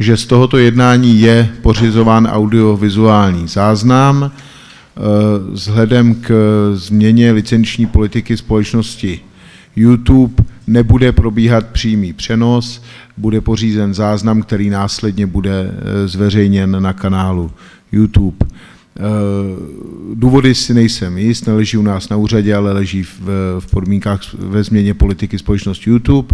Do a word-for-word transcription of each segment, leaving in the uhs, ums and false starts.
že z tohoto jednání je pořizován audiovizuální záznam. Vzhledem k změně licenční politiky společnosti YouTube nebude probíhat přímý přenos, bude pořízen záznam, který následně bude zveřejněn na kanálu YouTube. Důvody si nejsem jist, neleží u nás na úřadě, ale leží v, v podmínkách ve změně politiky společnosti YouTube.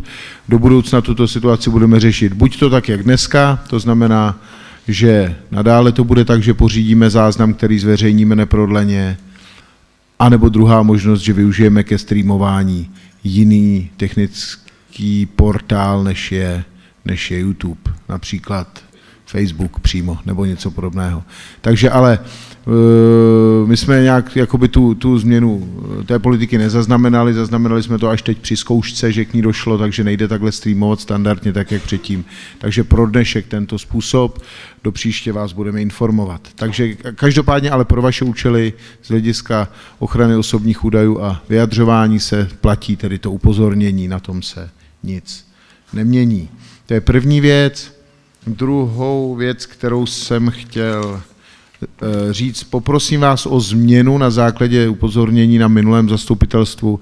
Do budoucna tuto situaci budeme řešit buď to tak, jak dneska, to znamená, že nadále to bude tak, že pořídíme záznam, který zveřejníme neprodleně, anebo druhá možnost, že využijeme ke streamování jiný technický portál, než je, než je YouTube, například Facebook přímo, nebo něco podobného. Takže ale my jsme nějak jakoby tu, tu změnu té politiky nezaznamenali, zaznamenali jsme to až teď při zkoušce, že k ní došlo, takže nejde takhle streamovat standardně tak, jak předtím. Takže pro dnešek tento způsob, do příště vás budeme informovat. Takže každopádně ale pro vaše účely z hlediska ochrany osobních údajů a vyjadřování se platí tedy to upozornění, na tom se nic nemění. To je první věc. Druhou věc, kterou jsem chtěl říct, poprosím vás o změnu na základě upozornění na minulém zastupitelstvu,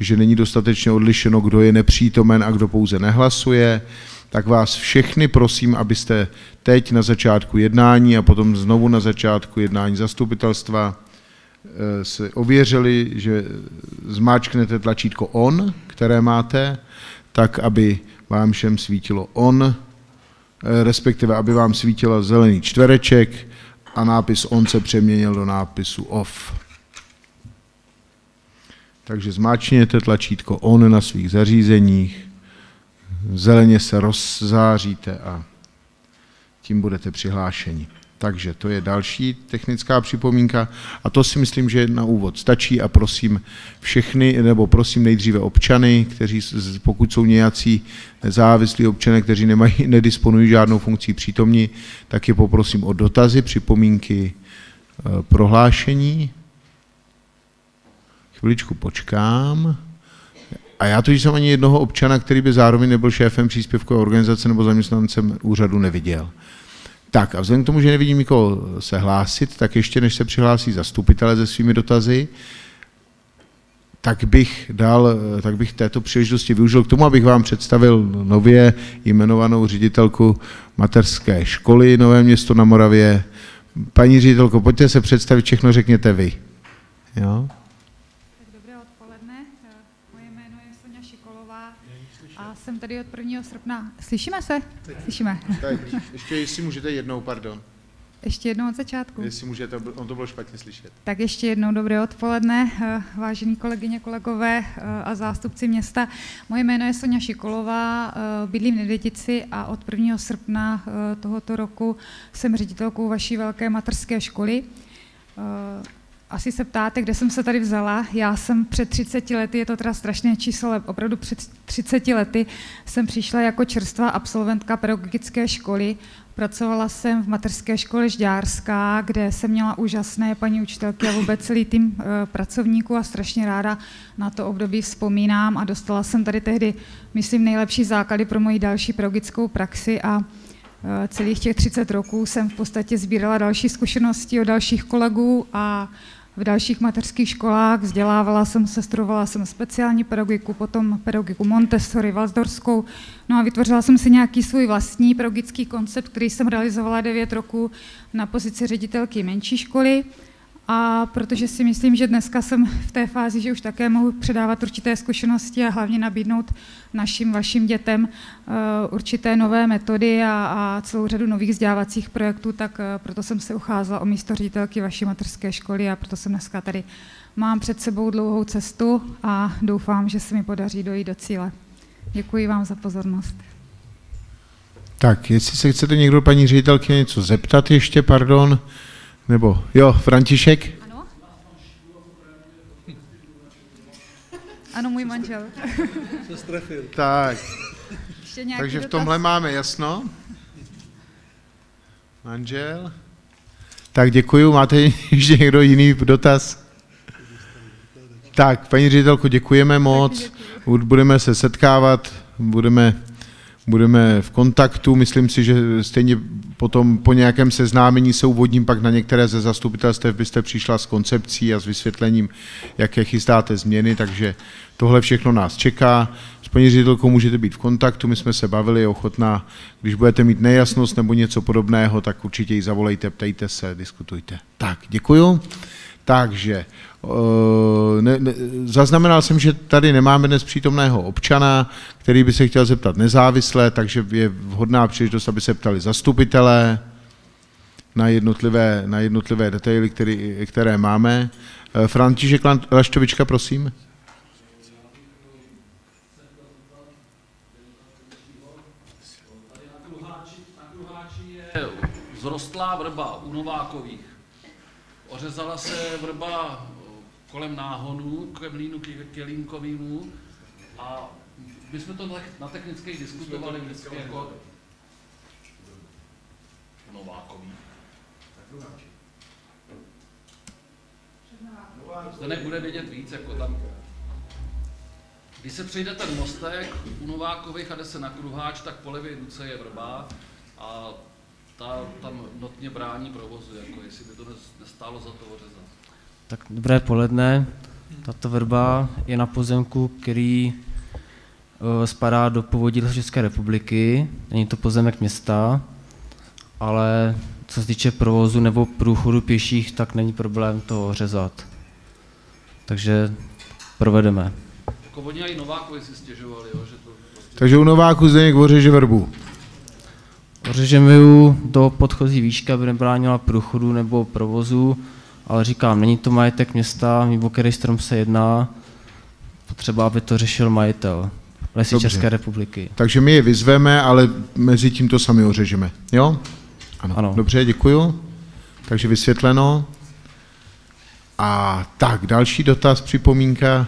že není dostatečně odlišeno, kdo je nepřítomen a kdo pouze nehlasuje, tak vás všechny prosím, abyste teď na začátku jednání a potom znovu na začátku jednání zastupitelstva se ověřili, že zmáčknete tlačítko on, které máte, tak aby vám všem svítilo on, respektive aby vám svítila zelený čtvereček a nápis on se přeměnil do nápisu off. Takže zmáčkněte tlačítko on na svých zařízeních, zeleně se rozzáříte a tím budete přihlášeni. Takže to je další technická připomínka a to si myslím, že na úvod stačí a prosím všechny, nebo prosím nejdříve občany, kteří, pokud jsou nějací nezávislí občané, kteří nemají, nedisponují žádnou funkcí přítomní, tak je poprosím o dotazy, připomínky, prohlášení. Chviličku počkám. A já tu jsem ani jednoho občana, který by zároveň nebyl šéfem příspěvkové organizace nebo zaměstnancem úřadu, neviděl. Tak a vzhledem k tomu, že nevidím nikoho se hlásit, tak ještě než se přihlásí zastupitelé se svými dotazy, tak bych dal, tak bych této příležitosti využil k tomu, abych vám představil nově jmenovanou ředitelku mateřské školy Nové Město na Moravě. Paní ředitelko, pojďte se představit, všechno řekněte vy. Jo? Jsem tady od prvního srpna. Slyšíme se? Slyšíme. Tak, ještě jestli můžete jednou, pardon. Ještě jednou od začátku. Jestli můžete, on to bylo špatně slyšet. Tak ještě jednou dobré odpoledne, vážení kolegyně, kolegové a zástupci města. Moje jméno je Soňa Šikolová, bydlím v Nedvědici a od prvního srpna tohoto roku jsem ředitelkou vaší velké mateřské školy. Asi se ptáte, kde jsem se tady vzala. Já jsem před třiceti lety, je to teda strašné číslo, ale opravdu před třiceti lety jsem přišla jako čerstvá absolventka pedagogické školy. Pracovala jsem v mateřské škole Žďárská, kde jsem měla úžasné paní učitelky a vůbec celý tým pracovníků a strašně ráda na to období vzpomínám a dostala jsem tady tehdy, myslím, nejlepší základy pro moji další pedagogickou praxi a celých těch třicet roků jsem v podstatě sbírala další zkušenosti od dalších kolegů a v dalších mateřských školách vzdělávala jsem se, studovala jsem speciální pedagogiku, potom pedagogiku Montessori, Waldorfskou, no a vytvořila jsem si nějaký svůj vlastní pedagogický koncept, který jsem realizovala devět roků na pozici ředitelky menší školy. A protože si myslím, že dneska jsem v té fázi, že už také mohu předávat určité zkušenosti a hlavně nabídnout našim, vašim dětem určité nové metody a, a celou řadu nových vzdělávacích projektů, tak proto jsem se ucházela o místo ředitelky vaší mateřské školy a proto jsem dneska tady. Mám před sebou dlouhou cestu a doufám, že se mi podaří dojít do cíle. Děkuji vám za pozornost. Tak, jestli se chcete někdo paní ředitelky něco zeptat ještě, pardon, nebo, jo, František? Ano. Ano, můj manžel. Se strefil. Tak. Takže v tomhle dotaz? Máme jasno. Manžel. Tak děkuju. Máte ještě někdo jiný dotaz? Tak, paní ředitelko, děkujeme moc. Budeme se setkávat, budeme budeme v kontaktu. Myslím si, že stejně potom po nějakém seznámení se uvodním pak na některé ze zastupitelstev byste přišla s koncepcí a s vysvětlením, jaké chystáte změny, takže tohle všechno nás čeká. S paní ředitelkou můžete být v kontaktu, my jsme se bavili, je ochotná, když budete mít nejasnost nebo něco podobného, tak určitě ji zavolejte, ptejte se, diskutujte. Tak, děkuju. Takže ne, ne, zaznamenal jsem, že tady nemáme dnes přítomného občana, který by se chtěl zeptat nezávisle, takže je vhodná příležitost, aby se ptali zastupitelé na jednotlivé, na jednotlivé detaily, který, které máme. František Laštovička, prosím. Tady vzrostlá vrba u Novákových. Ořezala se vrba kolem náhonu, k mlýnu Kelínkovému a my jsme to na technické diskutovali vždycky jako Novákový. Zde nebude vědět víc, jako tam. Když se přejde ten mostek u Novákových a jde se na kruháč, tak po levé ruce je vrba a ta tam notně brání provozu, jako jestli by to nestálo za to ořezat. Tak dobré poledne. Tato vrba je na pozemku, který spadá do povodí Lesů České republiky. Není to pozemek města, ale co se týče provozu nebo průchodu pěších, tak není problém to ořezat. Takže provedeme. Jako oni i Novákovi si stěžovali, jo, že to prostě... Takže u Nováku Zdeněk ořeže vrbu. Ořežeme ji do podchozí výšky, aby nebránila průchodu nebo provozu, ale říkám, není to majetek města, mimo který strom se jedná, potřeba, aby to řešil majitel Lesy Dobře. České republiky. Takže my je vyzveme, ale mezi tím to sami ořežeme, jo? Ano. ano. Dobře, děkuju. Takže vysvětleno. A tak, další dotaz, připomínka.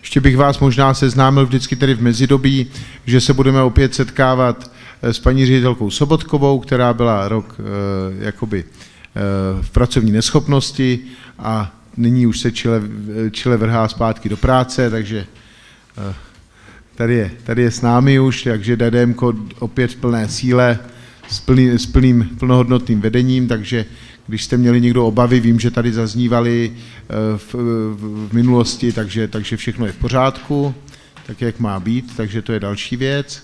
Ještě bych vás možná seznámil vždycky tedy v mezidobí, že se budeme opět setkávat s paní ředitelkou Sobotkovou, která byla rok eh, jakoby eh, v pracovní neschopnosti a nyní už se čile, čile vrhá zpátky do práce, takže eh, tady, je, tady je s námi už, takže D D M ko opět v plné síle, s, plný, s plným plnohodnotným vedením, takže když jste měli někdo obavy, vím, že tady zaznívali v, v, v minulosti, takže, takže všechno je v pořádku, tak jak má být, takže to je další věc.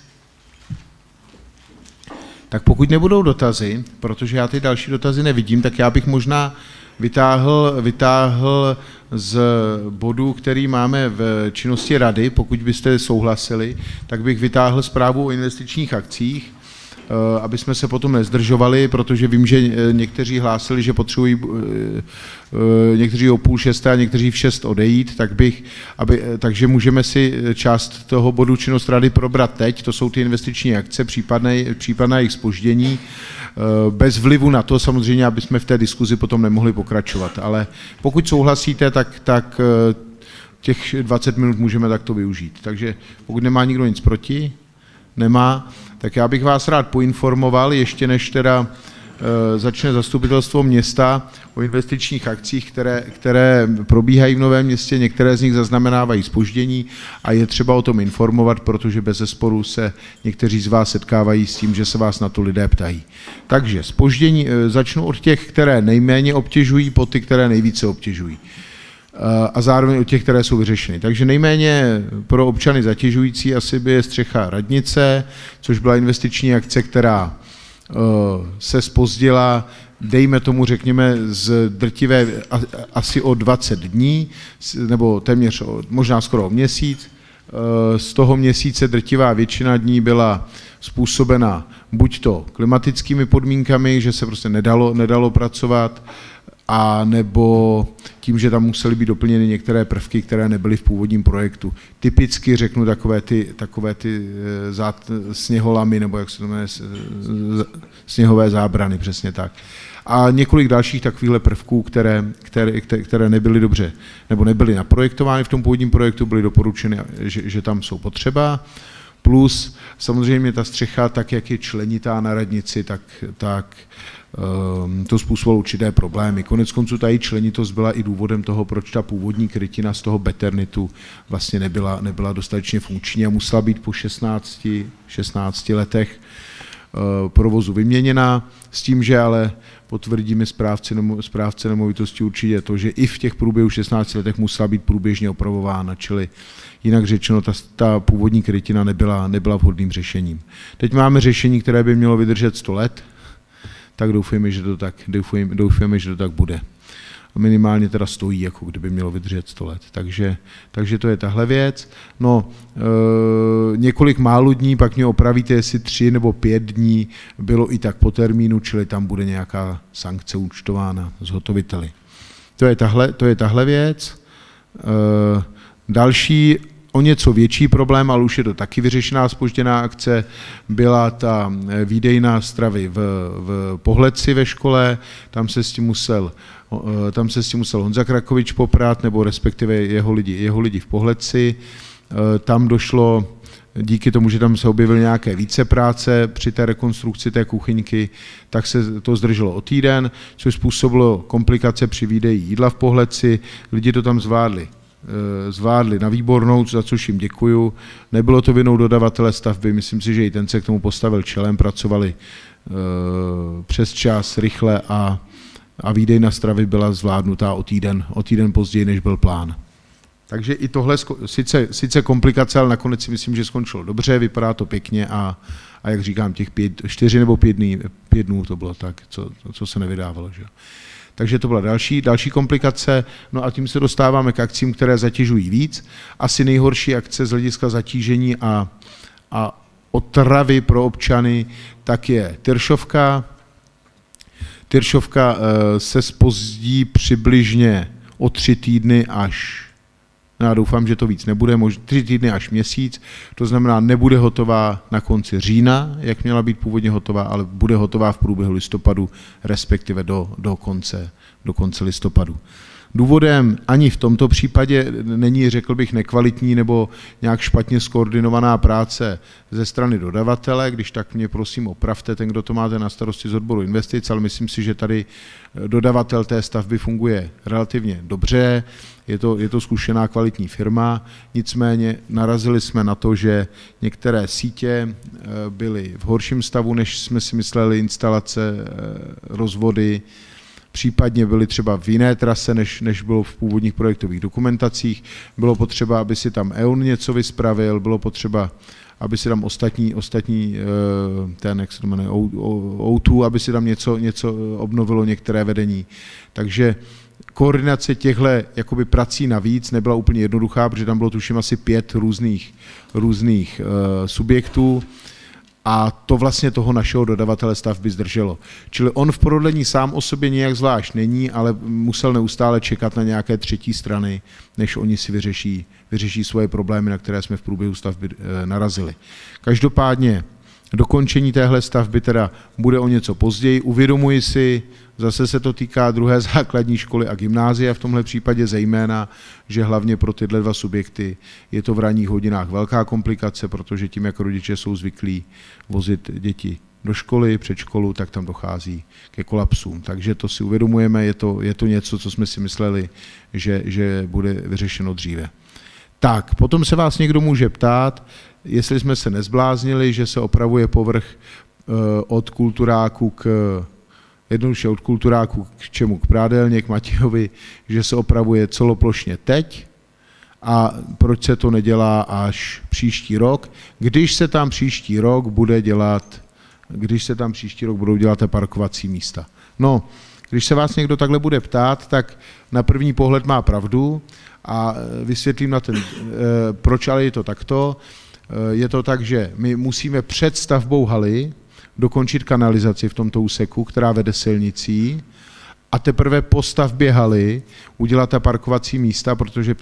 Tak pokud nebudou dotazy, protože já ty další dotazy nevidím, tak já bych možná vytáhl, vytáhl z bodu, který máme v činnosti rady, pokud byste souhlasili, tak bych vytáhl zprávu o investičních akcích, aby jsme se potom nezdržovali, protože vím, že někteří hlásili, že potřebují někteří o půl šesté a někteří v šest odejít, tak bych, aby, takže můžeme si část toho bodu činnost rady probrat teď, to jsou ty investiční akce, případné, případné jejich zpoždění, bez vlivu na to samozřejmě, aby jsme v té diskuzi potom nemohli pokračovat, ale pokud souhlasíte, tak, tak těch dvacet minut můžeme takto využít, takže pokud nemá nikdo nic proti, nemá, tak já bych vás rád poinformoval, ještě než teda e, začne zastupitelstvo města o investičních akcích, které, které probíhají v Novém Městě, některé z nich zaznamenávají zpoždění a je třeba o tom informovat, protože bezesporu se někteří z vás setkávají s tím, že se vás na to lidé ptají. Takže zpoždění e, začnu od těch, které nejméně obtěžují, po ty, které nejvíce obtěžují. A zároveň o těch, které jsou vyřešeny. Takže nejméně pro občany zatěžující asi by je střecha radnice, což byla investiční akce, která se zpozdila, dejme tomu, řekněme, z drtivé asi o dvacet dní, nebo téměř možná skoro o měsíc. Z toho měsíce drtivá většina dní byla způsobena buď to klimatickými podmínkami, že se prostě nedalo, nedalo pracovat, a nebo tím, že tam musely být doplněny některé prvky, které nebyly v původním projektu. Typicky řeknu takové ty, takové ty zát, sněholamy, nebo jak se to jmenuje, sněhové zábrany, přesně tak. A několik dalších takovýchhle prvků, které, které, které nebyly dobře, nebo nebyly naprojektovány v tom původním projektu, byly doporučeny, že, že tam jsou potřeba. plus samozřejmě ta střecha, tak jak je členitá na radnici, tak, tak to způsobilo určité problémy. Konec konců ta její členitost byla i důvodem toho, proč ta původní krytina z toho beternitu vlastně nebyla, nebyla dostatečně funkční a musela být po šestnácti, šestnácti letech provozu vyměněná, s tím, že ale potvrdí mi správce nemovitosti určitě to, že i v těch průběhu šestnácti letech musela být průběžně opravována, čili jinak řečeno, ta, ta původní krytina nebyla, nebyla vhodným řešením. Teď máme řešení, které by mělo vydržet sto let, tak doufujeme, že to tak, doufujeme, doufujeme, že to tak bude. Minimálně teda stojí, jako kdyby mělo vydržet sto let. Takže, takže to je tahle věc. No, e, několik málo dní, pak mě opravíte, jestli tři nebo pět dní bylo i tak po termínu, čili tam bude nějaká sankce účtována zhotoviteli. To je tahle, to je tahle věc. E, další o něco větší problém, ale už je to taky vyřešená zpožděná akce, byla ta výdejná stravy v, v Pohledci ve škole, tam se s tím musel Tam se s tím musel Honza Krakovič poprát, nebo respektive jeho lidi, jeho lidi v Pohledci. Tam došlo, díky tomu, že tam se objevily nějaké více práce při té rekonstrukci té kuchyňky, tak se to zdrželo o týden, což způsobilo komplikace při výdeji jídla v Pohledci. Lidi to tam zvládli. zvládli na výbornou, za což jim děkuju. Nebylo to vinou dodavatele stavby, myslím si, že i ten se k tomu postavil čelem, pracovali přes čas, rychle a a výdej na stravy byla zvládnutá o týden, o týden později, než byl plán. Takže i tohle, sice, sice komplikace, ale nakonec si myslím, že skončilo dobře, vypadá to pěkně a, a jak říkám, těch pět, čtyři nebo pět dní, pět dnů to bylo tak, co, co se nevydávalo. Že? Takže to byla další, další komplikace, no a tím se dostáváme k akcím, které zatěžují víc. Asi nejhorší akce z hlediska zatížení a, a otravy pro občany, tak je Tyršovka. Tyršovka se spozdí přibližně o tři týdny až, já doufám, že to víc nebude, možná tři týdny až měsíc, to znamená, nebude hotová na konci října, jak měla být původně hotová, ale bude hotová v průběhu listopadu, respektive do, do, konce, do konce listopadu. Důvodem ani v tomto případě není, řekl bych, nekvalitní nebo nějak špatně skoordinovaná práce ze strany dodavatele, když tak mě prosím opravte, ten, kdo to máte na starosti z odboru investic, ale myslím si, že tady dodavatel té stavby funguje relativně dobře, je to, je to zkušená kvalitní firma, nicméně narazili jsme na to, že některé sítě byly v horším stavu, než jsme si mysleli, instalace, rozvody, případně byly třeba v jiné trase, než, než bylo v původních projektových dokumentacích. Bylo potřeba, aby si tam E ON něco vyspravil, bylo potřeba, aby si tam ostatní, ostatní ten, jak se to jmenuje, O dva, aby si tam něco, něco obnovilo, některé vedení. Takže koordinace těchto jakoby prací navíc nebyla úplně jednoduchá, protože tam bylo tuším asi pět různých, různých subjektů. A to vlastně toho našeho dodavatele stavby zdrželo. Čili on v prodlení sám o sobě nějak zvlášť není, ale musel neustále čekat na nějaké třetí strany, než oni si vyřeší, vyřeší svoje problémy, na které jsme v průběhu stavby narazili. Každopádně dokončení téhle stavby teda bude o něco později. Uvědomuji si, zase se to týká druhé základní školy a gymnázia, v tomhle případě zejména, že hlavně pro tyhle dva subjekty je to v ranních hodinách velká komplikace, protože tím, jak rodiče jsou zvyklí vozit děti do školy, před školu, tak tam dochází ke kolapsům. Takže to si uvědomujeme, je to, je to něco, co jsme si mysleli, že, že bude vyřešeno dříve. Tak, potom se vás někdo může ptát, jestli jsme se nezbláznili, že se opravuje povrch od kulturáku k, jednoduše od kulturáku k čemu, k Prádelně, k Matějovi, že se opravuje celoplošně teď a proč se to nedělá až příští rok, když se tam příští rok bude dělat, když se tam příští rok budou dělat ta parkovací místa. No, když se vás někdo takhle bude ptát, tak na první pohled má pravdu a vysvětlím na ten, proč ale je to takto. Je to tak, že my musíme před stavbou haly dokončit kanalizaci v tomto úseku, která vede silnicí, a teprve po stavbě haly udělat ta parkovací místa, protože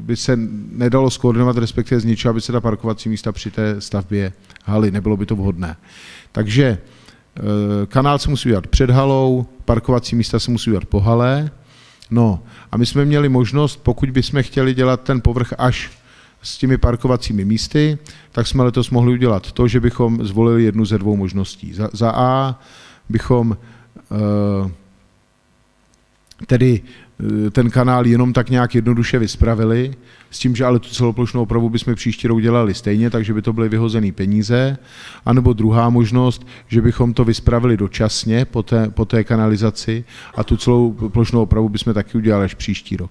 by se nedalo skoordinovat, respektive z ničeho, aby se ta parkovací místa při té stavbě haly, nebylo by to vhodné. Takže kanál se musí udělat před halou, parkovací místa se musí udělat po hale. No a my jsme měli možnost, pokud bychom chtěli dělat ten povrch až s těmi parkovacími místy, tak jsme letos mohli udělat to, že bychom zvolili jednu ze dvou možností. Za, za A bychom eh, tedy ten kanál jenom tak nějak jednoduše vyspravili, s tím, že ale tu celoplošnou opravu bychom příští rok dělali stejně, takže by to byly vyhozené peníze. A nebo druhá možnost, že bychom to vyspravili dočasně po té, po té kanalizaci a tu celoplošnou opravu bychom taky udělali až příští rok.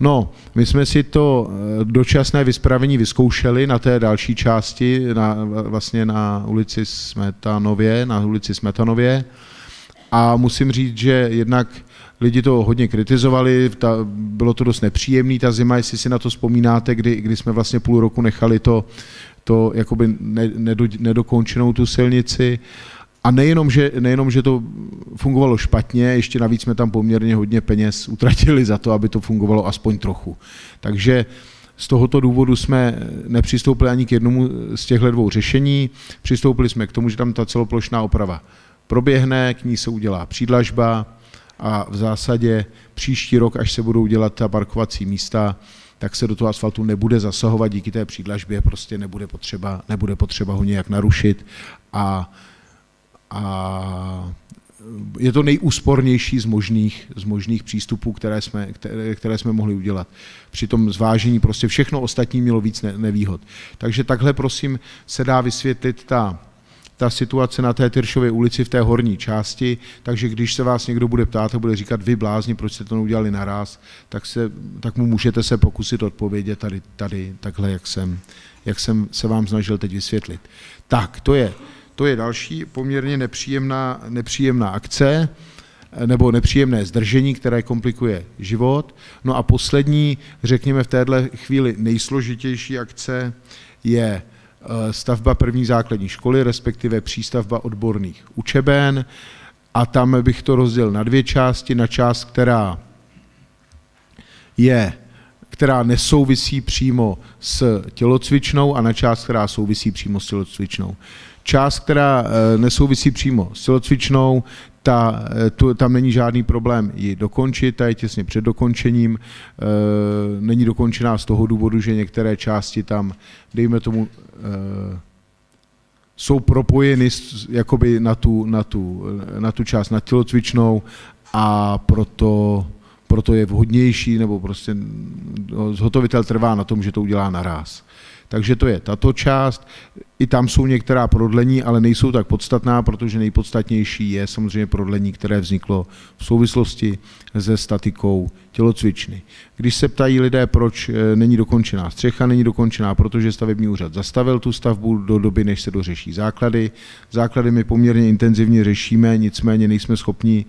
No, my jsme si to dočasné vyspravení vyzkoušeli na té další části, na, vlastně na ulici Smetanově, na ulici Smetanově. A musím říct, že jednak lidi to hodně kritizovali, ta, bylo to dost nepříjemný, ta zima, jestli si na to vzpomínáte, kdy, kdy jsme vlastně půl roku nechali to, to jakoby ne, nedo, nedokončenou tu silnici. A nejenom že, nejenom, že to fungovalo špatně, ještě navíc jsme tam poměrně hodně peněz utratili za to, aby to fungovalo aspoň trochu. Takže z tohoto důvodu jsme nepřistoupili ani k jednomu z těchto dvou řešení, přistoupili jsme k tomu, že tam ta celoplošná oprava proběhne, k ní se udělá přídlažba, a v zásadě příští rok, až se budou dělat ta parkovací místa, tak se do toho asfaltu nebude zasahovat díky té přídlažbě, prostě nebude potřeba, nebude potřeba ho nějak narušit a, a je to nejúspornější z možných, z možných přístupů, které jsme, které, které jsme mohli udělat. Při tom zvážení prostě všechno ostatní mělo víc ne, nevýhod. Takže takhle prosím se dá vysvětlit ta ta situace na té Tyršově ulici v té horní části, takže když se vás někdo bude ptát a bude říkat, vy blázni, proč jste to neudělali naraz, tak, se, tak mu můžete se pokusit odpovědět tady, tady takhle, jak jsem, jak jsem se vám snažil teď vysvětlit. Tak, to je, to je další poměrně nepříjemná, nepříjemná akce, nebo nepříjemné zdržení, které komplikuje život. No a poslední, řekněme v této chvíli nejsložitější akce je stavba první základní školy, respektive přístavba odborných učeben a tam bych to rozdělil na dvě části, na část, která je, která nesouvisí přímo s tělocvičnou a na část, která souvisí přímo s tělocvičnou. Část, která nesouvisí přímo s tělocvičnou, ta, tu, tam není žádný problém ji dokončit, ta je těsně před dokončením, e, není dokončená z toho důvodu, že některé části tam, dejme tomu, e, jsou propojeny jakoby na tu, na tu, na tu část nad tělocvičnou a proto, proto je vhodnější, nebo prostě zhotovitel trvá na tom, že to udělá naráz. Takže to je tato část, i tam jsou některá prodlení, ale nejsou tak podstatná, protože nejpodstatnější je samozřejmě prodlení, které vzniklo v souvislosti se statikou tělocvičny. Když se ptají lidé, proč není dokončená střecha, není dokončená, protože stavební úřad zastavil tu stavbu do doby, než se dořeší základy. Základy my poměrně intenzivně řešíme, nicméně nejsme schopni,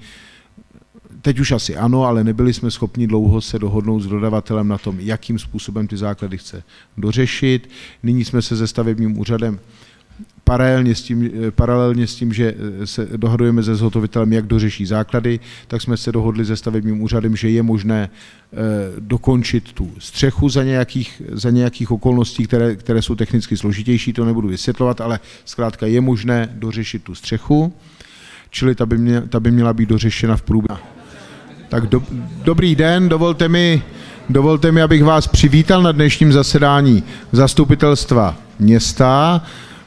teď už asi ano, ale nebyli jsme schopni dlouho se dohodnout s dodavatelem na tom, jakým způsobem ty základy chce dořešit. Nyní jsme se se stavebním úřadem paralelně s tím, paralelně s tím že se dohadujeme se zhotovitelem, jak dořeší základy, tak jsme se dohodli se stavebním úřadem, že je možné dokončit tu střechu za nějakých, za nějakých okolností, které, které jsou technicky složitější, to nebudu vysvětlovat, ale zkrátka je možné dořešit tu střechu, čili ta by, mě, ta by měla být dořešena v průběhu. Tak do, dobrý den, dovolte mi, dovolte mi, abych vás přivítal na dnešním zasedání zastupitelstva města.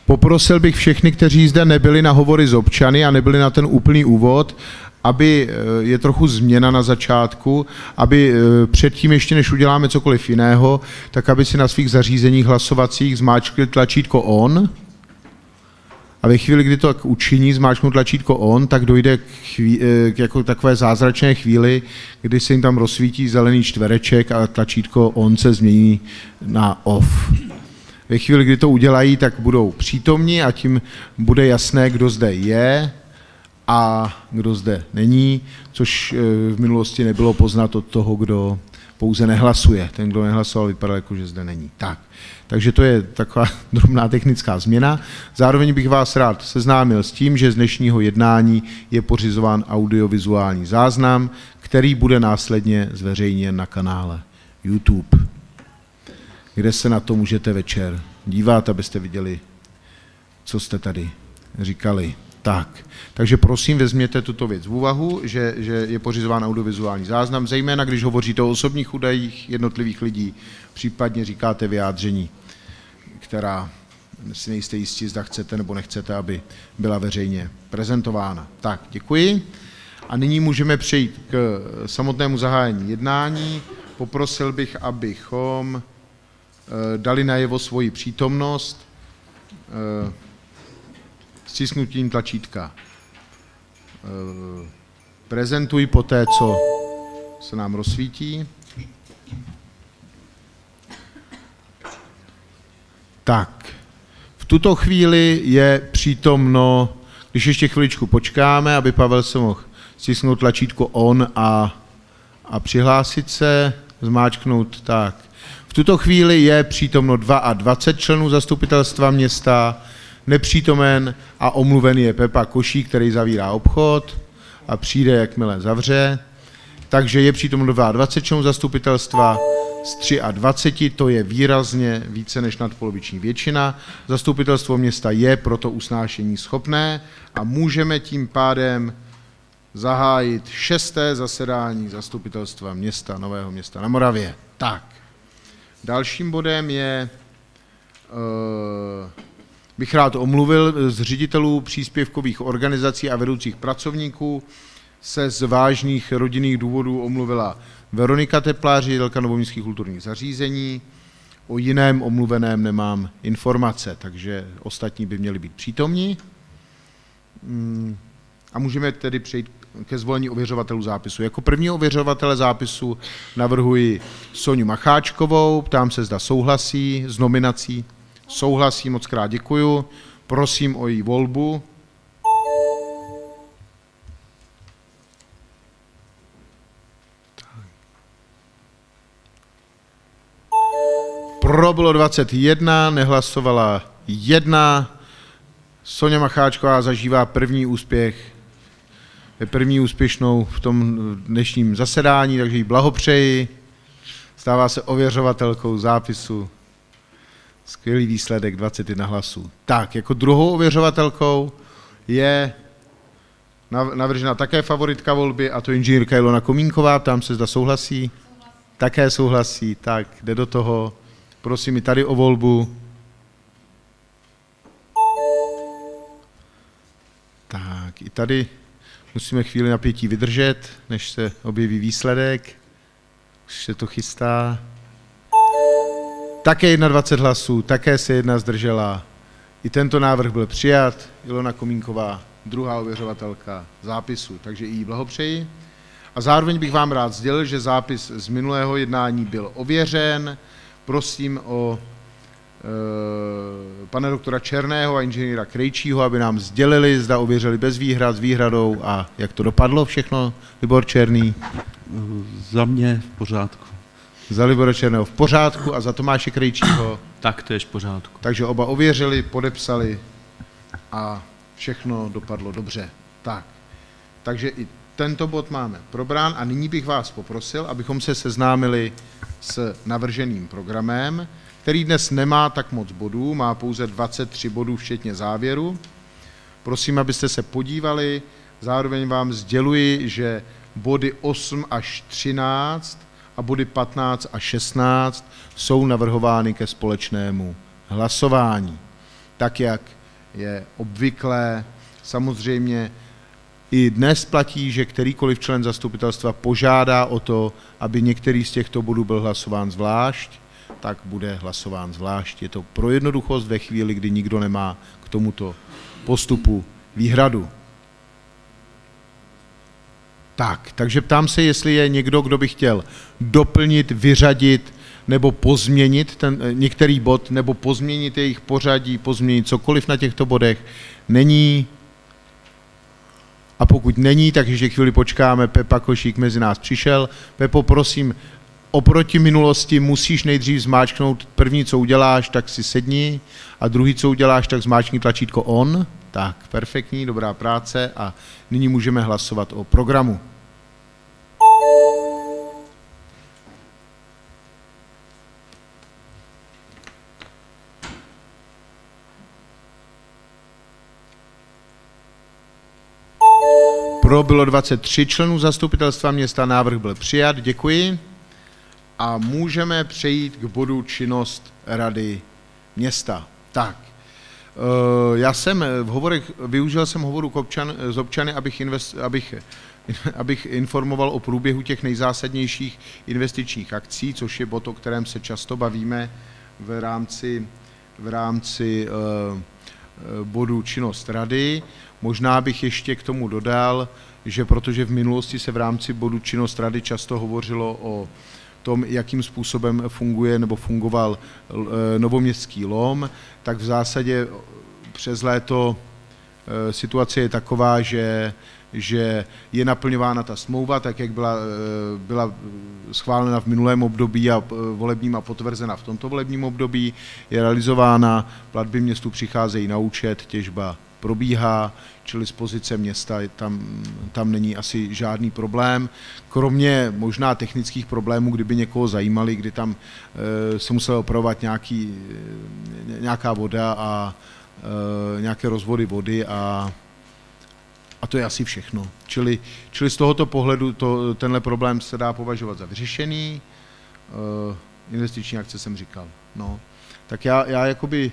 Poprosil bych všechny, kteří zde nebyli na hovory s občany a nebyli na ten úplný úvod, aby je trochu změna na začátku, aby předtím ještě než uděláme cokoliv jiného, tak aby si na svých zařízeních hlasovacích zmáčkli tlačítko on. A ve chvíli, kdy to tak učiní, zmáčknu tlačítko on, tak dojde k, chví, k jako takové zázračné chvíli, kdy se jim tam rozsvítí zelený čtvereček a tlačítko on se změní na off. Ve chvíli, kdy to udělají, tak budou přítomní a tím bude jasné, kdo zde je a kdo zde není, což v minulosti nebylo poznat od toho, kdo pouze nehlasuje. Ten, kdo nehlasoval, vypadal jako, že zde není. Tak. Takže to je taková drobná technická změna. Zároveň bych vás rád seznámil s tím, že z dnešního jednání je pořizován audiovizuální záznam, který bude následně zveřejněn na kanále YouTube, kde se na to můžete večer dívat, abyste viděli, co jste tady říkali. tak. Takže prosím, vezměte tuto věc v úvahu, že, že je pořizován audiovizuální záznam, zejména když hovoříte o osobních údajích jednotlivých lidí, případně říkáte vyjádření, která si nejste jistí, zda chcete nebo nechcete, aby byla veřejně prezentována. Tak, děkuji. A nyní můžeme přejít k samotnému zahájení jednání. Poprosil bych, abychom dali najevo svoji přítomnost stisknutím tlačítka. Prezentuj poté, co se nám rozsvítí. Tak, v tuto chvíli je přítomno, když ještě chviličku počkáme, aby Pavel se mohl stisknout tlačítko on a, a přihlásit se, zmáčknout tak. V tuto chvíli je přítomno dvacet dva členů zastupitelstva města, nepřítomen a omluven je Pepa Koší, který zavírá obchod a přijde, jakmile zavře. Takže je přítomno dvacet dva členů zastupitelstva, z dvaceti tří to je výrazně více než nadpoloviční většina. Zastupitelstvo města je proto usnášení schopné a můžeme tím pádem zahájit šesté zasedání zastupitelstva města, Nového Města na Moravě. Tak, dalším bodem je, e, bych rád omluvil z ředitelů příspěvkových organizací a vedoucích pracovníků, se z vážných rodinných důvodů omluvila Veronika Teplá, ředitelka Novoměstských kulturních zařízení, o jiném omluveném nemám informace, takže ostatní by měli být přítomní. Hmm. A můžeme tedy přejít ke zvolení ověřovatelů zápisu. Jako první ověřovatele zápisu navrhuji Soňu Macháčkovou, ptám se, zda souhlasí s nominací. Souhlasí, moc krát děkuju. Prosím o její volbu. Pro bylo dvacet jedna, nehlasovala jedna. Soňa Macháčková zažívá první úspěch první úspěšnou v tom dnešním zasedání, takže jí blahopřeji. Stává se ověřovatelkou zápisu. Skvělý výsledek, dvacet jedna hlasů. Tak, jako druhou ověřovatelkou je navržena také favoritka volby, a to inženýrka Ilona Komínková, tam se zda souhlasí. souhlasí. Také souhlasí, tak jde do toho. Prosím i tady o volbu. Tak, i tady musíme chvíli napětí vydržet, než se objeví výsledek. Už se to chystá. Také dvacet jedna hlasů, také se jedna zdržela. I tento návrh byl přijat. Ilona Komínková, druhá ověřovatelka zápisu, takže i jí blahopřeji. A zároveň bych vám rád sdělil, že zápis z minulého jednání byl ověřen. Prosím o e, pana doktora Černého a inženýra Krejčího, aby nám sdělili, zda ověřili bez výhrad, s výhradou a jak to dopadlo všechno, Libor Černý. Za mě v pořádku. Za Libora Černého v pořádku a za Tomáše Krejčího. Tak to je v pořádku. Takže oba ověřili, podepsali a všechno dopadlo dobře. Tak, takže i tento bod máme probrán a nyní bych vás poprosil, abychom se seznámili s navrženým programem, který dnes nemá tak moc bodů, má pouze dvacet tři bodů, včetně závěru. Prosím, abyste se podívali, zároveň vám sděluji, že body osm až třináct a body patnáct a šestnáct jsou navrhovány ke společnému hlasování, tak jak je obvyklé. Samozřejmě i dnes platí, že kterýkoliv člen zastupitelstva požádá o to, aby některý z těchto bodů byl hlasován zvlášť, tak bude hlasován zvlášť. Je to pro jednoduchost ve chvíli, kdy nikdo nemá k tomuto postupu výhradu. Tak, takže ptám se, jestli je někdo, kdo by chtěl doplnit, vyřadit nebo pozměnit ten, některý bod, nebo pozměnit jejich pořadí, pozměnit cokoliv na těchto bodech. Není. A pokud není, tak ještě chvíli počkáme, Pepa Košík mezi nás přišel. Pepo, prosím, oproti minulosti musíš nejdřív zmáčknout, první, co uděláš, tak si sedni, a druhý, co uděláš, tak zmáčkni tlačítko on. Tak, perfektní, dobrá práce a nyní můžeme hlasovat o programu. Pro bylo dvacet tři členů zastupitelstva města, návrh byl přijat, děkuji. A můžeme přejít k bodu činnost rady města. Tak, já jsem v hovorech, využil jsem hovoru občan, s občany, abych, invest, abych, abych informoval o průběhu těch nejzásadnějších investičních akcí, což je bod, o kterém se často bavíme v rámci, v rámci bodu činnost rady. Možná bych ještě k tomu dodal, že protože v minulosti se v rámci bodu činnost rady často hovořilo o tom, jakým způsobem funguje nebo fungoval novoměstský lom, tak v zásadě přes léto situace je taková, že, že je naplňována ta smlouva, tak jak byla, byla schválena v minulém období a volebním a potvrzena v tomto volebním období, je realizována, platby městu přicházejí na účet, těžba probíhá, čili z pozice města tam, tam není asi žádný problém, kromě možná technických problémů, kdyby někoho zajímali, kdy tam e, se musela opravovat nějaký, nějaká voda a e, nějaké rozvody vody a, a to je asi všechno. Čili, čili z tohoto pohledu to, tenhle problém se dá považovat za vyřešený. E, investiční akce jsem říkal. No. Tak já, já jakoby...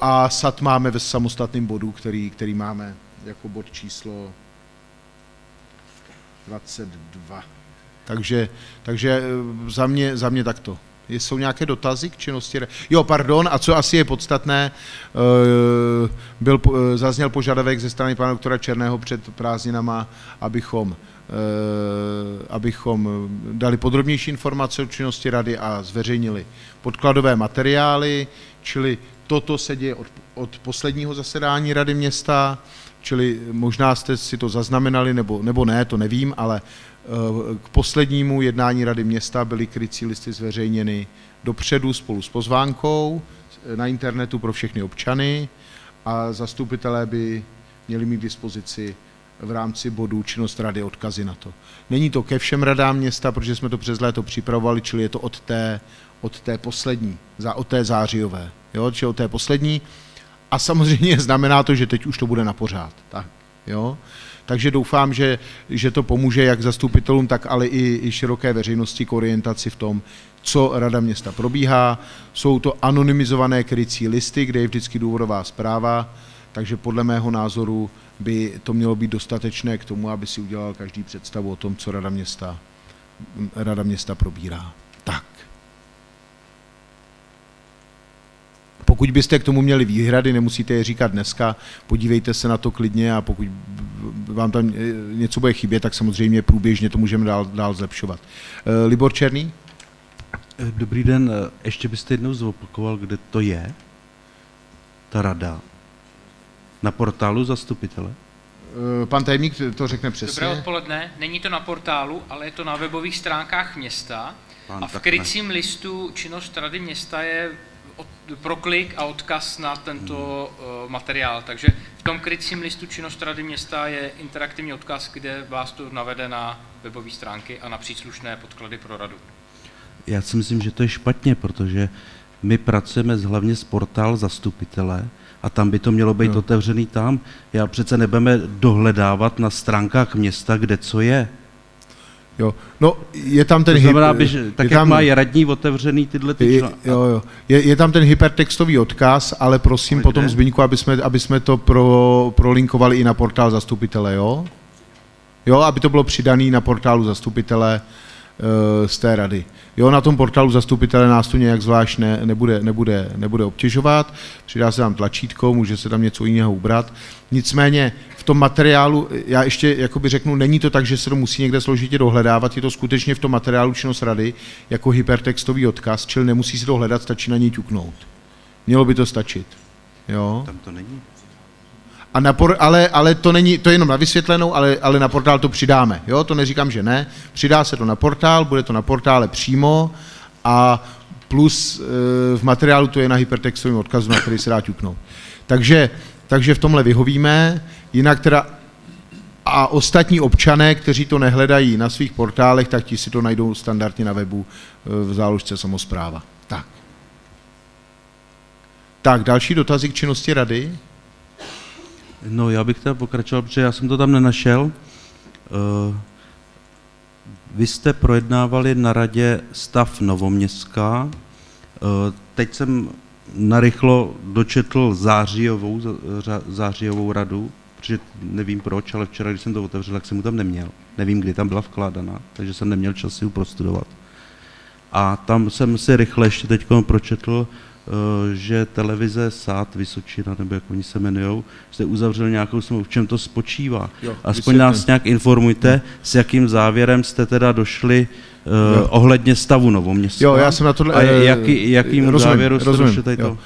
A S A T máme ve samostatném bodu, který, který máme jako bod číslo dvacet dva. Takže, takže za, mě, za mě takto. Jsou nějaké dotazy k činnosti? Jo, pardon, a co asi je podstatné, byl, zazněl požadavek ze strany pana doktora Černého před prázdninama, abychom, abychom dali podrobnější informace o činnosti rady a zveřejnili podkladové materiály, čili toto se děje od, od posledního zasedání Rady města, čili možná jste si to zaznamenali, nebo, nebo ne, to nevím, ale k poslednímu jednání Rady města byly krycí listy zveřejněny dopředu spolu s pozvánkou na internetu pro všechny občany a zastupitelé by měli mít k dispozici v rámci bodů činnost rady odkazy na to. Není to ke všem radám města, protože jsme to přes léto připravovali, čili je to od té, od té poslední, od té zářijové. Jo, či o té poslední, a samozřejmě znamená to, že teď už to bude na pořád. Tak, jo? Takže doufám, že, že to pomůže jak zastupitelům, tak ale i, i široké veřejnosti k orientaci v tom, co Rada města probíhá. Jsou to anonymizované krycí listy, kde je vždycky důvodová zpráva, takže podle mého názoru by to mělo být dostatečné k tomu, aby si udělal každý představu o tom, co Rada města, Rada města probírá. Tak. Pokud byste k tomu měli výhrady, nemusíte je říkat dneska, podívejte se na to klidně a pokud vám tam něco bude chybět, tak samozřejmě průběžně to můžeme dál, dál zlepšovat. Libor Černý? Dobrý den, ještě byste jednou zopakoval, kde to je, ta rada? Na portálu zastupitele? Pan tajemník to řekne přesně. Dobré odpoledne, není to na portálu, ale je to na webových stránkách města Pán, a v krycím listu činnost rady města je proklik a odkaz na tento hmm. materiál. Takže v tom krycím listu činnost Rady města je interaktivní odkaz, kde vás to navede na webové stránky a na příslušné podklady pro radu. Já si myslím, že to je špatně, protože my pracujeme hlavně s portál zastupitele a tam by to mělo být no. otevřený tam. Já přece nebudeme dohledávat na stránkách města, kde co je. Jo. No, je tam ten znamená, hyper... že, tak je jak tam... mají radní otevřený tyhle ty je, jo, jo. Je, je tam ten hypertextový odkaz, ale prosím ale potom Zbyňku, aby jsme, aby jsme to pro, prolinkovali i na portál zastupitele, jo? Jo, aby to bylo přidané na portálu zastupitele e, z té rady. Jo, na tom portálu zastupitele nás to nějak zvlášť ne, nebude, nebude, nebude obtěžovat, přidá se tam tlačítko, může se tam něco jiného ubrat. Nicméně v tom materiálu, já ještě jakoby řeknu, není to tak, že se to musí někde složitě dohledávat, je to skutečně v tom materiálu činnost rady jako hypertextový odkaz, čili nemusí se to hledat, stačí na něj ťuknout. Mělo by to stačit. Jo? Tam to není. A na por, ale, ale to není, to je jenom na vysvětlenou, ale, ale na portál to přidáme, jo, to neříkám, že ne, přidá se to na portál, bude to na portále přímo a plus e, v materiálu to je na hypertextovém odkazu, na který se dá ťuknout. Takže, takže v tomhle vyhovíme, jinak teda a ostatní občané, kteří to nehledají na svých portálech, tak ti si to najdou standardně na webu v záložce samospráva. Tak. Tak, další dotazy k činnosti rady? No, já bych teda pokračoval, protože já jsem to tam nenašel. Vy jste projednávali na radě stav Novoměstská. Teď jsem narychlo dočetl zářijovou, zářijovou radu, protože nevím proč, ale včera, když jsem to otevřel, tak jsem mu tam neměl. Nevím, kdy tam byla vkládaná, takže jsem neměl čas si ji prostudovat. A tam jsem si rychle ještě teď pročetl, že televize S A T Vysočina, nebo jak oni se jmenujou, jste uzavřeli nějakou smlouvu, v čem to spočívá. Jo, aspoň vysvětli. Nás nějak informujte, s jakým závěrem jste teda došli uh, ohledně stavu Novoměstská. Jo, já jsem na tohle... A jaký, jakým rozumím, závěru jste rozumím, došli tady to?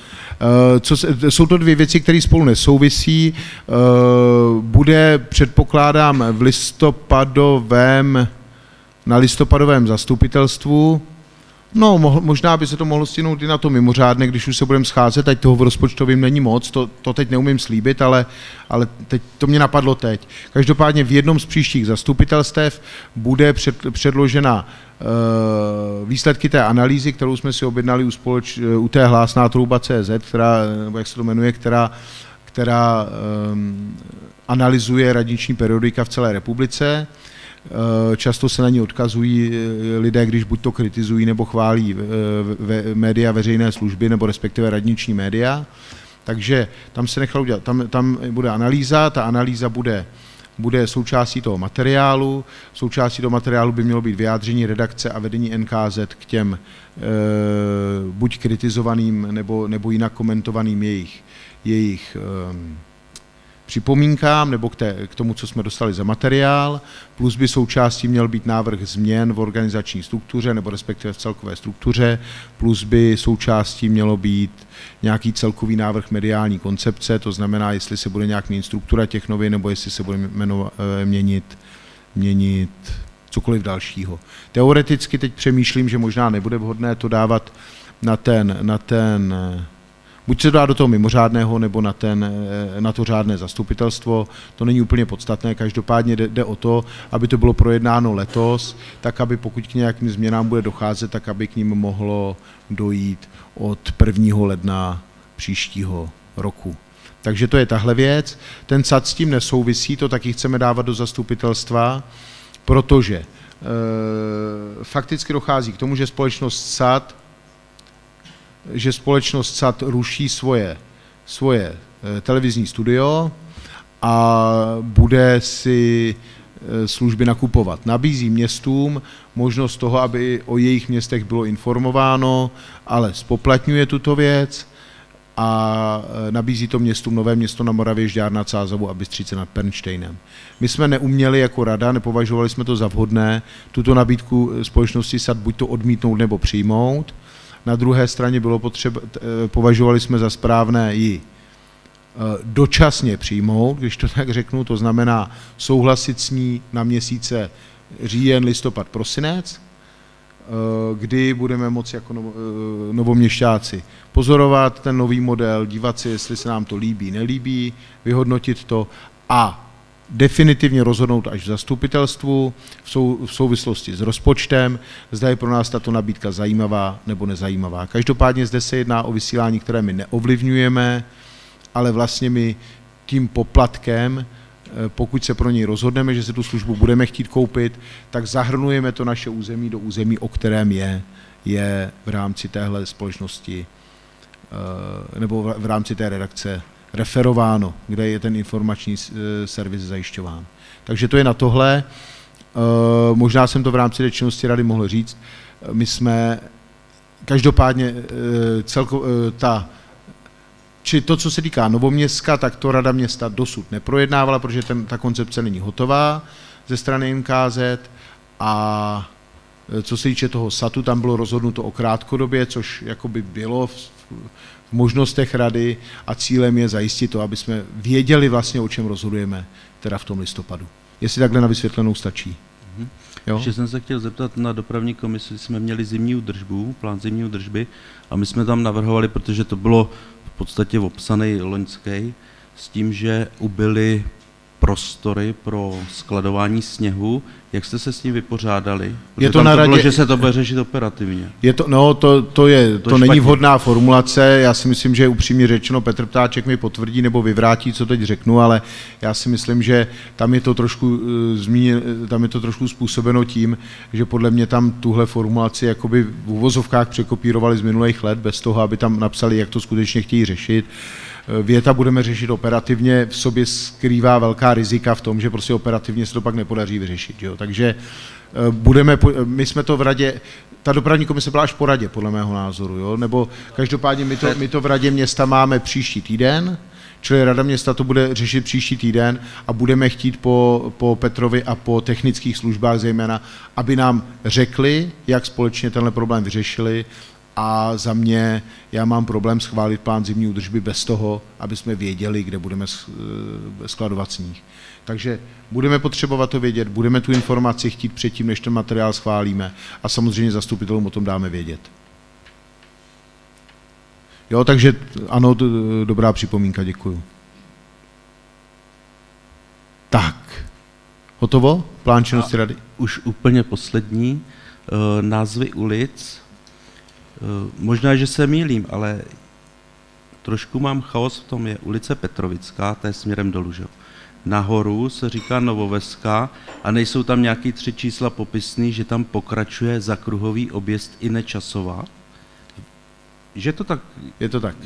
Co se, jsou to dvě věci, které spolu nesouvisí. Bude, předpokládám, v listopadovém, na listopadovém zastupitelstvu. No, možná by se to mohlo stihnout i na to mimořádné, když už se budeme scházet, ať toho v rozpočtovém není moc, to, to teď neumím slíbit, ale, ale teď, to mě napadlo teď. Každopádně v jednom z příštích zastupitelstev bude před, předložena e, výsledky té analýzy, kterou jsme si objednali u, společ, u té Hlásná trouba C Z, která, nebo jak se to jmenuje, která, která e, analyzuje radniční periodika v celé republice. Často se na ní odkazují lidé, když buď to kritizují nebo chválí média veřejné služby nebo respektive radniční média. Takže tam se nechal udělat, tam, tam bude analýza, ta analýza bude, bude součástí toho materiálu, součástí toho materiálu by mělo být vyjádření redakce a vedení N K Z k těm eh, buď kritizovaným nebo, nebo jinak komentovaným jejich, jejich eh, připomínkám nebo k, té, k tomu, co jsme dostali za materiál, plus by součástí měl být návrh změn v organizační struktuře nebo respektive v celkové struktuře, plus by součástí mělo být nějaký celkový návrh mediální koncepce, to znamená, jestli se bude nějak měnit struktura těch novin nebo jestli se bude jmenu, měnit, měnit cokoliv dalšího. Teoreticky teď přemýšlím, že možná nebude vhodné to dávat na ten... Na ten buď se dá do toho mimořádného, nebo na, ten, na to řádné zastupitelstvo, to není úplně podstatné, každopádně jde o to, aby to bylo projednáno letos, tak aby pokud k nějakým změnám bude docházet, tak aby k ním mohlo dojít od prvního ledna příštího roku. Takže to je tahle věc, ten S A T s tím nesouvisí, to taky chceme dávat do zastupitelstva, protože e, fakticky dochází k tomu, že společnost S A T že společnost S A T ruší svoje, svoje televizní studio a bude si služby nakupovat. Nabízí městům možnost toho, aby o jejich městech bylo informováno, ale spoplatňuje tuto věc a nabízí to městům Nové Město na Moravě, Žďár nad Sázavou a Bystřice nad Pernštejnem. My jsme neuměli jako rada, nepovažovali jsme to za vhodné, tuto nabídku společnosti S A T buď to odmítnout nebo přijmout. Na druhé straně bylo potřeba, považovali jsme za správné ji dočasně přijmout, když to tak řeknu, to znamená souhlasit s ní na měsíce říjen, listopad, prosinec, kdy budeme moci jako novoměšťáci pozorovat ten nový model, dívat se, jestli se nám to líbí, nelíbí, vyhodnotit to a definitivně rozhodnout až v zastupitelstvu v souvislosti s rozpočtem, zda je pro nás tato nabídka zajímavá nebo nezajímavá. Každopádně zde se jedná o vysílání, které my neovlivňujeme, ale vlastně my tím poplatkem, pokud se pro něj rozhodneme, že se tu službu budeme chtít koupit, tak zahrnujeme to naše území do území, o kterém je, je v rámci téhle společnosti nebo v rámci té redakce referováno, kde je ten informační servis zajišťován. Takže to je na tohle. Možná jsem to v rámci činnosti rady mohl říct. My jsme každopádně celko, ta, či to, co se týká Novoměstska, tak to rada města dosud neprojednávala, protože ten, ta koncepce není hotová ze strany N K Z a co se týče toho S A T u, tam bylo rozhodnuto o krátkodobě, což jakoby bylo v, v možnostech rady a cílem je zajistit to, aby jsme věděli vlastně, o čem rozhodujeme teda v tom listopadu. Jestli takhle na vysvětlenou stačí. Mhm. Jo? Ještě jsem se chtěl zeptat na dopravní komisi, jsme měli zimní údržbu, plán zimní údržby a my jsme tam navrhovali, protože to bylo v podstatě opsaný loňský, s tím, že ubyly prostory pro skladování sněhu. Jak jste se s ním vypořádali? Je to, na to radě... bylo, že se to bude řešit operativně. Je to, no, to, to, je, to, to není vhodná formulace. Já si myslím, že upřímně řečeno, Petr Ptáček mi potvrdí nebo vyvrátí, co teď řeknu, ale já si myslím, že tam je to trošku, tam je to trošku způsobeno tím, že podle mě tam tuhle formulaci jakoby v uvozovkách překopírovali z minulých let, bez toho, aby tam napsali, jak to skutečně chtějí řešit. Věta budeme řešit operativně v sobě skrývá velká rizika v tom, že prostě operativně se to pak nepodaří vyřešit. Jo? Takže budeme, my jsme to v radě, ta dopravní komise byla až po radě, podle mého názoru, jo? Nebo každopádně my to, my to v radě města máme příští týden, čili rada města to bude řešit příští týden a budeme chtít po, po Petrovi a po technických službách zejména, aby nám řekli, jak společně tenhle problém vyřešili. A za mě, já mám problém schválit plán zimní údržby bez toho, aby jsme věděli, kde budeme skladovat sníh. Takže budeme potřebovat to vědět, budeme tu informaci chtít předtím, než ten materiál schválíme a samozřejmě zastupitelům o tom dáme vědět. Jo, takže ano, dobrá připomínka, děkuju. Tak, hotovo? Plán činnosti rady? Už úplně poslední, názvy ulic. Možná, že se mýlím, ale trošku mám chaos v tom, je ulice Petrovická, to je směrem dolů, že? Nahoru se říká Novoveská a nejsou tam nějaký tři čísla popisný, že tam pokračuje za kruhový objezd i Nečasová. Že to tak... Je to tak.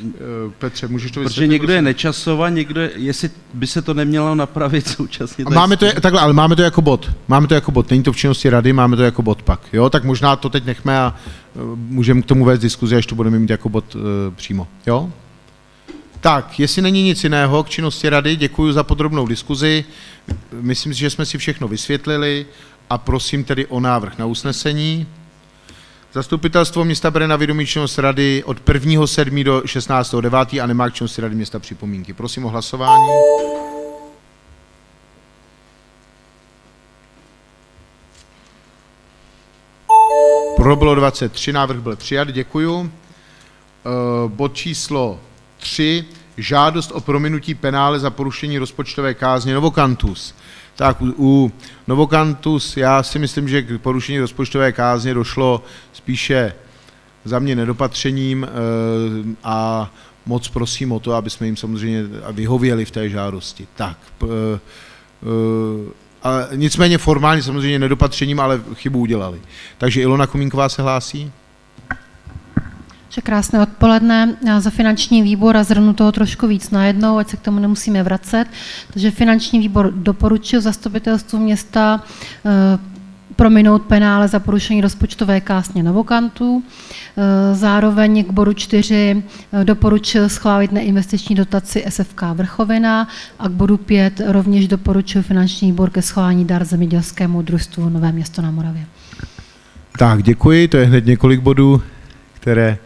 Petře, můžeš to vysvětlit? Protože někdo je Nečasová, někdo je, jestli by se to nemělo napravit současně. A máme to je, takhle, ale máme to jako bod. Máme to jako bod. Není to v činnosti rady, máme to jako bod pak. Jo, tak možná to teď nechme a můžeme k tomu vést diskuzi, až to budeme mít jako bod e, přímo. Jo? Tak, jestli není nic jiného k činnosti rady, děkuji za podrobnou diskuzi. Myslím si, že jsme si všechno vysvětlili a prosím tedy o návrh na usnesení. Zastupitelstvo města bere na vědomí činnost rady od prvního sedmého do šestnáctého devátého a nemá k činnosti rady města připomínky. Prosím o hlasování. Pro bylo dvacet tři, návrh byl přijat, děkuju. Bod číslo tři, žádost o prominutí penále za porušení rozpočtové kázně Novokantus. Tak u Novokantus já si myslím, že k porušení rozpočtové kázně došlo spíše za mě nedopatřením a moc prosím o to, aby jsme jim samozřejmě vyhověli v té žádosti. Tak, a nicméně formálně samozřejmě nedopatřením, ale chybu udělali. Takže Ilona Komínková se hlásí. Krásné odpoledne. Já za finanční výbor a zhrnu toho trošku víc najednou, ať se k tomu nemusíme vracet. Takže finanční výbor doporučil zastupitelstvu města prominout penále za porušení rozpočtové kázně Novokantů. Zároveň k bodu čtyři doporučil schválit neinvestiční dotaci S F K Vrchovina a k bodu pět rovněž doporučil finanční výbor ke schválení dar zemědělskému družstvu Nové Město na Moravě. Tak, děkuji. To je hned několik bodů, které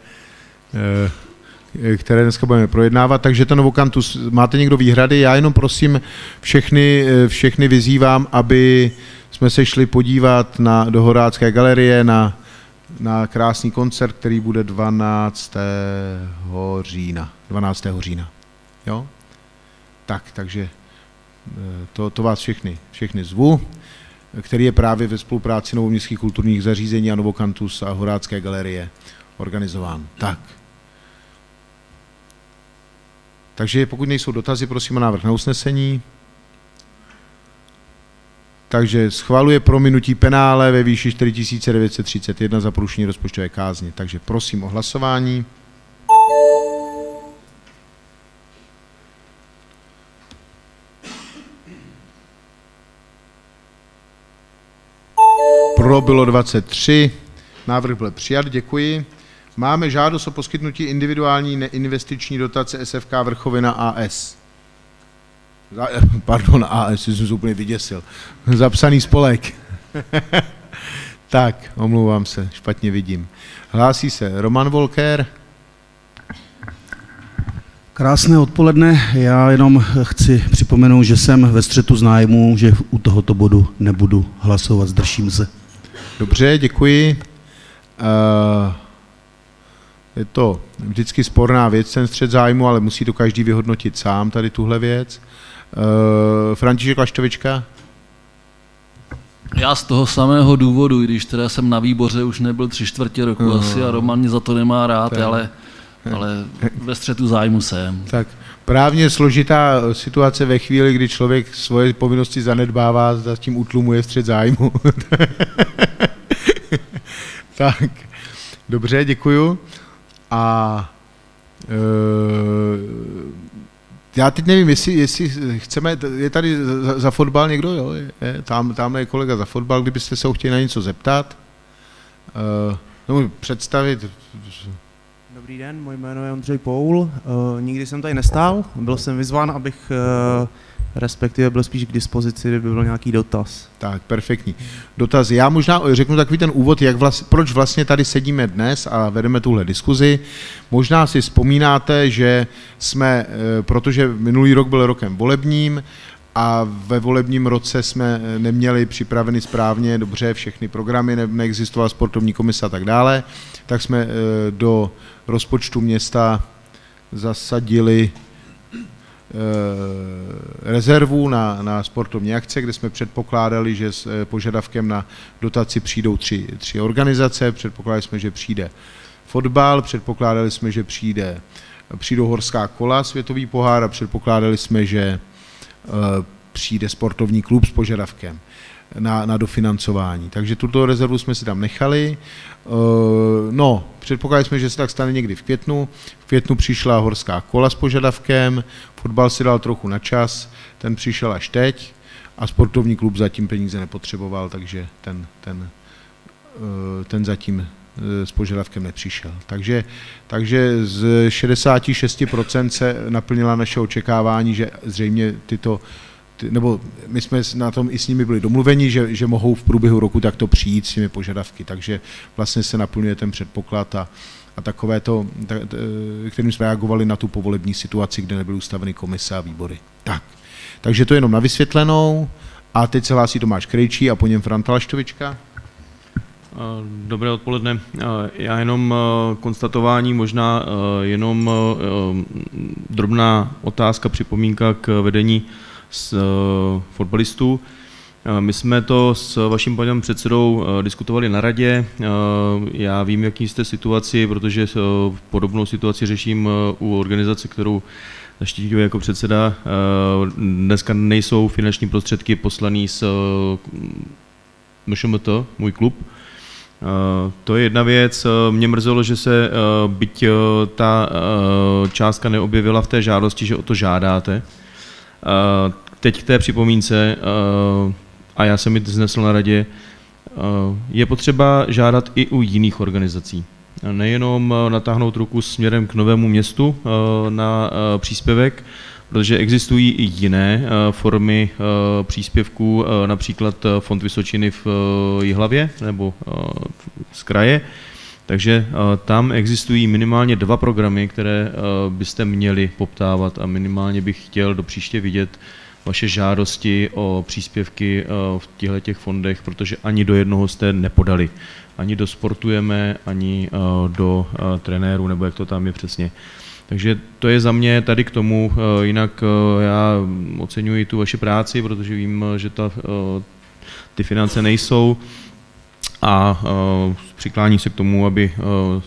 které dneska budeme projednávat. Takže ten Novokantus, máte někdo výhrady? Já jenom prosím, všechny, všechny vyzývám, aby jsme se šli podívat na, do Horácké galerie na, na krásný koncert, který bude dvanáctého října. dvanáctého října. Jo? Tak, takže to, to vás všechny, všechny zvu, který je právě ve spolupráci novoměstských kulturních zařízení a Novokantus a Horácké galerie organizován. Tak. Takže pokud nejsou dotazy, prosím o návrh na usnesení. Takže schvaluje prominutí penále ve výši čtyři tisíce devět set třicet jedna za porušení rozpočtové kázně. Takže prosím o hlasování. Pro bylo dvacet tři. Návrh byl přijat, děkuji. Máme žádost o poskytnutí individuální neinvestiční dotace S F K Vrchovina A S. Pardon, A S, jsem se úplně vyděsil. Zapsaný spolek. Tak, omlouvám se, špatně vidím. Hlásí se Roman Volker. Krásné odpoledne, já jenom chci připomenout, že jsem ve střetu zájmů, že u tohoto bodu nebudu hlasovat, zdržím se. Dobře, děkuji. Uh... Je to vždycky sporná věc, ten střet zájmu, ale musí to každý vyhodnotit sám, tady tuhle věc. Uh, František Laštovička? Já z toho samého důvodu, když teda jsem na výboře už nebyl tři čtvrtě roku uh, asi a Roman mě za to nemá rád, ale, ale ve střetu zájmu jsem. Tak. Právně složitá situace ve chvíli, kdy člověk svoje povinnosti zanedbává, za tím utlumuje střet zájmu. Tak, dobře, děkuju. A e, já teď nevím, jestli, jestli chceme, je tady za, za fotbal někdo, jo? Je, tam, tamhle je kolega za fotbal, kdybyste se ho chtěli na něco zeptat, e, no, představit. Dobrý den, moje jméno je Ondřej Poul, uh, nikdy jsem tady nestál, byl jsem vyzván, abych uh, respektive byl spíš k dispozici, kdyby byl nějaký dotaz. Tak, perfektní. Dotaz. Já možná řeknu takový ten úvod, jak vlast, proč vlastně tady sedíme dnes a vedeme tuhle diskuzi. Možná si vzpomínáte, že jsme, uh, protože minulý rok byl rokem volebním, a ve volebním roce jsme neměli připraveny správně, dobře všechny programy, ne, neexistovala sportovní komise a tak dále, tak jsme do rozpočtu města zasadili rezervu na, na sportovní akce, kde jsme předpokládali, že s požadavkem na dotaci přijdou tři, tři organizace, předpokládali jsme, že přijde fotbal, předpokládali jsme, že přijde, přijdou horská kola, světový pohár a předpokládali jsme, že přijde sportovní klub s požadavkem na, na dofinancování. Takže tuto rezervu jsme si tam nechali. No, předpokládali jsme, že se tak stane někdy v květnu. V květnu přišla horská kola s požadavkem, fotbal si dal trochu na čas, ten přišel až teď a sportovní klub zatím peníze nepotřeboval, takže ten, ten, ten zatím s požadavkem nepřišel. Takže, takže z šedesáti šesti procent se naplnila naše očekávání, že zřejmě tyto, ty, nebo my jsme na tom i s nimi byli domluveni, že, že mohou v průběhu roku takto přijít s těmi požadavky, takže vlastně se naplňuje ten předpoklad a, a takové to, tak, kterým jsme reagovali na tu povolební situaci, kde nebyly ustaveny komise a výbory. Tak, takže to jenom na vysvětlenou a teď se hlásí Tomáš Krejčí a po něm Franta Laštovička. Dobré odpoledne. Já jenom konstatování, možná jenom drobná otázka, připomínka k vedení fotbalistů. My jsme to s vaším panem předsedou diskutovali na radě. Já vím, jaký jste situaci, protože podobnou situaci řeším u organizace, kterou zaštiťuji jako předseda. Dneska nejsou finanční prostředky poslané z M Š M T, můj klub. To je jedna věc. Mě mrzelo, že se byť ta částka neobjevila v té žádosti, že o to žádáte. Teď k té připomínce, a já jsem ji znesl na radě, je potřeba žádat i u jiných organizací. Nejenom natáhnout ruku směrem k Novému Městu na příspěvek, protože existují i jiné formy příspěvků, například Fond Vysočiny v Jihlavě nebo z kraje, takže tam existují minimálně dva programy, které byste měli poptávat a minimálně bych chtěl do příště vidět vaše žádosti o příspěvky v těchto fondech, protože ani do jednoho jste nepodali, ani do sportujeme, ani do trenérů, nebo jak to tam je přesně. Takže to je za mě tady k tomu, jinak já oceňuji tu vaši práci, protože vím, že ta, ty finance nejsou a přikláním se k tomu, aby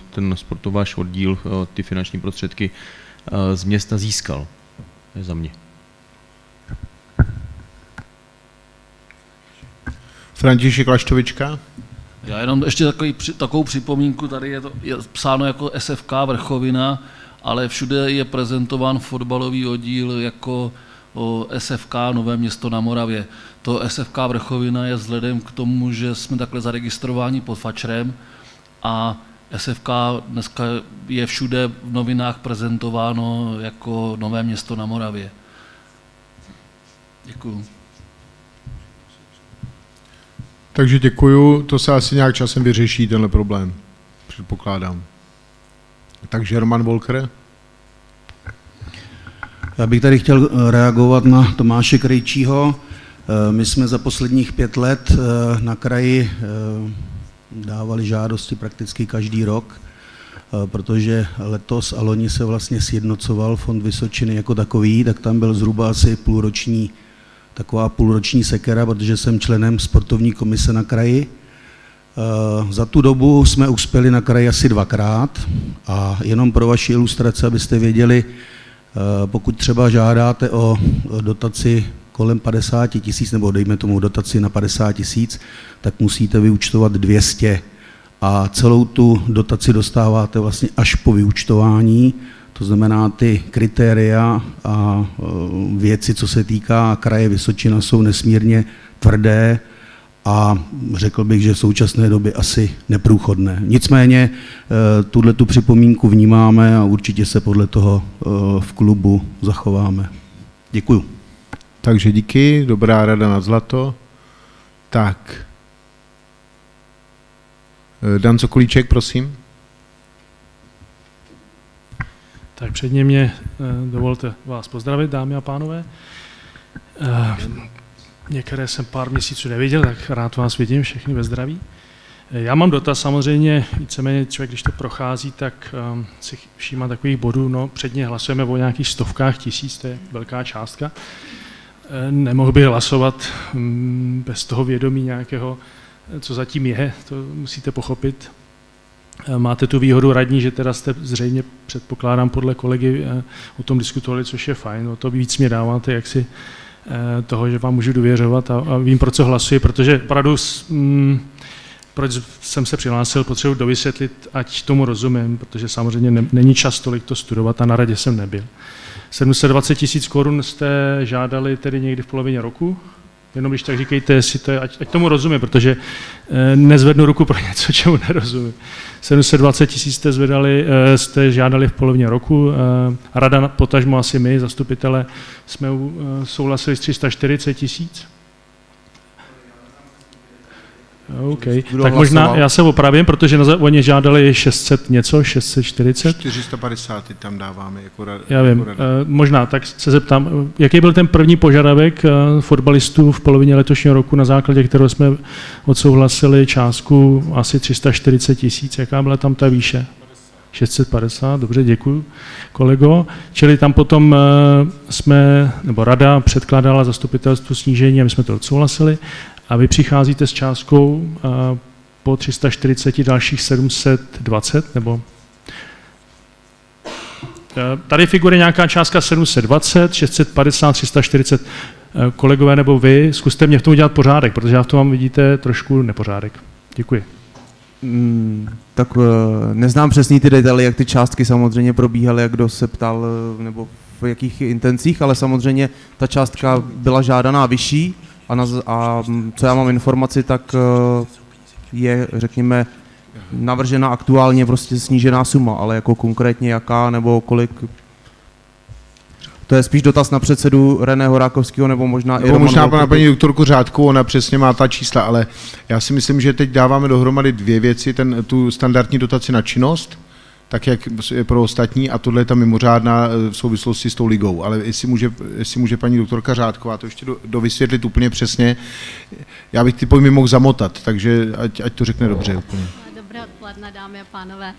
ten sportováš oddíl ty finanční prostředky z města získal. To je za mě. František Laštovička. Já jenom ještě takový, takovou připomínku, tady je to je psáno jako S F K Vrchovina, ale všude je prezentován fotbalový oddíl jako S F K Nové Město na Moravě. To S F K Vrchovina je vzhledem k tomu, že jsme takhle zaregistrováni pod fačrem a S F K dneska je všude v novinách prezentováno jako Nové Město na Moravě. Děkuju. Takže děkuju, to se asi nějak časem vyřeší tenhle problém, předpokládám. Takže Roman Volker. Já bych tady chtěl reagovat na Tomáše Krejčího. My jsme za posledních pět let na kraji dávali žádosti prakticky každý rok protože letos a loni se vlastně sjednocoval Fond Vysočiny jako takový, tak tam byl zhruba asi půlroční, taková půlroční sekera, protože jsem členem sportovní komise na kraji. Za tu dobu jsme uspěli na kraji asi dvakrát a jenom pro vaši ilustraci, abyste věděli, pokud třeba žádáte o dotaci kolem padesáti tisíc, nebo dejme tomu dotaci na padesát tisíc, tak musíte vyúčtovat dvě stě a celou tu dotaci dostáváte vlastně až po vyúčtování, to znamená ty kritéria a věci, co se týká kraje Vysočina, jsou nesmírně tvrdé a řekl bych, že v současné době asi neprůchodné. Nicméně tuhle tu připomínku vnímáme a určitě se podle toho v klubu zachováme. Děkuju. Takže díky, dobrá rada na zlato. Tak, Dan Sokolíček, prosím. Tak předně mě dovolte vás pozdravit, dámy a pánové. Některé jsem pár měsíců neviděl, tak rád vás vidím, všechny ve zdraví. Já mám dotaz, samozřejmě víceméně člověk, když to prochází, tak si všímá takových bodů, no předně hlasujeme o nějakých stovkách tisíc, to je velká částka. Nemohl bych hlasovat bez toho vědomí nějakého, co zatím je, to musíte pochopit. Máte tu výhodu radní, že teda jste zřejmě, předpokládám, podle kolegy o tom diskutovali, což je fajn, o to víc mě dáváte, jak si toho, že vám můžu důvěřovat a, a vím, pro co hlasuji, protože opravdu, mm, proč jsem se přihlásil, potřebuji dovysvětlit, ať tomu rozumím, protože samozřejmě ne, není čas tolik to studovat a na radě jsem nebyl. sedm set dvacet tisíc korun jste žádali tedy někdy v polovině roku, jenom když tak říkejte, jestli to je, ať, ať tomu rozumím, protože e, nezvednu ruku pro něco, čemu nerozumím. sedm set dvacet tisíc jste zvedali, e, jste žádali v polovině roku, e, rada potažmo asi my, zastupitele, jsme u, e, souhlasili s tři sta čtyřiceti tisíci. OK, tak možná já se opravím, protože oni žádali šest set něco, šest set čtyřicet. čtyři sta padesát tam dáváme jako rada. Já vím, jako možná, tak se zeptám, jaký byl ten první požadavek fotbalistů v polovině letošního roku, na základě kterého jsme odsouhlasili částku asi tři sta čtyřicet tisíc, jaká byla tam ta výše? šest set padesát, dobře, děkuji, kolego. Čili tam potom jsme, nebo rada předkládala zastupitelstvu snížení a my jsme to odsouhlasili. A vy přicházíte s částkou po tři sta čtyřiceti dalších sedm set dvacet, nebo tady figuruje nějaká částka sedm set dvacet, šest set padesát, tři sta čtyřicet. Kolegové nebo vy, zkuste mě v tom udělat pořádek, protože já v tom vám vidíte trošku nepořádek. Děkuji. Hmm, tak neznám přesný ty detaily, jak ty částky samozřejmě probíhaly, jak kdo se ptal, nebo v jakých intencích, ale samozřejmě ta částka byla žádaná vyšší. A, na, a co já mám informaci, tak je, řekněme, navržena aktuálně prostě snížená suma, ale jako konkrétně jaká nebo kolik, to je spíš dotaz na předsedu René Horákovského nebo možná nebo i Romanu. Možná pana paní doktorku Řádkovou, ona přesně má ta čísla, ale já si myslím, že teď dáváme dohromady dvě věci, ten, tu standardní dotaci na činnost, tak jak je pro ostatní, a tohle je ta mimořádná v souvislosti s tou ligou. Ale jestli může, jestli může paní doktorka Řádková to ještě do, dovysvětlit úplně přesně, já bych ty pojmy mohl zamotat, takže ať, ať to řekne dobře. Dobré odpoledne, dámy a pánové.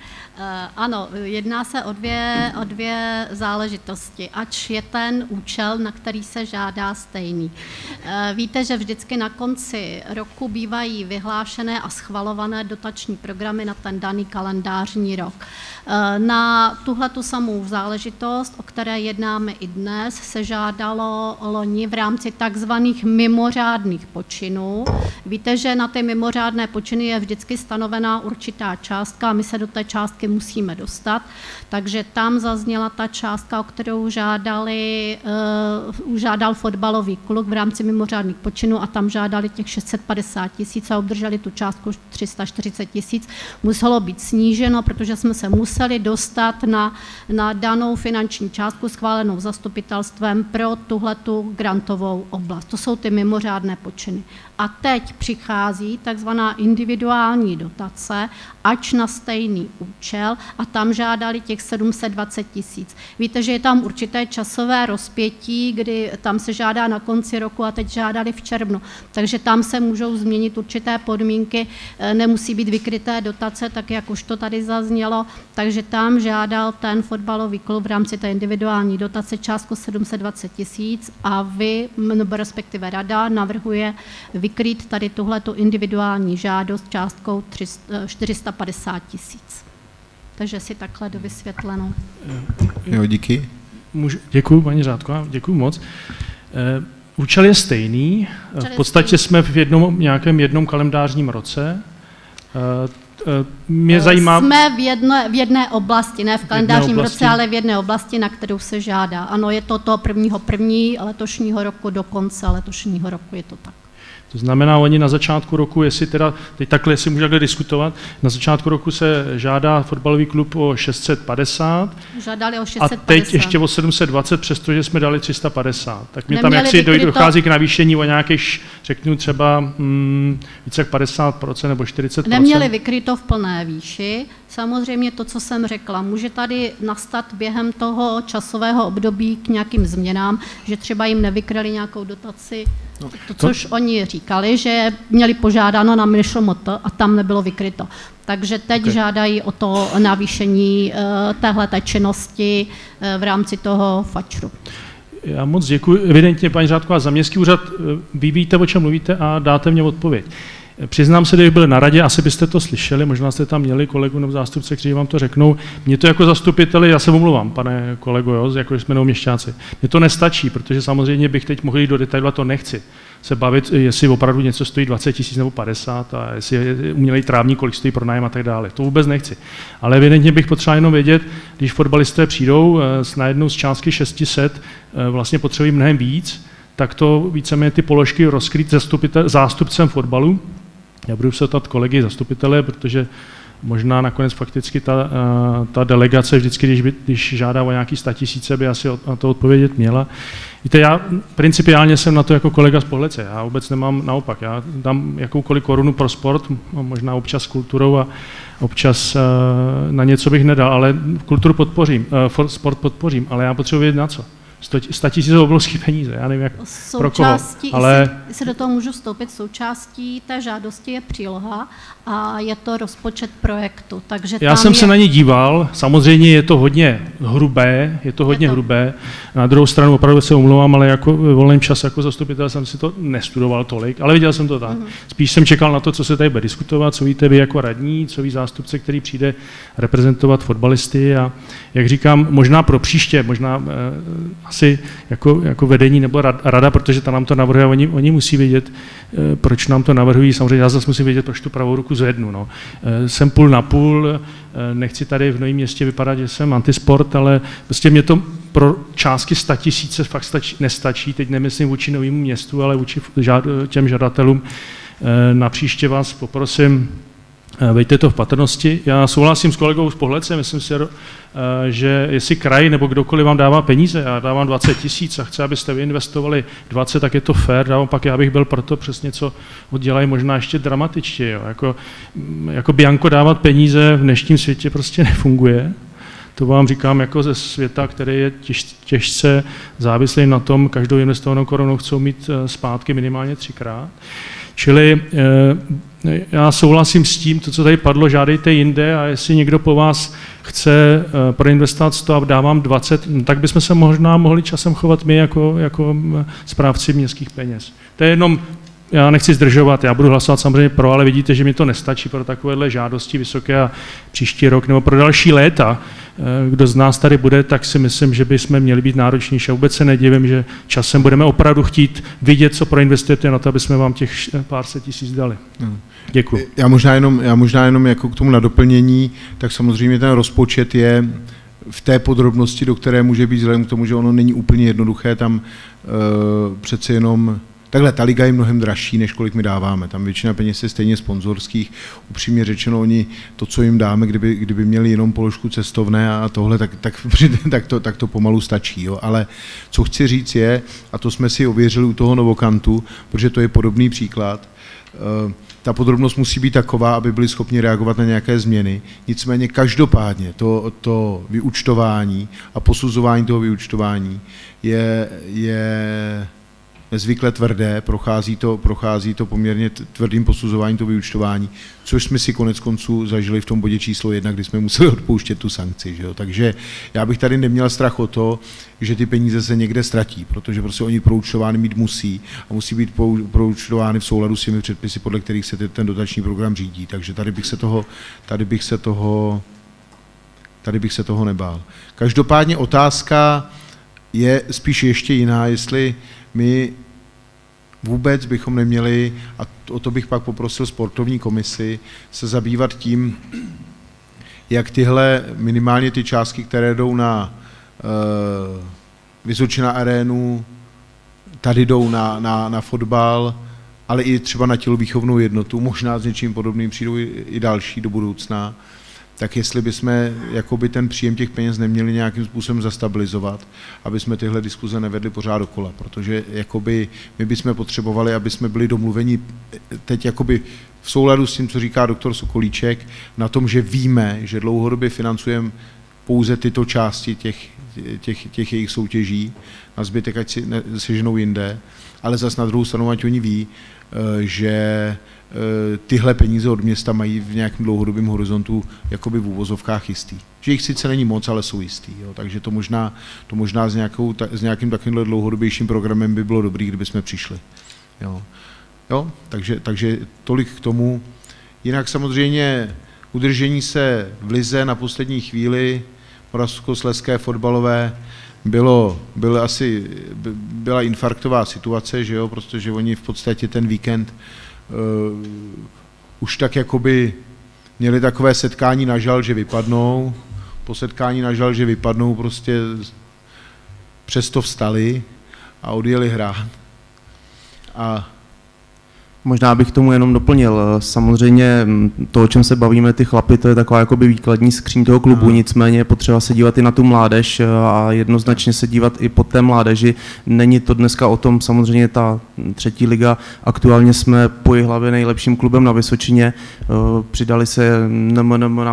Ano, jedná se o dvě, o dvě záležitosti, ač je ten účel, na který se žádá, stejný. Víte, že vždycky na konci roku bývají vyhlášené a schvalované dotační programy na ten daný kalendářní rok. Na tuhletu samou záležitost, o které jednáme i dnes, se žádalo loni v rámci takzvaných mimořádných počinů. Víte, že na ty mimořádné počiny je vždycky stanovená určitá částka a my se do té částky musíme dostat, takže tam zazněla ta částka, o kterou žádali, uh, žádal fotbalový klub v rámci mimořádných počinů a tam žádali těch šest set padesát tisíc a obdrželi tu částku tři sta čtyřicet tisíc. Muselo být sníženo, protože jsme se museli dostat na, na danou finanční částku schválenou zastupitelstvem pro tuhletu grantovou oblast. To jsou ty mimořádné počiny. A teď přichází takzvaná individuální dotace ač na stejný účel, a tam žádali těch sedm set dvacet tisíc. Víte, že je tam určité časové rozpětí, kdy tam se žádá na konci roku a teď žádali v červnu. Takže tam se můžou změnit určité podmínky, nemusí být vykryté dotace, tak jak už to tady zaznělo, takže tam žádal ten fotbalový klub v rámci té individuální dotace částku sedm set dvacet tisíc a vy, nebo respektive rada, navrhuje vykrýt tady tuhletu individuální žádost částkou čtyři sta padesát tisíc. Takže si takhle dovysvětleno. Jo, díky. Můžu, děkuju, paní Řádková, děkuju moc. Účel je stejný, v podstatě jsme v jednom, nějakém jednom kalendářním roce. Mě zajímá... Jsme v jedné, v jedné oblasti, ne v kalendářním roce, ale v jedné oblasti, na kterou se žádá. Ano, je to to prvního první letošního roku do konce letošního roku, je to tak. To znamená, oni na začátku roku, jestli teda, teď takhle si můžeme diskutovat, na začátku roku se žádá fotbalový klub o šest set padesát, žádali o šest set padesát. A teď ještě o sedm set dvacet, přestože jsme dali tři sta padesát. Tak mě tam jaksi dojde, dochází k navýšení o nějakých, řeknu třeba hmm, více jak padesát procent nebo čtyřicet procent. Neměli vykryto v plné výši. Samozřejmě to, co jsem řekla, může tady nastat během toho časového období k nějakým změnám, že třeba jim nevykryli nějakou dotaci, no, to, což to... oni říkali, že měli požádáno na M Š M T a tam nebylo vykryto. Takže teď okay. žádají o to navýšení téhleté činnosti v rámci toho Fachru. Já moc děkuji. Evidentně, paní Řádková, za městský úřad, vy víte, o čem mluvíte a dáte mě odpověď. Přiznám se, když byl na radě, asi byste to slyšeli, možná jste tam měli kolegu nebo zástupce, kteří vám to řeknou. Mně to jako zastupiteli, já se omluvám, pane kolego, jo, jako jsme novoměšťáci, mně to nestačí, protože samozřejmě bych teď mohl jít do detailu a to nechci. Se bavit, jestli opravdu něco stojí dvacet tisíc nebo padesát a jestli umělej trávník, kolik stojí pronájem a tak dále. To vůbec nechci. Ale evidentně bych potřeboval jenom vědět, když fotbalisté přijdou s najednou z částky šest set, vlastně potřebují mnohem víc, tak to víceméně ty položky rozkrýt zástupcem fotbalu. Já budu se ptát kolegy zastupitele, protože možná nakonec fakticky ta, ta delegace vždycky, když, by, když žádá o nějaký sta tisíce, by asi na to odpovědět měla. Víte, já principiálně jsem na to jako kolega z Pohledce, já vůbec nemám naopak, já dám jakoukoliv korunu pro sport, možná občas s kulturou a občas na něco bych nedal, ale kulturu podpořím, sport podpořím, ale já potřebuji vědět na co. sto tisíc obrovských peníze, já nevím, jak pro koho, ale... Se do toho můžu vstoupit, součástí té žádosti je příloha a je to rozpočet projektu, takže já jsem je... se na ně díval, samozřejmě je to hodně hrubé, je to hodně je to... hrubé, na druhou stranu opravdu se omlouvám, ale jako volným čas jako zastupitel jsem si to nestudoval tolik, ale viděl jsem to tak. Mm-hmm. Spíš jsem čekal na to, co se tady bude diskutovat, co víte vy jako radní, co ví zástupce, který přijde reprezentovat fotbalisty a jak říkám, možná pro příště, možná eh, asi jako, jako vedení nebo rada, protože ta nám to navrhuje, oni, oni musí vědět, proč nám to navrhují, samozřejmě já zase musím vědět, proč tu pravou ruku zvednu. No. Jsem půl na půl, nechci tady v Novém Městě vypadat, že jsem antisport, ale prostě mě to pro částky sta tisíce fakt stačí, nestačí, teď nemyslím vůči Novému Městu, ale vůči těm žadatelům. Na příště vás poprosím, vejte to v patrnosti. Já souhlasím s kolegou z Pohledce, myslím si, že jestli kraj nebo kdokoliv vám dává peníze, já dávám dvacet tisíc a chci, abyste vy investovali dvacet, tak je to fér, dávám, pak já bych byl proto přesně, co oddělají možná ještě dramatičtěji. Jako, jako bianko dávat peníze v dnešním světě prostě nefunguje. To vám říkám jako ze světa, který je těž, těžce závislý na tom, každou investovanou korunou chcou mít zpátky minimálně třikrát. Čili já souhlasím s tím, to, co tady padlo, žádejte jinde a jestli někdo po vás chce proinvestovat sto a dávám dvacet, no, tak bychom se možná mohli časem chovat my jako, jako správci městských peněz. To je jenom, já nechci zdržovat, já budu hlasovat samozřejmě pro, ale vidíte, že mi to nestačí pro takovéhle žádosti vysoké a příští rok nebo pro další léta. Kdo z nás tady bude, tak si myslím, že bychom měli být náročnější. A vůbec se nedivím, že časem budeme opravdu chtít vidět, co proinvestujete na to, aby jsme vám těch pár set tisíc dali. Děkuji. Já možná jenom, já možná jenom jako k tomu na doplnění, tak samozřejmě ten rozpočet je v té podrobnosti, do které může být vzhledem k tomu, že ono není úplně jednoduché, tam uh, přeci jenom... Takhle, ta liga je mnohem dražší, než kolik my dáváme. Tam většina peněz je stejně sponzorských. Upřímně řečeno, oni to, co jim dáme, kdyby, kdyby měli jenom položku cestovné a tohle, tak, tak, tak, to, tak to pomalu stačí. Jo. Ale co chci říct je, a to jsme si ověřili u toho Novokantu, protože to je podobný příklad, ta podrobnost musí být taková, aby byli schopni reagovat na nějaké změny. Nicméně každopádně to, to vyúčtování a posuzování toho vyúčtování je, je nezvykle tvrdé, prochází to, prochází to poměrně tvrdým posuzováním toho vyúčtování, což jsme si konec konců zažili v tom bodě číslo jedna, kdy jsme museli odpouštět tu sankci. Že jo? Takže já bych tady neměl strach o to, že ty peníze se někde ztratí, protože prostě oni proúčtovány mít musí a musí být proúčtovány v souladu s těmi předpisy, podle kterých se ten dotační program řídí. Takže tady bych se toho, tady bych se toho, tady bych se toho nebál. Každopádně otázka je spíš ještě jiná, jestli my vůbec bychom neměli, a o to bych pak poprosil sportovní komisi, se zabývat tím, jak tyhle, minimálně ty částky, které jdou na uh, Vysočina arénu, tady jdou na, na, na fotbal, ale i třeba na tělovýchovnou jednotu, možná s něčím podobným přijdou i, i další do budoucna, tak jestli bychom jakoby ten příjem těch peněz neměli nějakým způsobem zastabilizovat, aby jsme tyhle diskuze nevedli pořád dokola, protože jakoby my bychom potřebovali, aby jsme byli domluveni teď jakoby v souladu s tím, co říká doktor Sokolíček, na tom, že víme, že dlouhodobě financujeme pouze tyto části těch, těch, těch jejich soutěží, na zbytek ať si seženou jinde, ale zas na druhou stranu, ať oni ví, že tyhle peníze od města mají v nějakém dlouhodobém horizontu jakoby v úvozovkách jistý. Že jich sice není moc, ale jsou jistý. Jo. Takže to možná, to možná s, nějakou, ta, s nějakým takovýmhle dlouhodobějším programem by bylo dobrý, kdyby jsme přišli. Jo. Jo, takže, takže tolik k tomu. Jinak samozřejmě udržení se v lize na poslední chvíli moravskoslezské fotbalové Bylo, byl asi, byla infarktová situace, že jo, protože oni v podstatě ten víkend uh, už tak jakoby měli takové setkání na žal, že vypadnou, po setkání na žal, že vypadnou, prostě přesto vstali a odjeli hrát. A možná bych tomu jenom doplnil. Samozřejmě to, o čem se bavíme, ty chlapy, to je taková jakoby výkladní skříň toho klubu, nicméně je potřeba se dívat i na tu mládež a jednoznačně se dívat i po té mládeži. Není to dneska o tom, samozřejmě ta třetí liga, aktuálně jsme po Jihlavě nejlepším klubem na Vysočině, přidali se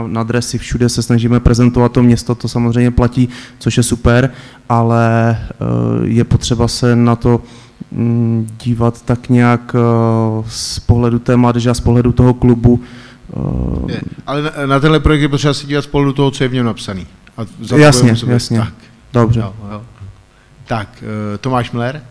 na dresy, všude se snažíme prezentovat to město, to samozřejmě platí, což je super, ale je potřeba se na to dívat tak nějak z pohledu té mládeže a z pohledu toho klubu. Je, ale na tenhle projekt je potřeba se dívat z pohledu toho, co je v něm napsaný. A jasně, jasně. Tak. Dobře. Jo, jo. Tak, Tomáš Miller.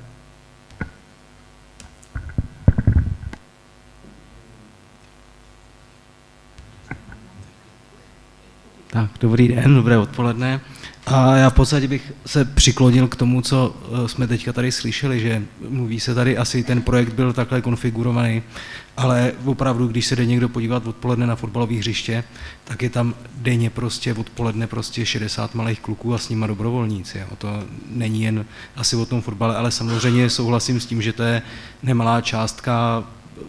Tak, dobrý den, dobré odpoledne. A já v podstatě bych se přiklonil k tomu, co jsme teďka tady slyšeli, že mluví se tady, asi ten projekt byl takhle konfigurovaný, ale opravdu, když se jde někdo podívat odpoledne na fotbalové hřiště, tak je tam denně prostě odpoledne prostě šedesát malých kluků a s nima dobrovolníci. Jo. To není jen asi o tom fotbale, ale samozřejmě souhlasím s tím, že to je nemalá částka,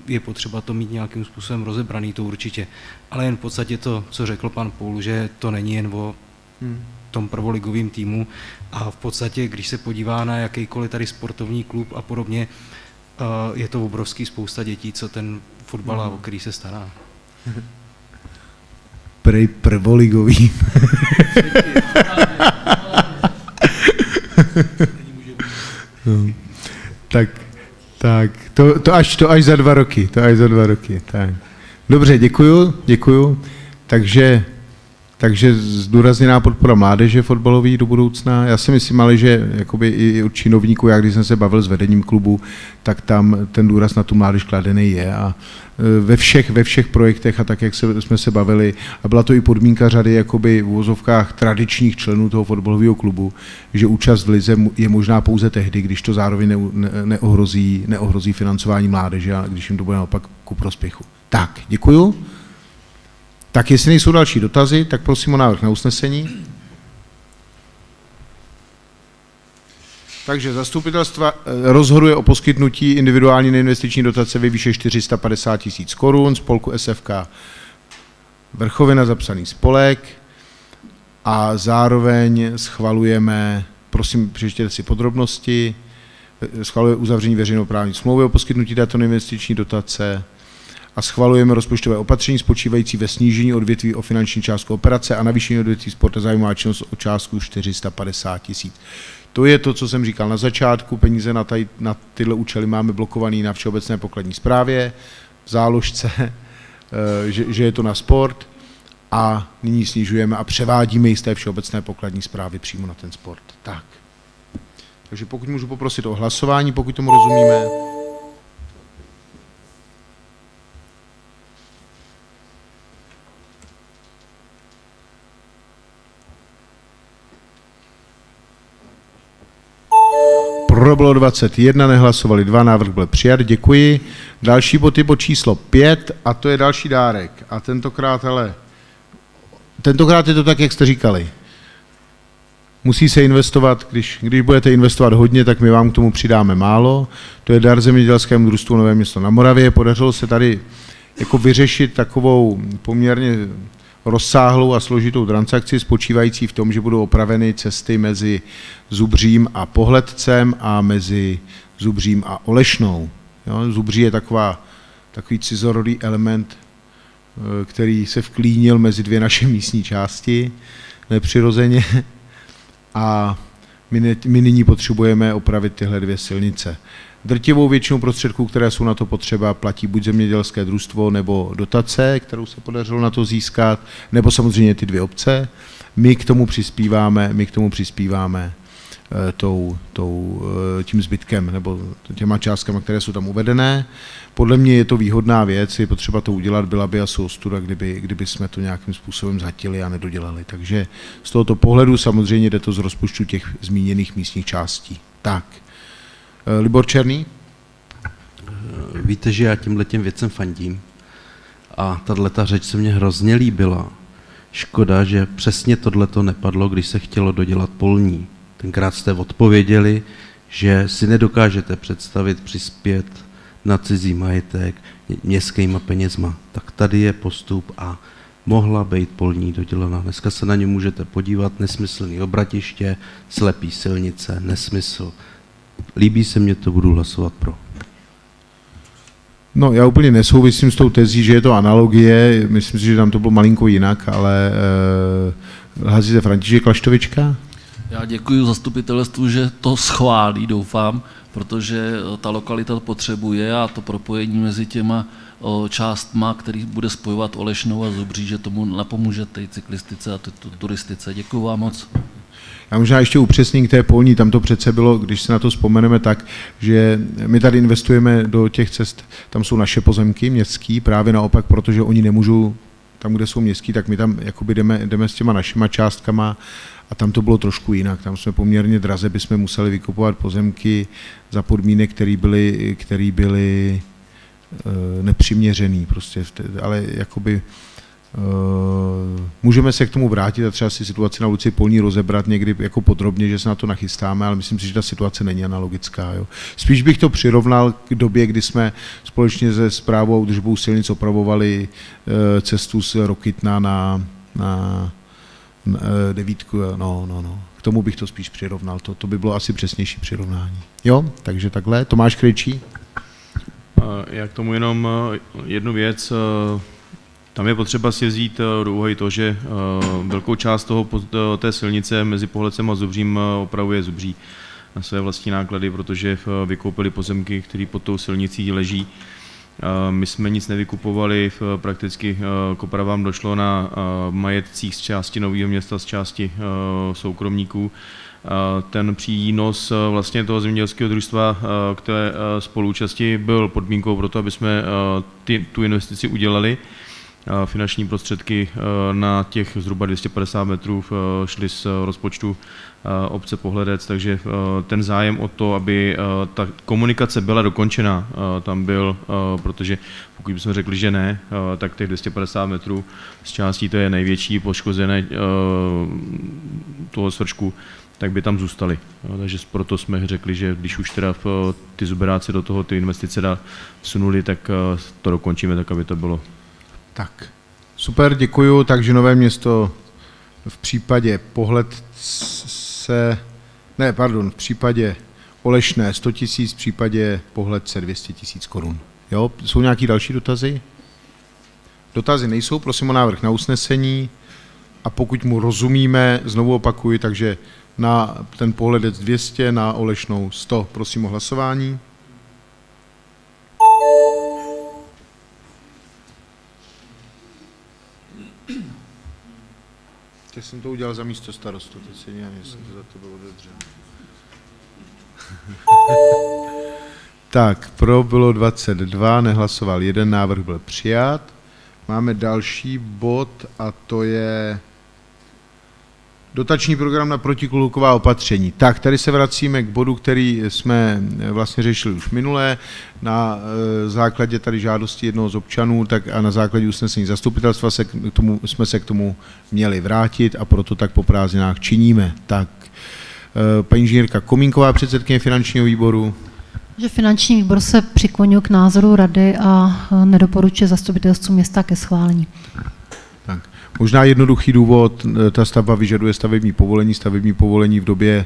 je potřeba to mít nějakým způsobem rozebraný, to určitě. Ale jen v podstatě to, co řekl pan Půl, že to není jen o hmm. tom prvoligovým týmu a v podstatě, když se podívá na jakýkoliv tady sportovní klub a podobně, je to obrovský spousta dětí, co ten fotbal, o který se stará. Prej prvoligovým. No. Tak, tak, to, to, až, to až za dva roky, to až za dva roky, tak. Dobře, děkuju, děkuju, takže Takže zdůrazněná podpora mládeže fotbalový do budoucna. Já si myslím, ale že jakoby i od činovníků, já když jsem se bavil s vedením klubu, tak tam ten důraz na tu mládež kladený je. A ve všech, ve všech projektech a tak, jak se, jsme se bavili, a byla to i podmínka řady jakoby v uvozovkách tradičních členů toho fotbalového klubu, že účast v lize je možná pouze tehdy, když to zároveň ne, ne, neohrozí, neohrozí financování mládeže a když jim to bude naopak ku prospěchu. Tak, děkuju. Tak jestli nejsou další dotazy, tak prosím o návrh na usnesení. Takže zastupitelstva rozhoduje o poskytnutí individuální neinvestiční dotace ve výše čtyři sta padesát tisíc korun spolku S F K Vrchovina, zapsaný spolek, a zároveň schvalujeme, prosím přečtěte si podrobnosti, schvaluje uzavření veřejnoprávní smlouvy o poskytnutí této neinvestiční dotace a schvalujeme rozpočtové opatření spočívající ve snížení odvětví o finanční částku operace a navýšení odvětví sport a zájmová činnost o částku čtyři sta padesát tisíc. To je to, co jsem říkal na začátku, peníze na, taj, na tyhle účely máme blokované na Všeobecné pokladní správě, v záložce, že, že je to na sport a nyní snižujeme a převádíme ji z té Všeobecné pokladní správy přímo na ten sport. Tak. Takže pokud můžu poprosit o hlasování, pokud tomu rozumíme. Pro bylo dvacet jedna, nehlasovali dva, návrh byl přijat, děkuji. Další bod je bod číslo pět a to je další dárek. A tentokrát, ale, tentokrát je to tak, jak jste říkali. Musí se investovat, když, když budete investovat hodně, tak my vám k tomu přidáme málo. To je dar zemědělskému družstvu Nové Město na Moravě. Podařilo se tady jako vyřešit takovou poměrně rozsáhlou a složitou transakci spočívající v tom, že budou opraveny cesty mezi Zubřím a Pohledcem a mezi Zubřím a Olešnou. Jo, Zubří je taková, takový cizorodý element, který se vklínil mezi dvě naše místní části nepřirozeně a my, ne, my nyní potřebujeme opravit tyhle dvě silnice. Drtivou většinu prostředků, které jsou na to potřeba, platí buď zemědělské družstvo nebo dotace, kterou se podařilo na to získat, nebo samozřejmě ty dvě obce. My k tomu přispíváme, my k tomu přispíváme tou, tou, tím zbytkem nebo těma částkama, které jsou tam uvedené. Podle mě je to výhodná věc, je potřeba to udělat, byla by asi ostuda, kdyby, kdyby jsme to nějakým způsobem zhatili a nedodělali. Takže z tohoto pohledu samozřejmě jde to z rozpočtu těch zmíněných místních částí. Tak. Libor Černý? Víte, že já tímhletěm věcem fandím a tato řeč se mě hrozně líbila. Škoda, že přesně tohleto nepadlo, když se chtělo dodělat polní. Tenkrát jste odpověděli, že si nedokážete představit přispět na cizí majetek městskýma penězma. Tak tady je postup a mohla být polní dodělena. Dneska se na ně můžete podívat, nesmyslný obratiště, slepý silnice, nesmysl. Líbí se mně to, budu hlasovat pro. No, já úplně nesouvisím s tou tezí, že je to analogie, myslím si, že tam to bylo malinko jinak, ale eh, házíte František Laštovička? Já děkuji zastupitelstvu, že to schválí, doufám, protože ta lokalita potřebuje a to propojení mezi těma o, částma, který bude spojovat Olešnou a Zubří, že tomu napomůže té cyklistice a té turistice. Děkuji vám moc. A možná ještě upřesním k té polní, tam to přece bylo, když se na to vzpomeneme tak, že my tady investujeme do těch cest, tam jsou naše pozemky městský, právě naopak, protože oni nemůžou, tam, kde jsou městský, tak my tam jakoby jdeme, jdeme s těma našima částkama a tam to bylo trošku jinak, tam jsme poměrně draze, bychom museli vykupovat pozemky za podmínek, které byly, který byly e, nepřiměřený prostě, ale jakoby... Můžeme se k tomu vrátit a třeba si situaci na ulici Polní rozebrat někdy jako podrobně, že se na to nachystáme, ale myslím si, že ta situace není analogická. Jo. Spíš bych to přirovnal k době, kdy jsme společně se správou a údržbou silnic opravovali cestu z Rokytna na, na, na devítku. No, no, no. K tomu bych to spíš přirovnal. To, to by bylo asi přesnější přirovnání. Jo, takže takhle. Tomáš Krejčí. Já k tomu jenom jednu věc. Tam je potřeba si vzít do úvahy to, že velkou část toho, té silnice mezi Pohledcem a Zubřím opravuje Zubří na své vlastní náklady, protože vykoupili pozemky, které pod tou silnicí leží. My jsme nic nevykupovali, prakticky k opravám došlo na majetcích z části Nového Města, z části soukromníků. Ten přínos vlastně toho zemědělského družstva k té spoluúčasti byl podmínkou pro to, aby jsme ty, tu investici udělali. Finanční prostředky na těch zhruba dvě stě padesát metrů šly z rozpočtu obce Pohledec, takže ten zájem o to, aby ta komunikace byla dokončena, tam byl, protože pokud bychom řekli, že ne, tak těch dvě stě padesát metrů z částí to je největší poškozené toho svršku, tak by tam zůstali. Takže proto jsme řekli, že když už teda ty zuberáci do toho ty investice vsunuli, tak to dokončíme tak, aby to bylo. Tak, super, děkuju. Takže Nové Město v případě Pohledce, ne, pardon, v případě Olešné sto tisíc, v případě Pohledce dvě stě tisíc korun. Jo, jsou nějaké další dotazy? Dotazy nejsou, prosím o návrh na usnesení a pokud mu rozumíme, znovu opakuji, takže na ten Pohledec dvě stě, na Olešnou sto. Prosím o hlasování. Já jsem to udělal za místo starostu, teď si nějak, jestli to za to bylo dodrženo. Tak, pro bylo dvacet dva, nehlasoval jeden, návrh byl přijat. Máme další bod a to je dotační program na protikluková opatření. Tak, tady se vracíme k bodu, který jsme vlastně řešili už minulé. Na základě tady žádosti jednoho z občanů tak a na základě usnesení zastupitelstva se k tomu, jsme se k tomu měli vrátit a proto tak po prázdninách činíme. Tak, paní inženýrka Komínková, předsedkyně finančního výboru. Že finanční výbor se přiklonil k názoru rady a nedoporučuje zastupitelstvu města ke schválení. Tak. Možná jednoduchý důvod, ta stavba vyžaduje stavební povolení, stavební povolení v době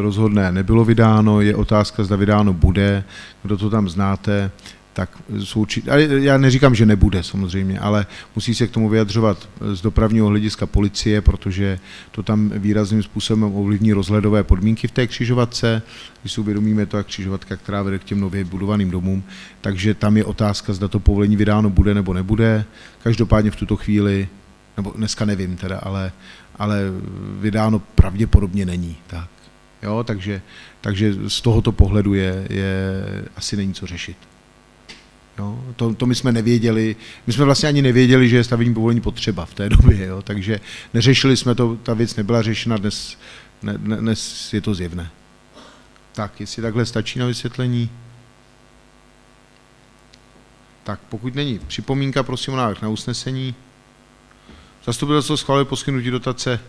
rozhodné nebylo vydáno, je otázka, zda vydáno bude, kdo to tam znáte, tak jsou, já neříkám, že nebude samozřejmě, ale musí se k tomu vyjadřovat z dopravního hlediska policie, protože to tam výrazným způsobem ovlivní rozhledové podmínky v té křižovatce, když si uvědomíme to, jak křižovatka, která vede k těm nově budovaným domům, takže tam je otázka, zda to povolení vydáno bude nebo nebude, každopádně v tuto chvíli, nebo dneska nevím teda, ale, ale vydáno pravděpodobně není, tak, jo, takže, takže z tohoto pohledu je, je asi není co řešit. Jo, to, to my jsme nevěděli, my jsme vlastně ani nevěděli, že je stavební povolení potřeba v té době, jo, takže neřešili jsme to, ta věc nebyla řešena, dnes, ne, dnes je to zjevné. Tak, jestli takhle stačí na vysvětlení. Tak, pokud není připomínka, prosím o návrh na usnesení. Zastupitelstvo schválilo poskytnutí dotace.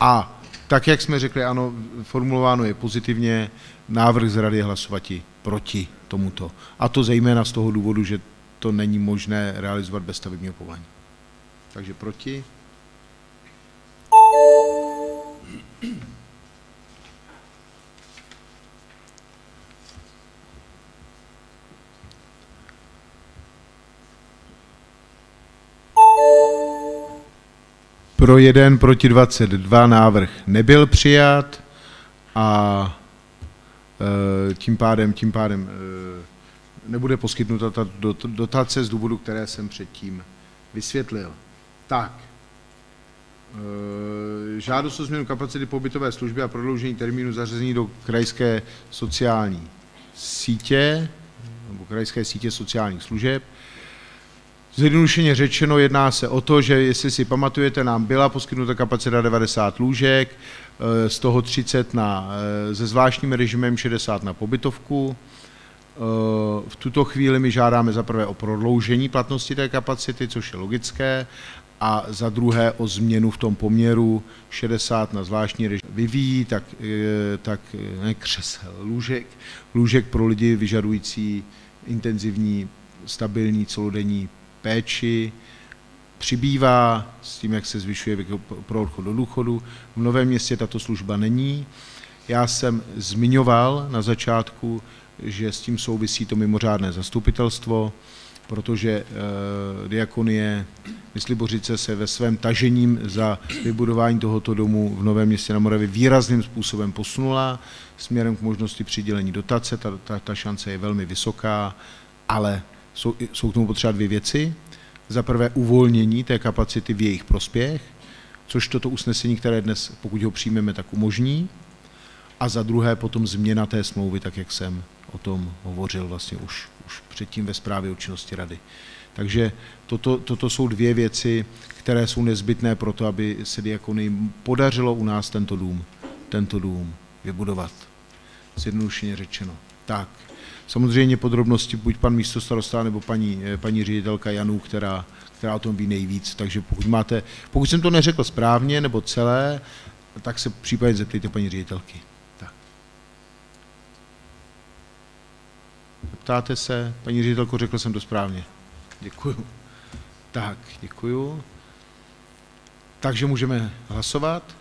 A tak, jak jsme řekli, ano, formulováno je pozitivně, návrh z rady je hlasovati proti tomuto. A to zejména z toho důvodu, že to není možné realizovat bez stavebního povolení. Takže proti. Pro jeden, proti dvacet dva, návrh nebyl přijat a tím pádem, tím pádem nebude poskytnuta ta dotace z důvodu, které jsem předtím vysvětlil. Tak, žádost o změnu kapacity pobytové služby a prodloužení termínu zařazení do krajské sociální sítě, nebo krajské sítě sociálních služeb. Zjednodušeně řečeno, jedná se o to, že jestli si pamatujete, nám byla poskytnuta kapacita devadesát lůžek, z toho třicet na, se zvláštním režimem šedesát na pobytovku. V tuto chvíli my žádáme za prvé o prodloužení platnosti té kapacity, což je logické, a za druhé o změnu v tom poměru šedesát na zvláštní režim vyvíjí, tak, tak ne, křesel, lůžek, lůžek pro lidi vyžadující intenzivní, stabilní, celodenní péči přibývá s tím, jak se zvyšuje věk pro odchod do důchodu. V Novém Městě tato služba není. Já jsem zmiňoval na začátku, že s tím souvisí to mimořádné zastupitelstvo, protože e, diakonie Myslibořice se ve svém tažením za vybudování tohoto domu v Novém Městě na Moravě výrazným způsobem posunula směrem k možnosti přidělení dotace. Ta, ta, ta šance je velmi vysoká, ale Jsou, jsou k tomu potřeba dvě věci. Za prvé uvolnění té kapacity v jejich prospěch, což toto usnesení, které dnes, pokud ho přijmeme, tak umožní. A za druhé potom změna té smlouvy, tak jak jsem o tom hovořil vlastně už, už předtím ve zprávě o činnosti rady. Takže toto, toto jsou dvě věci, které jsou nezbytné pro to, aby se diakonii podařilo u nás tento dům, tento dům vybudovat. Zjednodušeně řečeno. Tak. Samozřejmě podrobnosti buď pan místostarosta nebo paní, paní ředitelka Janů, která, která o tom ví nejvíc. Takže pokud máte, pokud jsem to neřekl správně nebo celé, tak se případně zeptejte paní ředitelky. Tak. Ptáte se, paní ředitelko, řekl jsem to správně. Děkuju. Tak, děkuju. Takže můžeme hlasovat.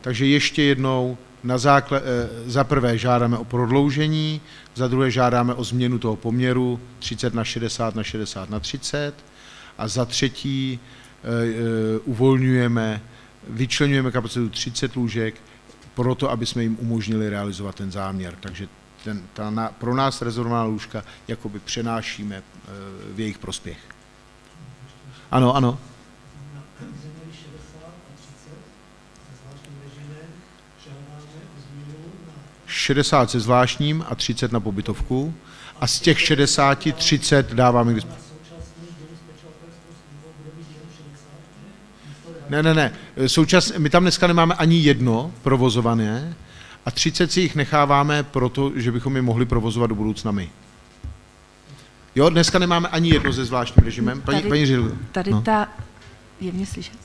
Takže ještě jednou Na základ, za prvé žádáme o prodloužení, za druhé žádáme o změnu toho poměru třicet na šedesát na šedesát na třicet a za třetí uvolňujeme, vyčlenujeme kapacitu třicet lůžek proto, aby jsme jim umožnili realizovat ten záměr. Takže ten, ta na, pro nás rezervovaná lůžka jakoby přenášíme v jejich prospěch. Ano, ano. šedesát se zvláštním a třicet na pobytovku a z těch šedesáti třicet dáváme k dispozici. Ne, ne, ne. Současně, my tam dneska nemáme ani jedno provozované a třicet si jich necháváme proto, že bychom je mohli provozovat do budoucna my. Jo, dneska nemáme ani jedno se zvláštním režimem. Paní, tady, paní Řil, tady no. ta, je mě slyšet?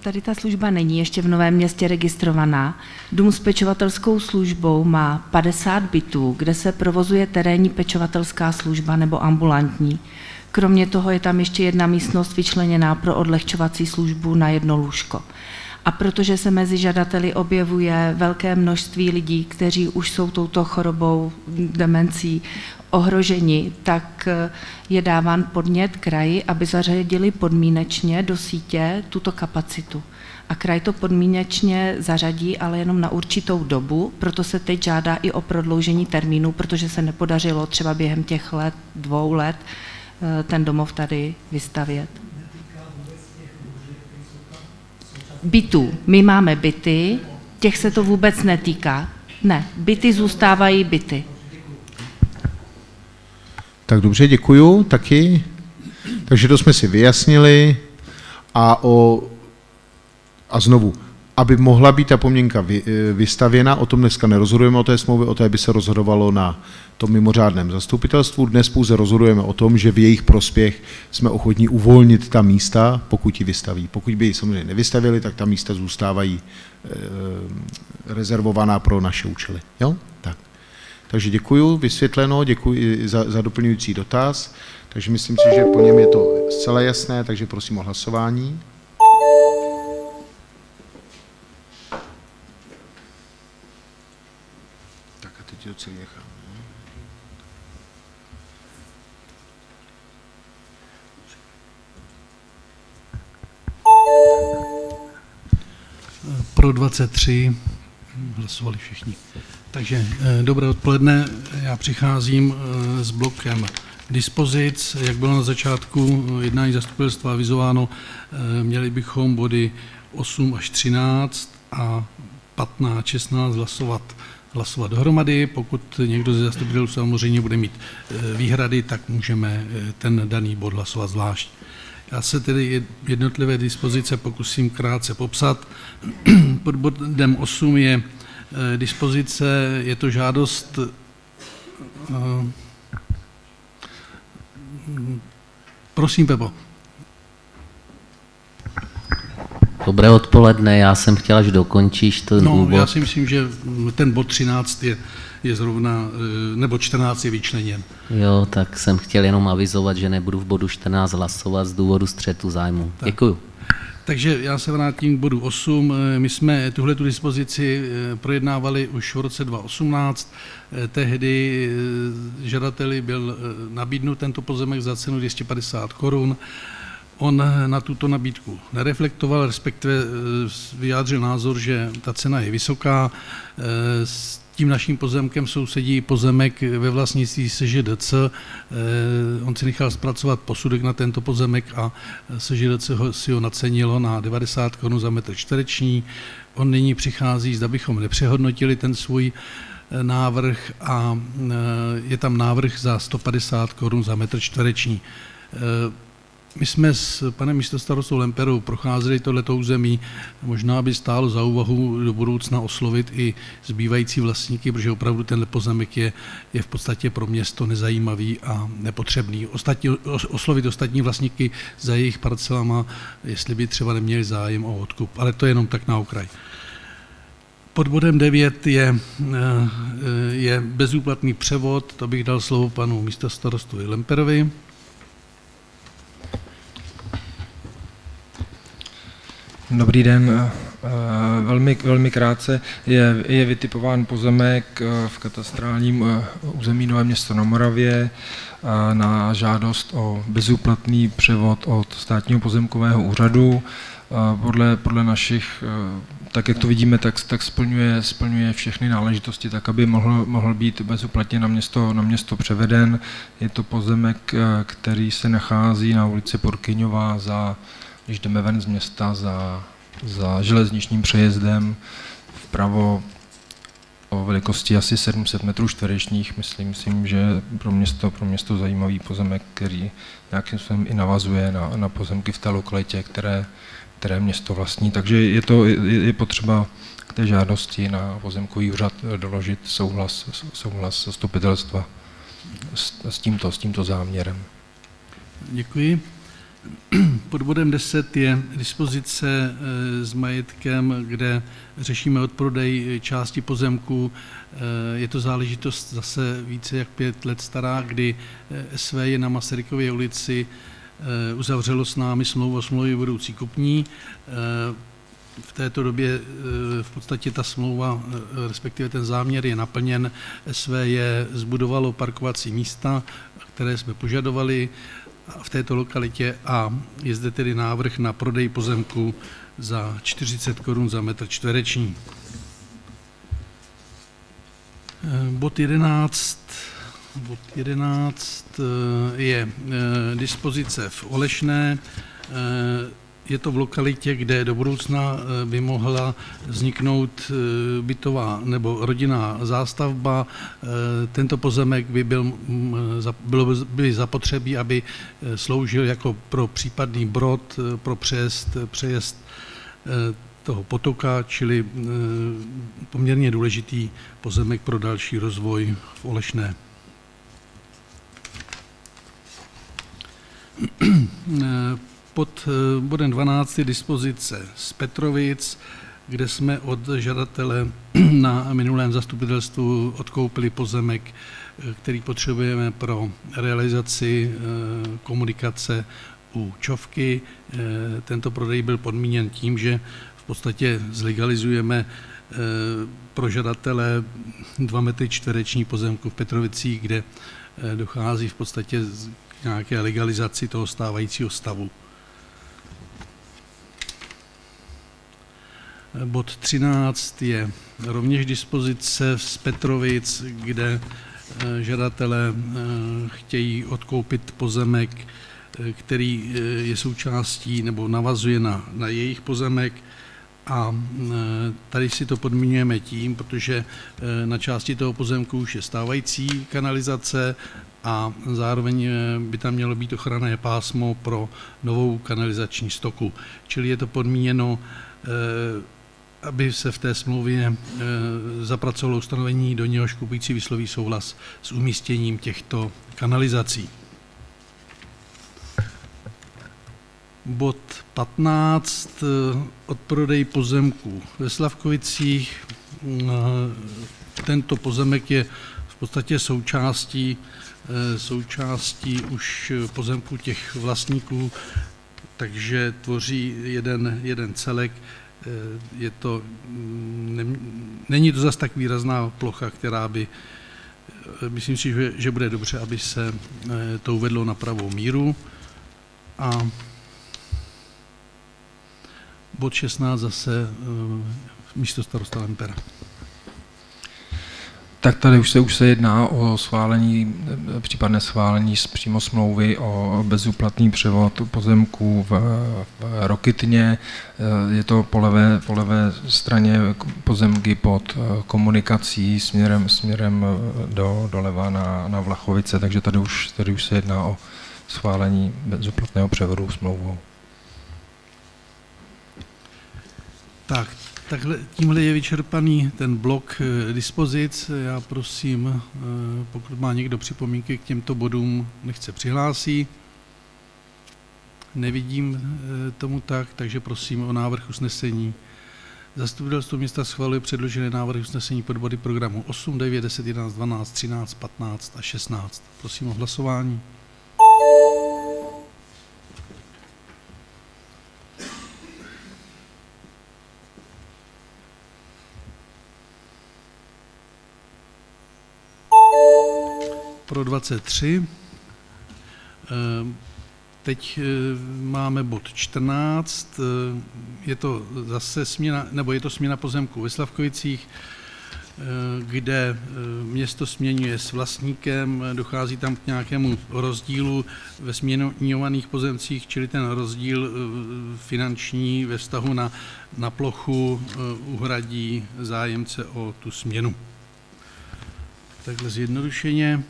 Tady ta služba není ještě v Novém Městě registrovaná. Dům s pečovatelskou službou má padesát bytů, kde se provozuje terénní pečovatelská služba nebo ambulantní. Kromě toho je tam ještě jedna místnost vyčleněná pro odlehčovací službu na jedno lůžko. A protože se mezi žadateli objevuje velké množství lidí, kteří už jsou touto chorobou, demencí ohroženi, tak je dáván podnět kraji, aby zařadili podmínečně do sítě tuto kapacitu. A kraj to podmínečně zařadí, ale jenom na určitou dobu, proto se teď žádá i o prodloužení termínu, protože se nepodařilo třeba během těch let, dvou let, ten domov tady vystavět. Bytů. My máme byty, těch se to vůbec netýká. Ne, byty zůstávají byty. Tak dobře, děkuju taky. Takže to jsme si vyjasnili a, o, a znovu, aby mohla být ta poměnka vy, vystavěna, o tom dneska nerozhodujeme o té smlouvě, o té by se rozhodovalo na tom mimořádném zastupitelstvu. Dnes pouze rozhodujeme o tom, že v jejich prospěch jsme ochotní uvolnit ta místa, pokud ji vystaví. Pokud by ji samozřejmě nevystavili, tak ta místa zůstávají e, rezervovaná pro naše účely. Jo? Tak. Takže děkuju, vysvětleno, děkuji za, za doplňující dotaz. Takže myslím si, že po něm je to zcela jasné, takže prosím o hlasování. Tak a teď to celý nechám. Pro dvacet tři hlasovali všichni. Takže dobré odpoledne, já přicházím s blokem dispozic. Jak bylo na začátku jednání zastupitelstva avizováno, měli bychom body osm až třináct a patnáct, šestnáct hlasovat, hlasovat dohromady. Pokud někdo ze zastupitelů samozřejmě bude mít výhrady, tak můžeme ten daný bod hlasovat zvlášť. Já se tedy jednotlivé dispozice pokusím krátce popsat. Pod bodem osm je dispozice, je to žádost prosím, Pepo. Dobré odpoledne, já jsem chtěl, až dokončíš ten no, úvod. Já si myslím, že ten bod třináct je, je zrovna, nebo čtrnáct je vyčleněn. Jo, tak jsem chtěl jenom avizovat, že nebudu v bodu čtrnáct hlasovat z důvodu střetu zájmu. Tak. Děkuju. Takže já se vrátím k bodu osm. My jsme tuhle tu dispozici projednávali už v roce dva tisíce osmnáct. Tehdy žadateli byl nabídnut tento pozemek za cenu dvě stě padesát korun. On na tuto nabídku nereflektoval, respektive vyjádřil názor, že ta cena je vysoká. S tím naším pozemkem sousedí pozemek ve vlastnictví S Ž D C. On si nechal zpracovat posudek na tento pozemek a S Ž D C si ho nacenilo na devadesát korun za metr čtvereční. On nyní přichází, zda bychom nepřehodnotili ten svůj návrh a je tam návrh za sto padesát korun za metr čtvereční. My jsme s panem místostarostou Lemperou procházeli tohleto území, možná by stálo za úvahu do budoucna oslovit i zbývající vlastníky, protože opravdu tenhle pozemek je, je v podstatě pro město nezajímavý a nepotřebný. Ostatní, oslovit ostatní vlastníky za jejich parcelama, jestli by třeba neměli zájem o odkup, ale to je jenom tak na okraj. Pod bodem devět je, je bezúplatný převod, to bych dal slovo panu místostarostovi Lemperovi. Dobrý den, Velmi, velmi krátce je, je vytipován pozemek v katastrálním území Nové Město na Moravě na žádost o bezúplatný převod od státního pozemkového úřadu. Podle, podle našich, tak jak to vidíme, tak, tak splňuje, splňuje všechny náležitosti, tak aby mohl, mohl být bezúplatně na město, na město převeden. Je to pozemek, který se nachází na ulici Porkyňová, za, když jdeme ven z města, za, za železničním přejezdem vpravo o velikosti asi sedm set metrů čtverečních. Myslím, myslím že pro město, pro město zajímavý pozemek, který nějakým způsobem i navazuje na, na pozemky v té lokalitě, které které město vlastní, takže je, to, je, je potřeba k té žádosti na pozemkový úřad doložit souhlas, souhlas zastupitelstva s, s, tímto, s tímto záměrem. Děkuji. Pod bodem deset je dispozice s majetkem, kde řešíme odprodej části pozemků. Je to záležitost zase více jak pět let stará, kdy S V J na Masarykově ulici uzavřelo s námi smlouvu o smlouvě budoucí kupní. V této době v podstatě ta smlouva, respektive ten záměr je naplněn. S V J zbudovalo parkovací místa, které jsme požadovali v této lokalitě, a je zde tedy návrh na prodej pozemku za čtyřicet korun za metr čtvereční. Bod jedenáct. Bod jedenáct je dispozice v Olešné. Je to v lokalitě, kde do budoucna by mohla vzniknout bytová nebo rodinná zástavba. Tento pozemek by byl, bylo by zapotřebí, aby sloužil jako pro případný brod, pro přejezd, přejezd toho potoka, čili poměrně důležitý pozemek pro další rozvoj v Olešné. Pod bodem dvanáct je dispozice z Petrovic, kde jsme od žadatele na minulém zastupitelstvu odkoupili pozemek, který potřebujeme pro realizaci komunikace u Čovky. Tento prodej byl podmíněn tím, že v podstatě zlegalizujeme pro žadatele dva metry čtvereční pozemku v Petrovicích, kde dochází v podstatě nějaké legalizaci toho stávajícího stavu. Bod třináct je rovněž dispozice z Petrovic, kde žadatelé chtějí odkoupit pozemek, který je součástí nebo navazuje na, na jejich pozemek. A tady si to podmiňujeme tím, protože na části toho pozemku už je stávající kanalizace a zároveň by tam mělo být ochranné pásmo pro novou kanalizační stoku. Čili je to podmíněno, aby se v té smlouvě zapracovalo ustanovení, do něhož kupující vysloví souhlas s umístěním těchto kanalizací. Bod patnáct, odprodej pozemků ve Slavkovicích. Tento pozemek je v podstatě součástí, součástí už pozemků těch vlastníků, takže tvoří jeden, jeden celek. Je to, ne, není to zas tak výrazná plocha, která by, myslím si, že, že bude dobře, aby se to uvedlo na pravou míru. A bod šestnáct zase místo starosta Lempera. Tak tady už se, už se jedná o schválení, případné schválení z přímo smlouvy o bezúplatný převod pozemků v, v Rokytně. Je to po levé, po levé straně pozemky pod komunikací směrem, směrem do, doleva na, na Vlachovice, takže tady už, tady už se jedná o schválení bezúplatného převodu smlouvou. Tak, takhle, tímhle je vyčerpaný ten blok e, dispozic. Já prosím, e, pokud má někdo připomínky k těmto bodům, nechce přihlásí. Nevidím e, tomu tak, takže prosím o návrh usnesení. Zastupitelstvo města schvaluje předložené návrhy usnesení pod body programu osm, devět, deset, jedenáct, dvanáct, třináct, patnáct a šestnáct. Prosím o hlasování. pro dvacet tři. Teď máme bod čtrnáct, je to zase směna, nebo je to směna pozemku ve Slavkovicích, kde město směňuje s vlastníkem, dochází tam k nějakému rozdílu ve směňovaných pozemcích, čili ten rozdíl finanční ve vztahu na, na plochu uhradí zájemce o tu směnu. Takhle zjednodušeně.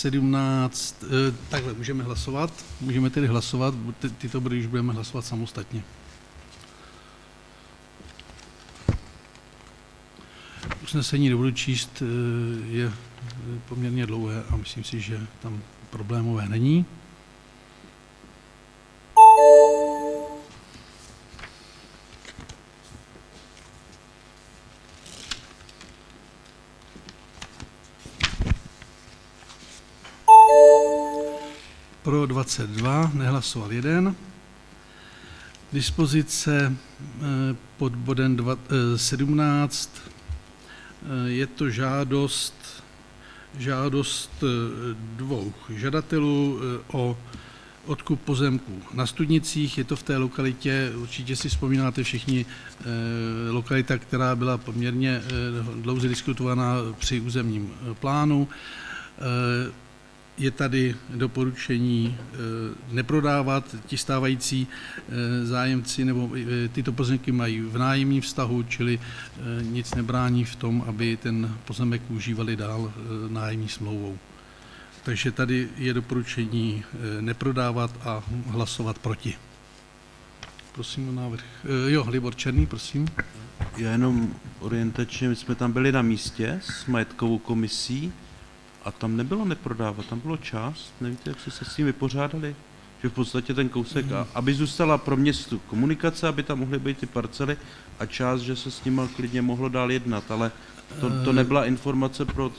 sedmnáct, takhle můžeme hlasovat, můžeme tedy hlasovat, ty, tyto body už budeme hlasovat samostatně. Usnesení nebudu číst, je poměrně dlouhé a myslím si, že tam problémové není. Pro dvacet dva, nehlasoval jeden. Dispozice pod bodem sedmnáct, je to žádost, žádost dvou žadatelů o odkup pozemků na Studnicích, je to v té lokalitě, určitě si vzpomínáte všichni, lokalita, která byla poměrně dlouze diskutovaná při územním plánu. Je tady doporučení neprodávat, ti stávající zájemci nebo tyto pozemky mají v nájemním vztahu, čili nic nebrání v tom, aby ten pozemek užívali dál nájemní smlouvou. Takže tady je doporučení neprodávat a hlasovat proti. Prosím o návrh. Jo, Libor Černý, prosím. Já jenom orientačně, my jsme tam byli na místě s majetkovou komisí, a tam nebylo neprodávat, tam bylo část, nevíte, jak jste se s tím vypořádali? Že v podstatě ten kousek, mm. a, aby zůstala pro městu komunikace, aby tam mohly být ty parcely a část, že se s nimi klidně mohlo dál jednat, ale to, to nebyla informace pro,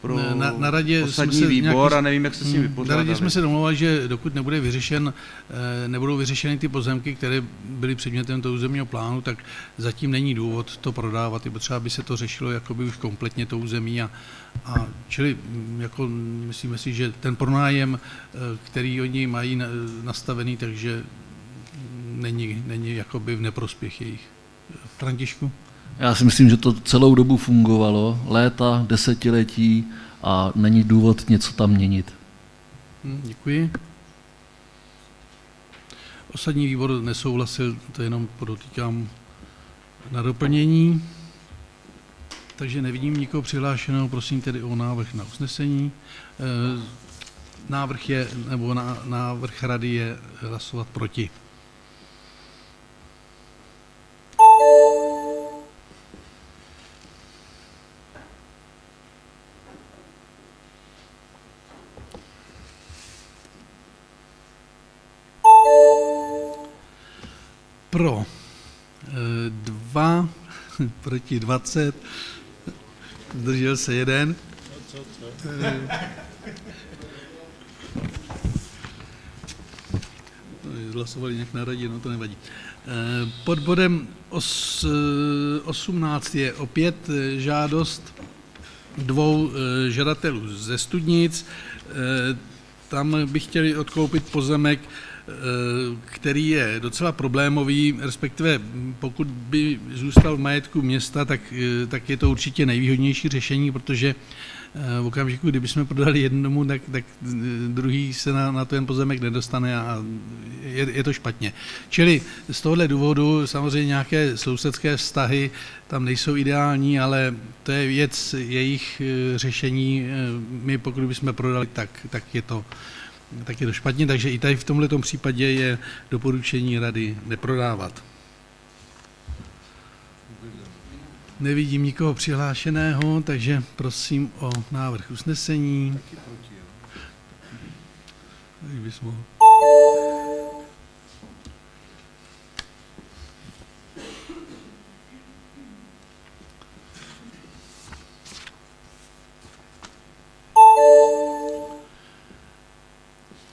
pro na, na radě osadní jsme se výbor nějaký, a nevím, jak se s tím vypořádali. Na radě jsme se domluvali, že dokud nebude vyřešen, nebudou vyřešeny ty pozemky, které byly předmětem toho územního plánu, tak zatím není důvod to prodávat, je třeba by se to řešilo jakoby už kompletně to území a A čili jako myslíme si, že ten pronájem, který oni mají nastavený, takže není, není jakoby v neprospěch jejich. Františku? Já si myslím, že to celou dobu fungovalo, léta, desetiletí a není důvod něco tam měnit. Hm, děkuji. Osadní výbor nesouhlasil, to jenom podotýkám na doplnění. Takže nevidím nikoho přihlášeného, prosím tedy o návrh na usnesení. Návrh je, nebo návrh rady je hlasovat proti. Pro dva, proti dvacet. Zdržel se jeden. No, co, co? Hlasovali nějak na radě, no to nevadí. Pod bodem osmnáct je opět žádost dvou žadatelů ze Studnic. Tam by chtěli odkoupit pozemek, který je docela problémový, respektive pokud by zůstal v majetku města, tak, tak je to určitě nejvýhodnější řešení, protože v okamžiku, kdybychom prodali jednomu, tak, tak druhý se na, na ten pozemek nedostane a je, je to špatně. Čili z tohohle důvodu samozřejmě nějaké sousedské vztahy tam nejsou ideální, ale to je věc jejich řešení. My pokud bychom prodali, tak, tak je to tak je to špatně, takže i tady v tomto případě je doporučení rady neprodávat. Nevidím nikoho přihlášeného, takže prosím o návrh usnesení.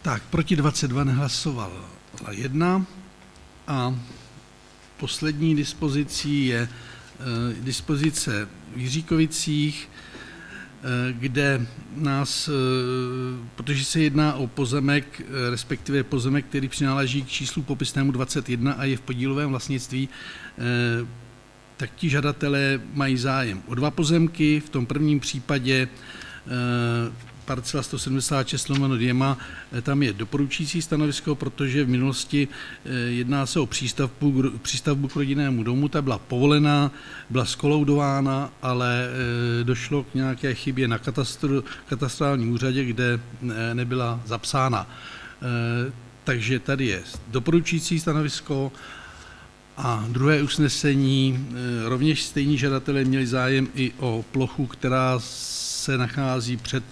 Tak, proti dvacet dva nehlasovala jedna a poslední dispozicí je e, dispozice v Jiříkovicích, kde nás, protože se jedná o pozemek, respektive pozemek, který přináleží k číslu popisnému dvacet jedna a je v podílovém vlastnictví, tak ti žadatelé mají zájem o dva pozemky. V tom prvním případě parcela sto sedmdesát šest lomeno dvě, tam je doporučující stanovisko, protože v minulosti jedná se o přístavbu, přístavbu k rodinnému domu, ta byla povolená, byla zkoloudována, ale došlo k nějaké chybě na katastru, katastrálním úřadě, kde nebyla zapsána. Takže tady je doporučující stanovisko. A druhé usnesení, rovněž stejní žadatelé měli zájem i o plochu, která se nachází před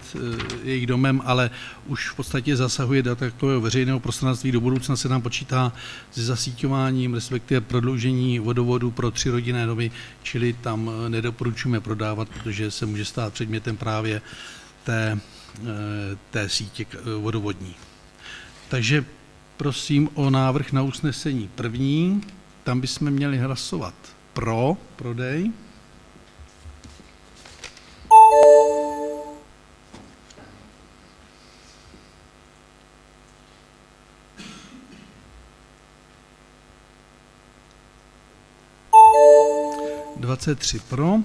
jejich domem, ale už v podstatě zasahuje do takového veřejného prostranství. Do budoucna se nám počítá se zasíťováním, respektive prodloužení vodovodu pro tři rodinné domy, čili tam nedoporučujeme prodávat, protože se může stát předmětem právě té, té sítě vodovodní. Takže prosím o návrh na usnesení první. Tam bychom měli hlasovat pro prodej. dvacet tři pro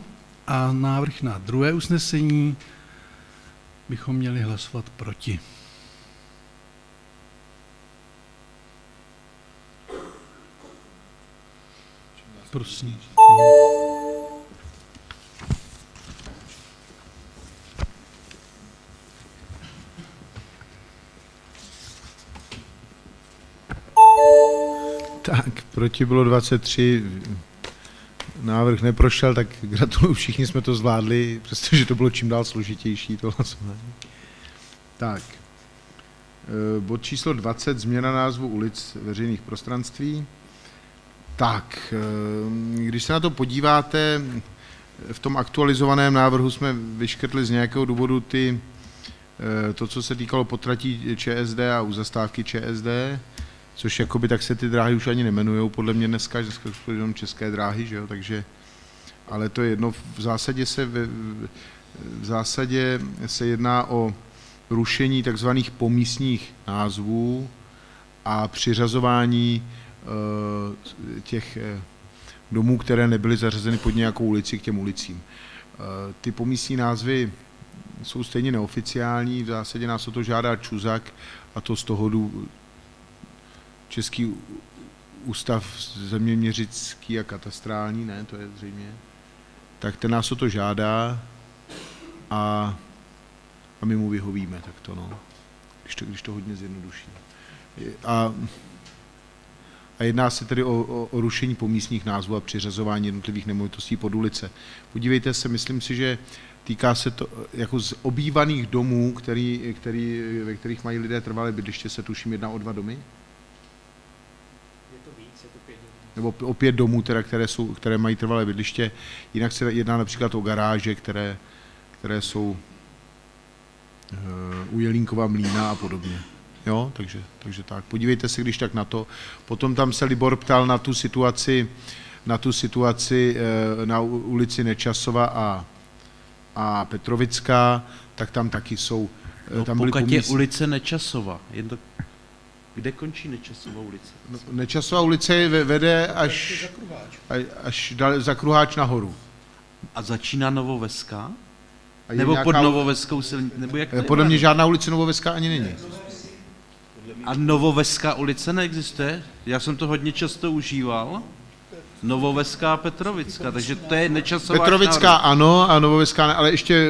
a návrh na druhé usnesení bychom měli hlasovat proti. Prosím. Tak, proti bylo dvacet tři, návrh neprošel, tak gratuluju, všichni jsme to zvládli, přestože to bylo čím dál složitější to hlasování. Tak, bod číslo dvacet, změna názvu ulic veřejných prostranství. Tak, když se na to podíváte, v tom aktualizovaném návrhu jsme vyškrtli z nějakého důvodu ty, to, co se týkalo potratí ČSD a u zastávky ČSD, což jakoby tak se ty dráhy už ani nemenujou, podle mě dneska, dneska jsou jenom české dráhy, že jo, takže, ale to je jedno, v zásadě se, v, v zásadě se jedná o rušení takzvaných pomístních názvů a přiřazování těch domů, které nebyly zařazeny pod nějakou ulici k těm ulicím. Ty pomístní názvy jsou stejně neoficiální, v zásadě nás o to žádá Čuzak, a to z toho důvodu Český ústav zeměměřický a katastrální, ne, to je zřejmě, tak ten nás o to žádá a, a my mu vyhovíme, tak to no, když to, když to hodně zjednoduší. A A jedná se tedy o, o, o rušení pomístních názvů a přiřazování jednotlivých nemovitostí pod ulice. Podívejte se, myslím si, že týká se to jako z obývaných domů, který, který, ve kterých mají lidé trvalé bydliště, se tuším jedná o dva domy? Je to víc, je to pět domů. Nebo o pět domů, teda, které, jsou, které mají trvalé bydliště. Jinak se jedná například o garáže, které, které jsou uh, u Jelínkova mlýna a podobně. Jo, takže, takže tak. Podívejte se, když tak na to. Potom tam se Libor ptal na tu situaci, na tu situaci na ulici Nečasova a, a Petrovická, tak tam taky jsou. No, tam byly pomístní... je ulice Nečasova. Jen to... Kde končí Nečasova ulice? No, Nečasova ulice vede až, až za Kruháč nahoru. A začíná Novoveská? Nebo nějaká... pod Novoveskou silní? Nebo jak... Podle mě žádná ulice Novoveská ani není. A Novoveská ulice neexistuje? Já jsem to hodně často užíval. Novoveská a Petrovická, takže to je Nečasová. Petrovická národní. Ano a Novoveská ne, ale ještě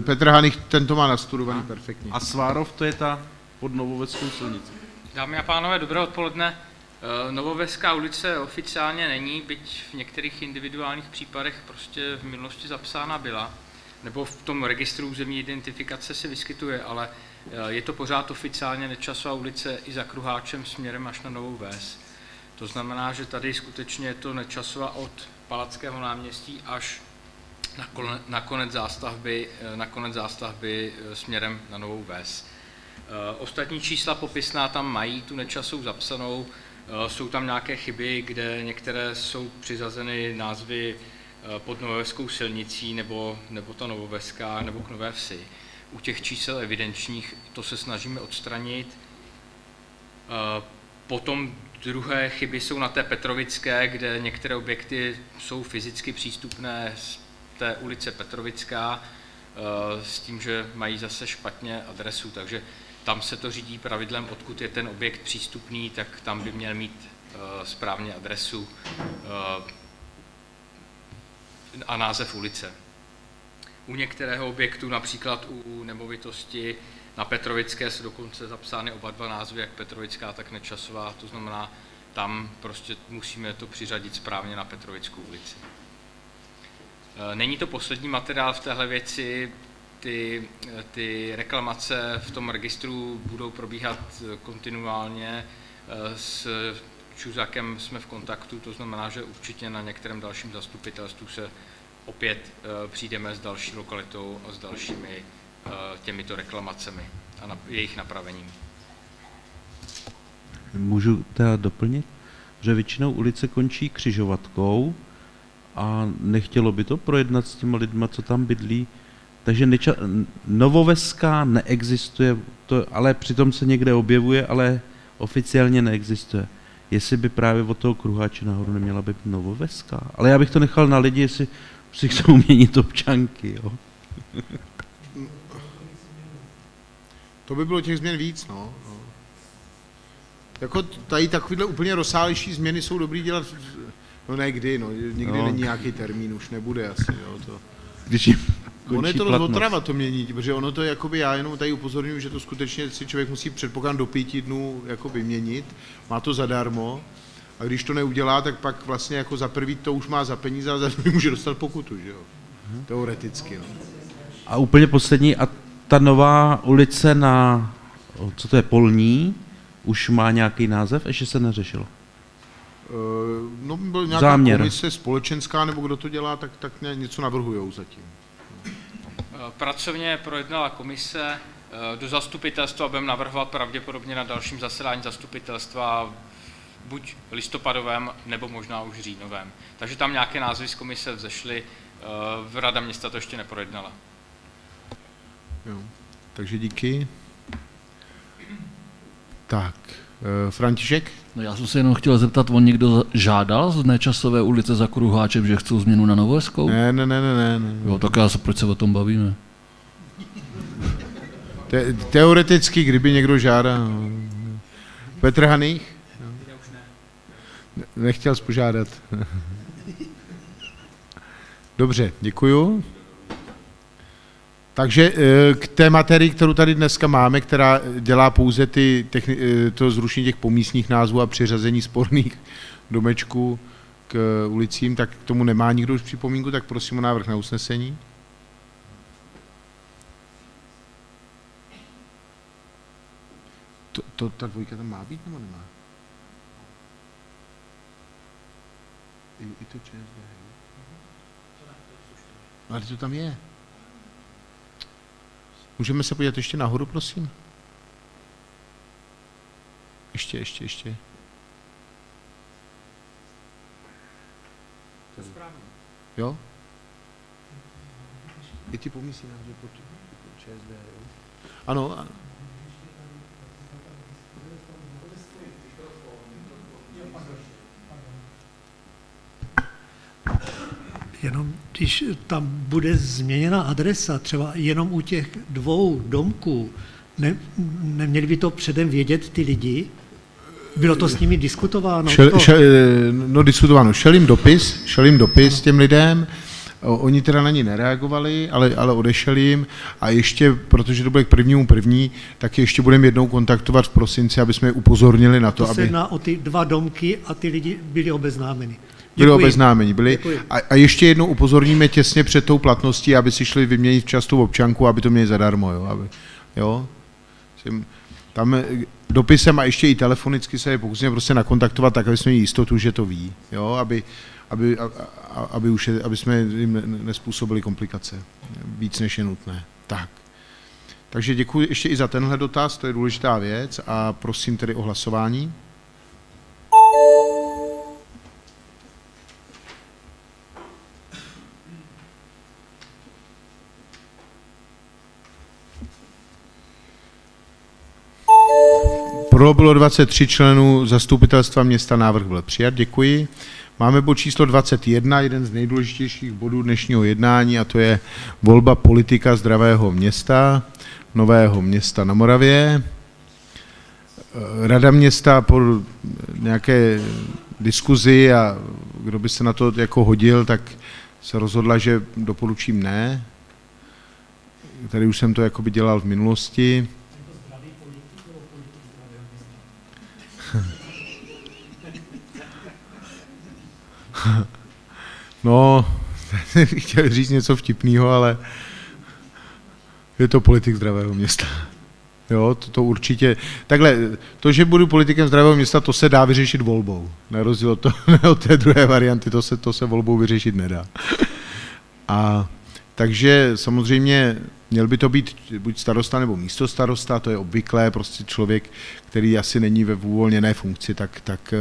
Petr Hanich, ten to má nastudovaný a, perfektně. A Svárov, to je ta pod Novoveskou silnici. Dámy a pánové, dobré odpoledne. Novoveská ulice oficiálně není, byť v některých individuálních případech prostě v minulosti zapsána byla, nebo v tom registru územní identifikace se vyskytuje, ale je to pořád oficiálně Nečasová ulice i za Kruháčem směrem až na Novou Vés. To znamená, že tady skutečně je to Nečasova od Palackého náměstí až na konec zástavby, na konec zástavby směrem na Novou Vés. Ostatní čísla popisná tam mají tu Nečasovou zapsanou. Jsou tam nějaké chyby, kde některé jsou přiřazeny názvy pod Novoveskou silnicí nebo, nebo ta Novoveská nebo k Nové Vsi. U těch čísel evidenčních to se snažíme odstranit. Potom druhé chyby jsou na té Petrovické, kde některé objekty jsou fyzicky přístupné z té ulice Petrovická s tím, že mají zase špatně adresu, takže tam se to řídí pravidlem, odkud je ten objekt přístupný, tak tam by měl mít správně adresu a název ulice. U některého objektu, například u nemovitosti na Petrovické, jsou dokonce zapsány oba dva názvy, jak Petrovická, tak Nečasová, to znamená, tam prostě musíme to přiřadit správně na Petrovickou ulici. Není to poslední materiál v téhle věci, ty, ty reklamace v tom registru budou probíhat kontinuálně, s Čuzákem jsme v kontaktu, to znamená, že určitě na některém dalším zastupitelstvu se opět přijdeme s další lokalitou a s dalšími těmito reklamacemi a jejich napravením. Můžu teda doplnit, že většinou ulice končí křižovatkou a nechtělo by to projednat s těma lidma, co tam bydlí, takže neča, Novoveská neexistuje, to, ale přitom se někde objevuje, ale oficiálně neexistuje. Jestli by právě od toho kruháče nahoru neměla být Novoveská, ale já bych to nechal na lidi, jestli si chcou měnit občanky, jo. To by bylo těch změn víc, no. no. Jako tady takovýhle úplně rozsáhlejší změny jsou dobrý dělat, no někdy, no, někdy no. Není nějaký termín, už nebude asi, jo, to. Když jim ono je to otrava to měnit, protože ono to, jakoby, já jenom tady upozorňuji, že to skutečně si člověk musí předpokládám do pěti dnů, jakoby, měnit, má to zadarmo, a když to neudělá, tak pak vlastně jako za prvý to už má za peníze a za druhý může dostat pokutu, že jo, hmm. teoreticky, no. A úplně poslední, a ta nová ulice na, co to je, Polní, už má nějaký název, ještě se neřešilo? No, byl nějaká záměr. Komise společenská, nebo kdo to dělá, tak, tak něco navrhujou zatím. Pracovně projednala komise, do zastupitelstva budeme navrhovat pravděpodobně na dalším zasedání zastupitelstva buď listopadovém, nebo možná už říjnovém. Takže tam nějaké názvy z komise vzešly, Rada města to ještě neprojednala. Jo, takže díky. Tak, e, František? No já jsem se jenom chtěl zeptat, on někdo žádal z Nečasové ulice za kruháčem, že chcou změnu na Novoveskou? Ne, ne, ne, ne, ne, ne. Jo, tak já se, proč se o tom bavíme? Te, teoreticky, kdyby někdo žádal. Petr Haných? Já už ne. Nechtěl spožádat. Dobře, děkuju. Takže k té materii, kterou tady dneska máme, která dělá pouze ty to zrušení těch pomístních názvů a přiřazení sporných domečků k ulicím, tak k tomu nemá nikdo už připomínku, tak prosím o návrh na usnesení. To, to, ta dvojka tam má být, nebo nemá? I, i to ČSB. Ale to tam je. Můžeme se podívat ještě nahoru, prosím? Ještě, ještě, ještě. To je správně. Jo? Je ty pomyslí náhodou pod ČSD, jo? Ano, ano. Jenom když tam bude změněna adresa, třeba jenom u těch dvou domků, ne, neměli by to předem vědět ty lidi? Bylo to s nimi diskutováno? Šel, to? Šel, no diskutováno, šel jim dopis, šel jim dopis těm lidem, oni teda na ní nereagovali, ale, ale odešel jim a ještě, protože to bude k prvnímu první, tak ještě budeme jednou kontaktovat v prosinci, aby jsme je upozornili na to, to se aby... jedná o ty dva domky a ty lidi byli obeznámeni. Byli obeznámeni, byli. A, a ještě jednou upozorníme těsně před tou platností, aby si šli vyměnit častou občanku, aby to měli zadarmo, jo, aby, jo. Tam dopisem a ještě i telefonicky se je pokusíme prostě nakontaktovat tak, aby jsme měli jistotu, že to ví, jo, aby, aby, a, a, aby, už je, aby jsme jim nespůsobili komplikace, víc než je nutné. Tak. Takže děkuji ještě i za tenhle dotaz, to je důležitá věc a prosím tedy o hlasování. Pro bylo dvacet tři členů zastupitelstva města, návrh byl přijat, děkuji. Máme bod číslo dvacet jedna, jeden z nejdůležitějších bodů dnešního jednání, a to je volba politika zdravého města, Nového Města na Moravě. Rada města po nějaké diskuzi, a kdo by se na to jako hodil, tak se rozhodla, že doporučím ne. Tady už jsem to jakoby dělal v minulosti. No, chtěl říct něco vtipného, ale je to politik zdravého města. Jo, to, to určitě. Takhle, to, že budu politikem zdravého města, to se dá vyřešit volbou. Na rozdíl od, to, od té druhé varianty, to se, to se volbou vyřešit nedá. A takže samozřejmě měl by to být buď starosta nebo místostarosta, to je obvyklé, prostě člověk, který asi není ve uvolněné funkci, tak, tak,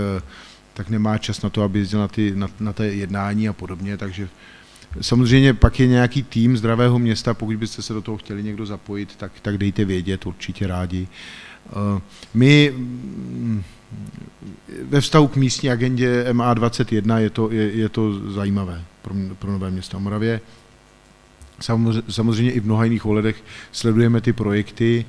tak nemá čas na to, aby jezdil na, ty, na, na té jednání a podobně, takže samozřejmě pak je nějaký tým zdravého města, pokud byste se do toho chtěli někdo zapojit, tak, tak dejte vědět, určitě rádi. My ve vztahu k místní agendě M A dvacet jedna je to, je, je to zajímavé pro, pro Nové Město na Moravě. Samozřejmě i v mnoha jiných ohledech sledujeme ty projekty,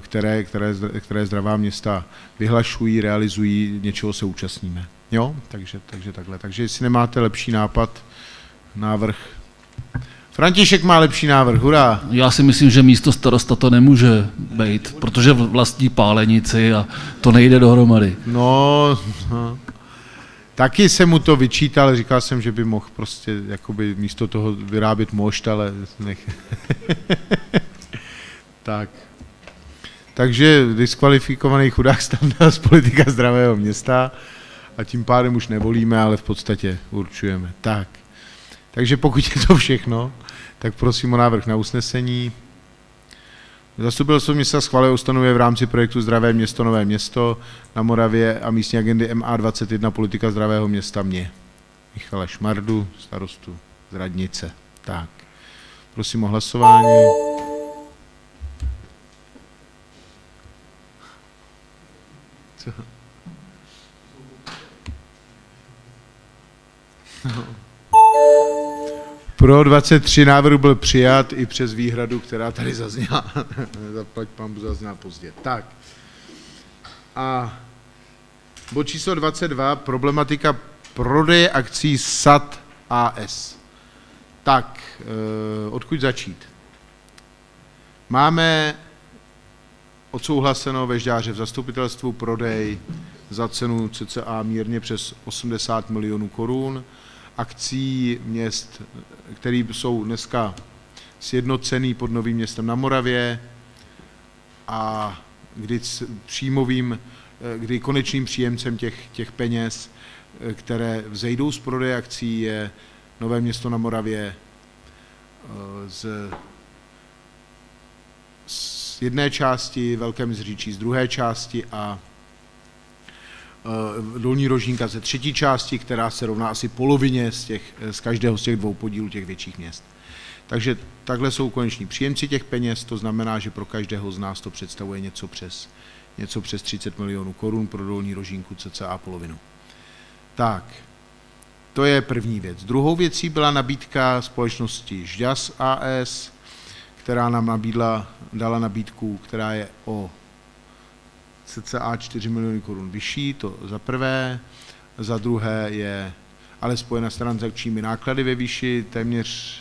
které, které, které zdravá města vyhlašují, realizují, něčeho se účastníme. Jo? Takže, takže takhle. Takže jestli nemáte lepší nápad, návrh. František má lepší návrh, hurá. Já si myslím, že místo starosta to nemůže být, protože vlastní pálenici a to nejde dohromady. No, no. Taky jsem mu to vyčítal, říkal jsem, že by mohl prostě jakoby místo toho vyrábět mošt, ale nech. Tak. Takže diskvalifikovaný chudák Standa z politika zdravého města, a tím pádem už nevolíme, ale v podstatě určujeme. Tak. Takže pokud je to všechno, tak prosím o návrh na usnesení. Zastupitelstvo města schvaluje ustanovuje v rámci projektu Zdravé město, Nové Město na Moravě a místní agendy M A dvacet jedna politika zdravého města mě. Michala Šmardu, starostu z Radnice. Tak, prosím o hlasování. Co? No. Pro dvacet tři návrh byl přijat i přes výhradu, která tady zazněla. Zaplať pambu, zazněla pozdě. Tak. A bod číslo dvacet dva, problematika prodeje akcí S A T A S. Tak, eh, odkud začít? Máme odsouhlaseno ve Žďáře v zastupitelstvu prodej za cenu cca mírně přes osmdesát milionů korun. Akcí měst, které jsou dneska sjednocený pod Novým Městem na Moravě, a kdy, příjmovým, kdy konečným příjemcem těch, těch peněz, které vzejdou z prodeje akcí, je Nové Město na Moravě z, z jedné části, Velké Mezříčí z druhé části a Dolní Rožínka ze třetí části, která se rovná asi polovině z, těch, z každého z těch dvou podílů těch větších měst. Takže takhle jsou koneční příjemci těch peněz, to znamená, že pro každého z nás to představuje něco přes, něco přes třicet milionů korun, pro Dolní Rožínku cca polovinu. Tak, to je první věc. Druhou věcí byla nabídka společnosti Ž D A S A S, která nám nabídla, dala nabídku, která je o cca čtyři miliony korun vyšší, to za prvé, za druhé je ale spojena s transakčními náklady ve výši téměř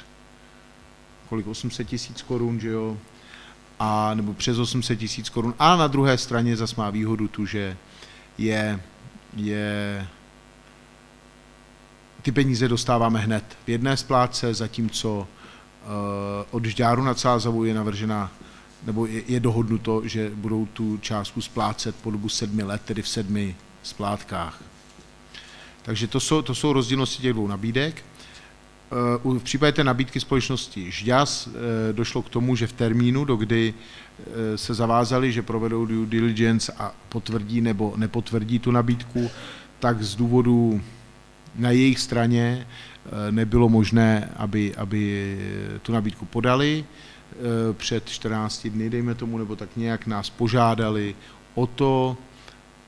kolik, osm set tisíc korun, že jo, a nebo přes osm set tisíc korun, a na druhé straně zas má výhodu tu, že je, je ty peníze dostáváme hned v jedné splátce, zatímco uh, od Žďáru nad Sázavou je navržena nebo je, je dohodnuto, že budou tu částku splácet po dobu sedmi let, tedy v sedmi splátkách. Takže to jsou, to jsou rozdílnosti těch dvou nabídek. V případě té nabídky společnosti Ž D A S došlo k tomu, že v termínu, dokdy se zavázali, že provedou due diligence a potvrdí nebo nepotvrdí tu nabídku, tak z důvodu na jejich straně nebylo možné, aby, aby tu nabídku podali. před čtrnácti dny, dejme tomu, nebo tak nějak nás požádali o to,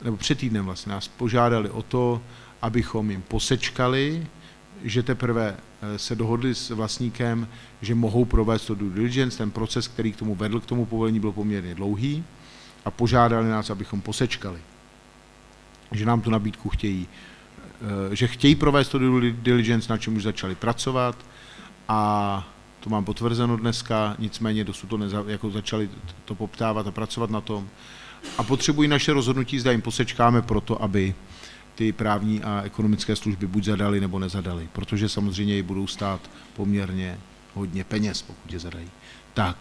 nebo před týdnem vlastně nás požádali o to, abychom jim posečkali, že teprve se dohodli s vlastníkem, že mohou provést to due diligence, ten proces, který k tomu vedl, k tomu povolení, byl poměrně dlouhý a požádali nás, abychom posečkali, že nám tu nabídku chtějí, že chtějí provést to due diligence, na čem už začali pracovat a to mám potvrzeno dneska, nicméně dosud to neza, jako začali to poptávat a pracovat na tom a potřebují naše rozhodnutí, zda jim posečkáme proto, aby ty právní a ekonomické služby buď zadali, nebo nezadali, protože samozřejmě ji budou stát poměrně hodně peněz, pokud je zadají. Tak,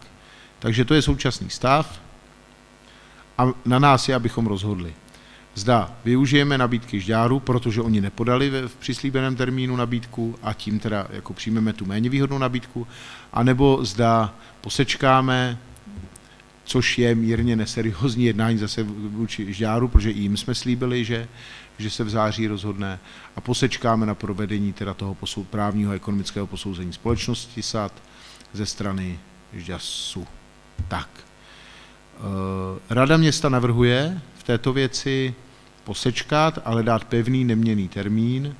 takže to je současný stav a na nás je, abychom rozhodli. Zda využijeme nabídky Žďáru, protože oni nepodali v přislíbeném termínu nabídku a tím teda jako přijmeme tu méně výhodnou nabídku, anebo zda posečkáme, což je mírně neseriózní jednání zase vůči Žďáru, protože i jim jsme slíbili, že, že se v září rozhodne a posečkáme na provedení teda toho právního a ekonomického posouzení společnosti S A T ze strany Žďasu. Tak. Rada města navrhuje v této věci posečkat, ale dát pevný neměnný termín.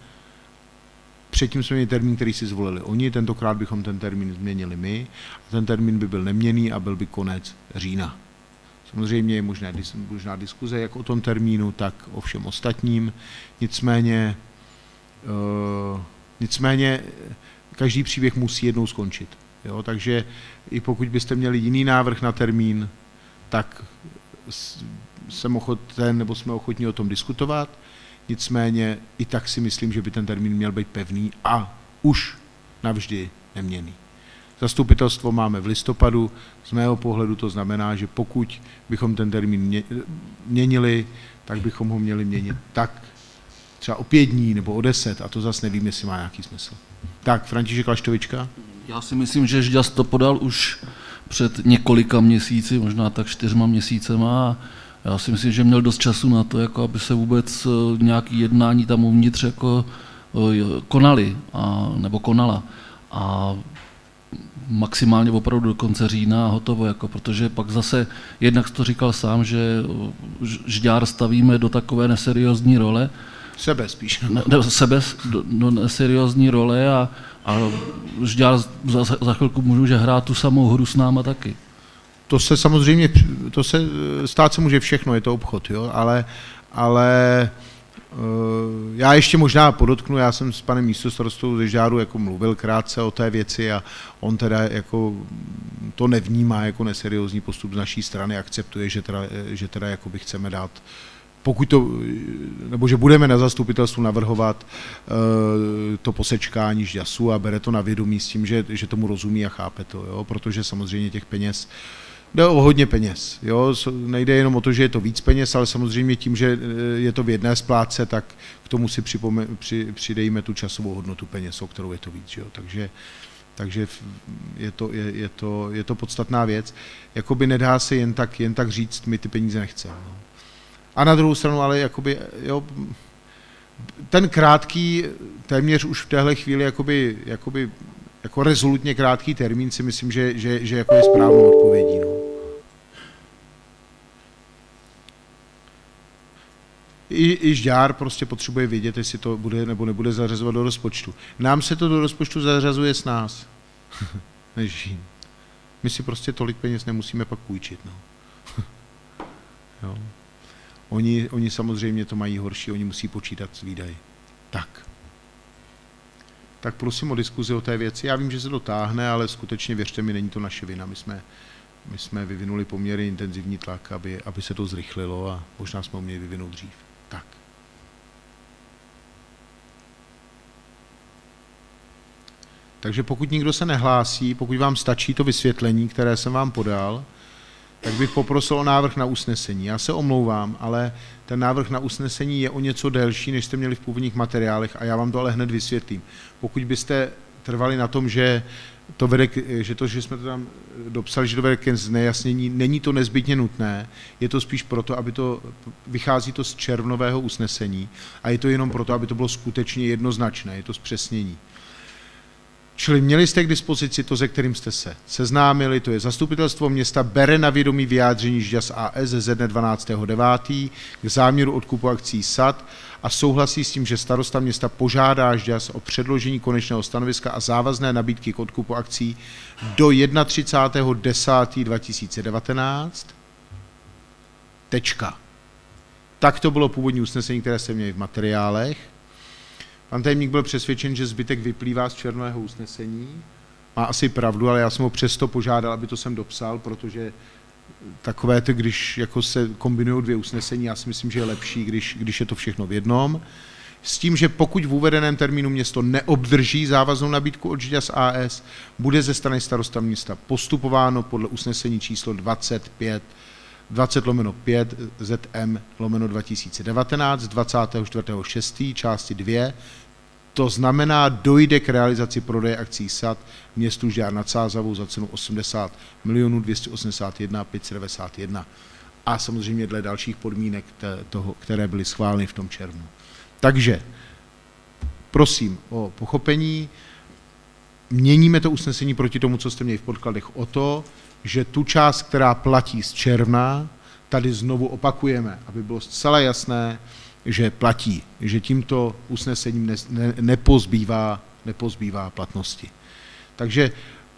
Předtím jsme měli termín, který si zvolili oni, tentokrát bychom ten termín změnili my a ten termín by byl neměnný a byl by konec října. Samozřejmě je možná, možná diskuze jak o tom termínu, tak o všem ostatním, nicméně, e, nicméně každý příběh musí jednou skončit. Jo? Takže i pokud byste měli jiný návrh na termín, tak jsem ochoten, nebo jsme ochotni o tom diskutovat, nicméně i tak si myslím, že by ten termín měl být pevný a už navždy neměnný. Zastupitelstvo máme v listopadu, z mého pohledu to znamená, že pokud bychom ten termín měnili, tak bychom ho měli měnit tak třeba o pět dní nebo o deset a to zase nevím, jestli má nějaký smysl. Tak, František Laštovička. Já si myslím, že Žďas to podal už před několika měsíci, možná tak čtyřma měsícema a já si myslím, že měl dost času na to, jako aby se vůbec nějaké jednání tam uvnitř jako konali a, nebo konala a maximálně opravdu do konce října a hotovo, jako, protože pak zase, jednak to říkal sám, že Žďár stavíme do takové neseriózní role. Sebe spíš. Ne, ne, sebe do, do neseriózní role a, a Žďár za, za chvilku může hrát tu samou hru s náma taky. To se samozřejmě, to se, stát se může všechno, je to obchod, jo, ale, ale já ještě možná podotknu, já jsem s panem místostarostou ze Žďáru jako mluvil krátce o té věci a on teda jako to nevnímá jako neseriózní postup z naší strany, akceptuje, že teda, že teda jako by chceme dát, pokud to, nebo že budeme na zastupitelstvu navrhovat to posečkání Žďasu a bere to na vědomí s tím, že, že tomu rozumí a chápe to, jo, protože samozřejmě těch peněz jde o hodně peněz. Jo? Nejde jenom o to, že je to víc peněz, ale samozřejmě tím, že je to v jedné splátce, tak k tomu si připome, při, přidejme tu časovou hodnotu peněz, o kterou je to víc. Jo? Takže, takže je, to, je, je, to, je to podstatná věc. Jakoby nedá se jen tak, jen tak říct, my ty peníze nechceme. No? A na druhou stranu, ale jakoby, jo, ten krátký, téměř už v téhle chvíli jakoby, jakoby, jako rezolutně krátký termín si myslím, že, že, že jako je správnou odpovědí. No. I, i Žďár prostě potřebuje vědět, jestli to bude nebo nebude zařazovat do rozpočtu. Nám se to do rozpočtu zařazuje s nás, než jim. My si prostě tolik peněz nemusíme pak půjčit. No. Jo. Oni, oni samozřejmě to mají horší, oni musí počítat s výdaji. Tak. Tak prosím o diskuzi o té věci. Já vím, že se to táhne, ale skutečně věřte mi, není to naše vina. My jsme, my jsme vyvinuli poměrně intenzivní tlak, aby, aby se to zrychlilo a možná jsme ho měli vyvinout dřív. Tak. Takže pokud nikdo se nehlásí, pokud vám stačí to vysvětlení, které jsem vám podal, tak bych poprosil o návrh na usnesení. Já se omlouvám, ale ten návrh na usnesení je o něco delší, než jste měli v původních materiálech a já vám to ale hned vysvětlím. Pokud byste trvali na tom, že to, vede, že, to že jsme to tam dopsali, že to vede ke znejasnění, není to nezbytně nutné, je to spíš proto, aby to, vychází to z červnového usnesení a je to jenom proto, aby to bylo skutečně jednoznačné, je to zpřesnění. Čili měli jste k dispozici to, se kterým jste se seznámili, to je zastupitelstvo města bere na vědomí vyjádření ŽDAS á es ze dne dvanáctého devátého k záměru odkupu akcí S A T a souhlasí s tím, že starosta města požádá ŽDAS o předložení konečného stanoviska a závazné nabídky k odkupu akcí do třicátého prvního prosince dva tisíce devatenáct. Tečka. Tak to bylo původní usnesení, které jste měli v materiálech. Pan tajemník byl přesvědčen, že zbytek vyplývá z černého usnesení. Má asi pravdu, ale já jsem ho přesto požádal, aby to sem dopsal, protože takové to, když jako se kombinují dvě usnesení, já si myslím, že je lepší, když, když je to všechno v jednom. S tím, že pokud v uvedeném termínu město neobdrží závaznou nabídku od ŽDAS á es, bude ze strany starosta města postupováno podle usnesení číslo dvacet pět dvacet lomeno pět zet em lomeno dva tisíce devatenáct dvacátého čtvrtého šestého části dvě, to znamená, dojde k realizaci prodeje akcí S A T městu Žďár nad Sázavou za cenu osmdesát milionů dvě stě osmdesát jedna tisíc pět set devadesát jedna a samozřejmě dle dalších podmínek, toho, které byly schváleny v tom červnu. Takže prosím o pochopení, měníme to usnesení proti tomu, co jste měli v podkladech o to, že tu část, která platí z června, tady znovu opakujeme, aby bylo zcela jasné, že platí, že tímto usnesením ne, ne, nepozbývá, nepozbývá platnosti. Takže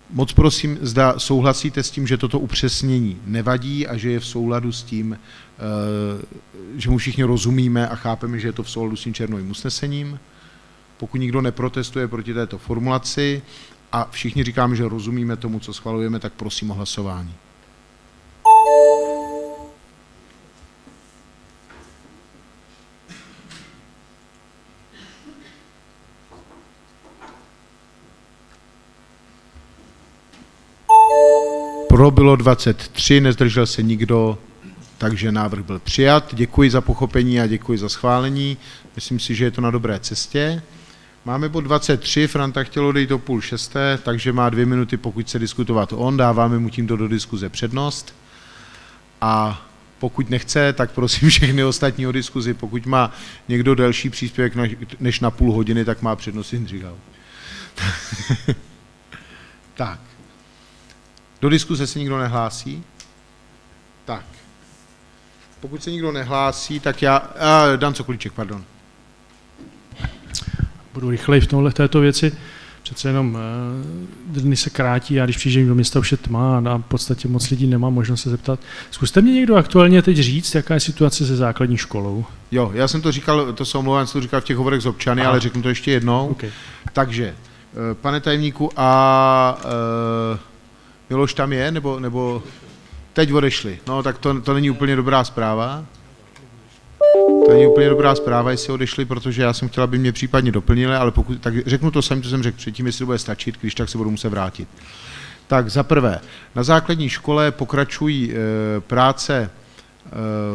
moc prosím, zda souhlasíte s tím, že toto upřesnění nevadí a že je v souladu s tím, že mu všichni rozumíme a chápeme, že je to v souladu s tím červnovým usnesením. Pokud nikdo neprotestuje proti této formulaci, a všichni říkáme, že rozumíme tomu, co schvalujeme, tak prosím o hlasování. Pro bylo dvacet tři, nezdržel se nikdo, takže návrh byl přijat. Děkuji za pochopení a děkuji za schválení. Myslím si, že je to na dobré cestě. Máme bod dvacet tři, Franta chtěl odejít o půl šesté, takže má dvě minuty, pokud se diskutovat on, dáváme mu tímto do diskuze přednost. A pokud nechce, tak prosím všechny ostatní o diskuzi. Pokud má někdo delší příspěvek než na půl hodiny, tak má přednost Jindřich. Tak, do diskuze se nikdo nehlásí? Tak, pokud se nikdo nehlásí, tak já... A, Dan Sokulíček, pardon. Budu rychleji v tomhle této věci, přece jenom dny se krátí a když přijíždím do města, už je tma a v podstatě moc lidí nemá možnost se zeptat. Zkuste mě někdo aktuálně teď říct, jaká je situace se základní školou? Jo, já jsem to říkal, to se omlouvám, jsem to říkal v těch hovorech s občany, a. ale řeknu to ještě jednou. Okay. Takže, pane tajemníku a e, Miloš tam je, nebo, nebo teď odešli? No tak to, to není úplně dobrá zpráva. To není úplně dobrá zpráva, jestli odešli, protože já jsem chtěla, aby mě případně doplnili, ale pokud, tak řeknu to sami, co jsem řekl předtím, jestli to bude stačit, když tak se budu muset vrátit. Tak za prvé, na základní škole pokračují e, práce, e,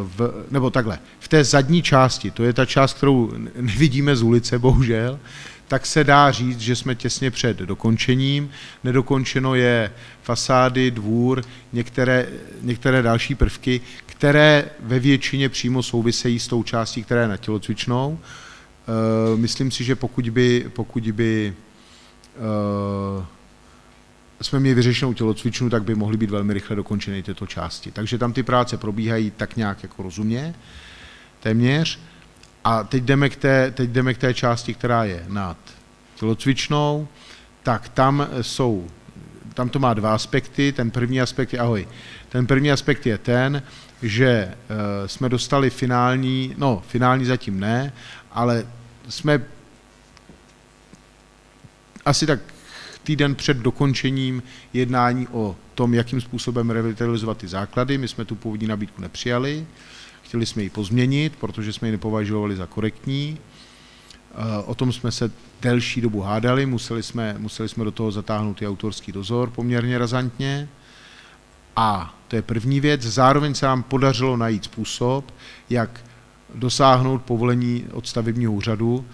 v, nebo takhle, v té zadní části, to je ta část, kterou nevidíme z ulice, bohužel, tak se dá říct, že jsme těsně před dokončením. Nedokončeno je fasády, dvůr, některé, některé další prvky, které ve většině přímo souvisejí s tou částí, která je na tělocvičnou. E, myslím si, že pokud by, pokud by e, jsme měli vyřešenou tělocvičnu, tak by mohly být velmi rychle dokončeny tyto části. Takže tam ty práce probíhají tak nějak jako rozumně, téměř. A teď jdeme k té, teď jdeme k té části, která je nad tělocvičnou, tak tam jsou, tam to má dva aspekty, ten první aspekt je, ahoj, ten první aspekt je ten, že e, jsme dostali finální, no finální zatím ne, ale jsme asi tak týden před dokončením jednání o tom, jakým způsobem revitalizovat ty základy, my jsme tu původní nabídku nepřijali, chtěli jsme ji pozměnit, protože jsme ji nepovažovali za korektní. O tom jsme se delší dobu hádali, museli jsme, museli jsme do toho zatáhnout i autorský dozor poměrně razantně. A to je první věc. Zároveň se nám podařilo najít způsob, jak dosáhnout povolení od stavebního úřadu,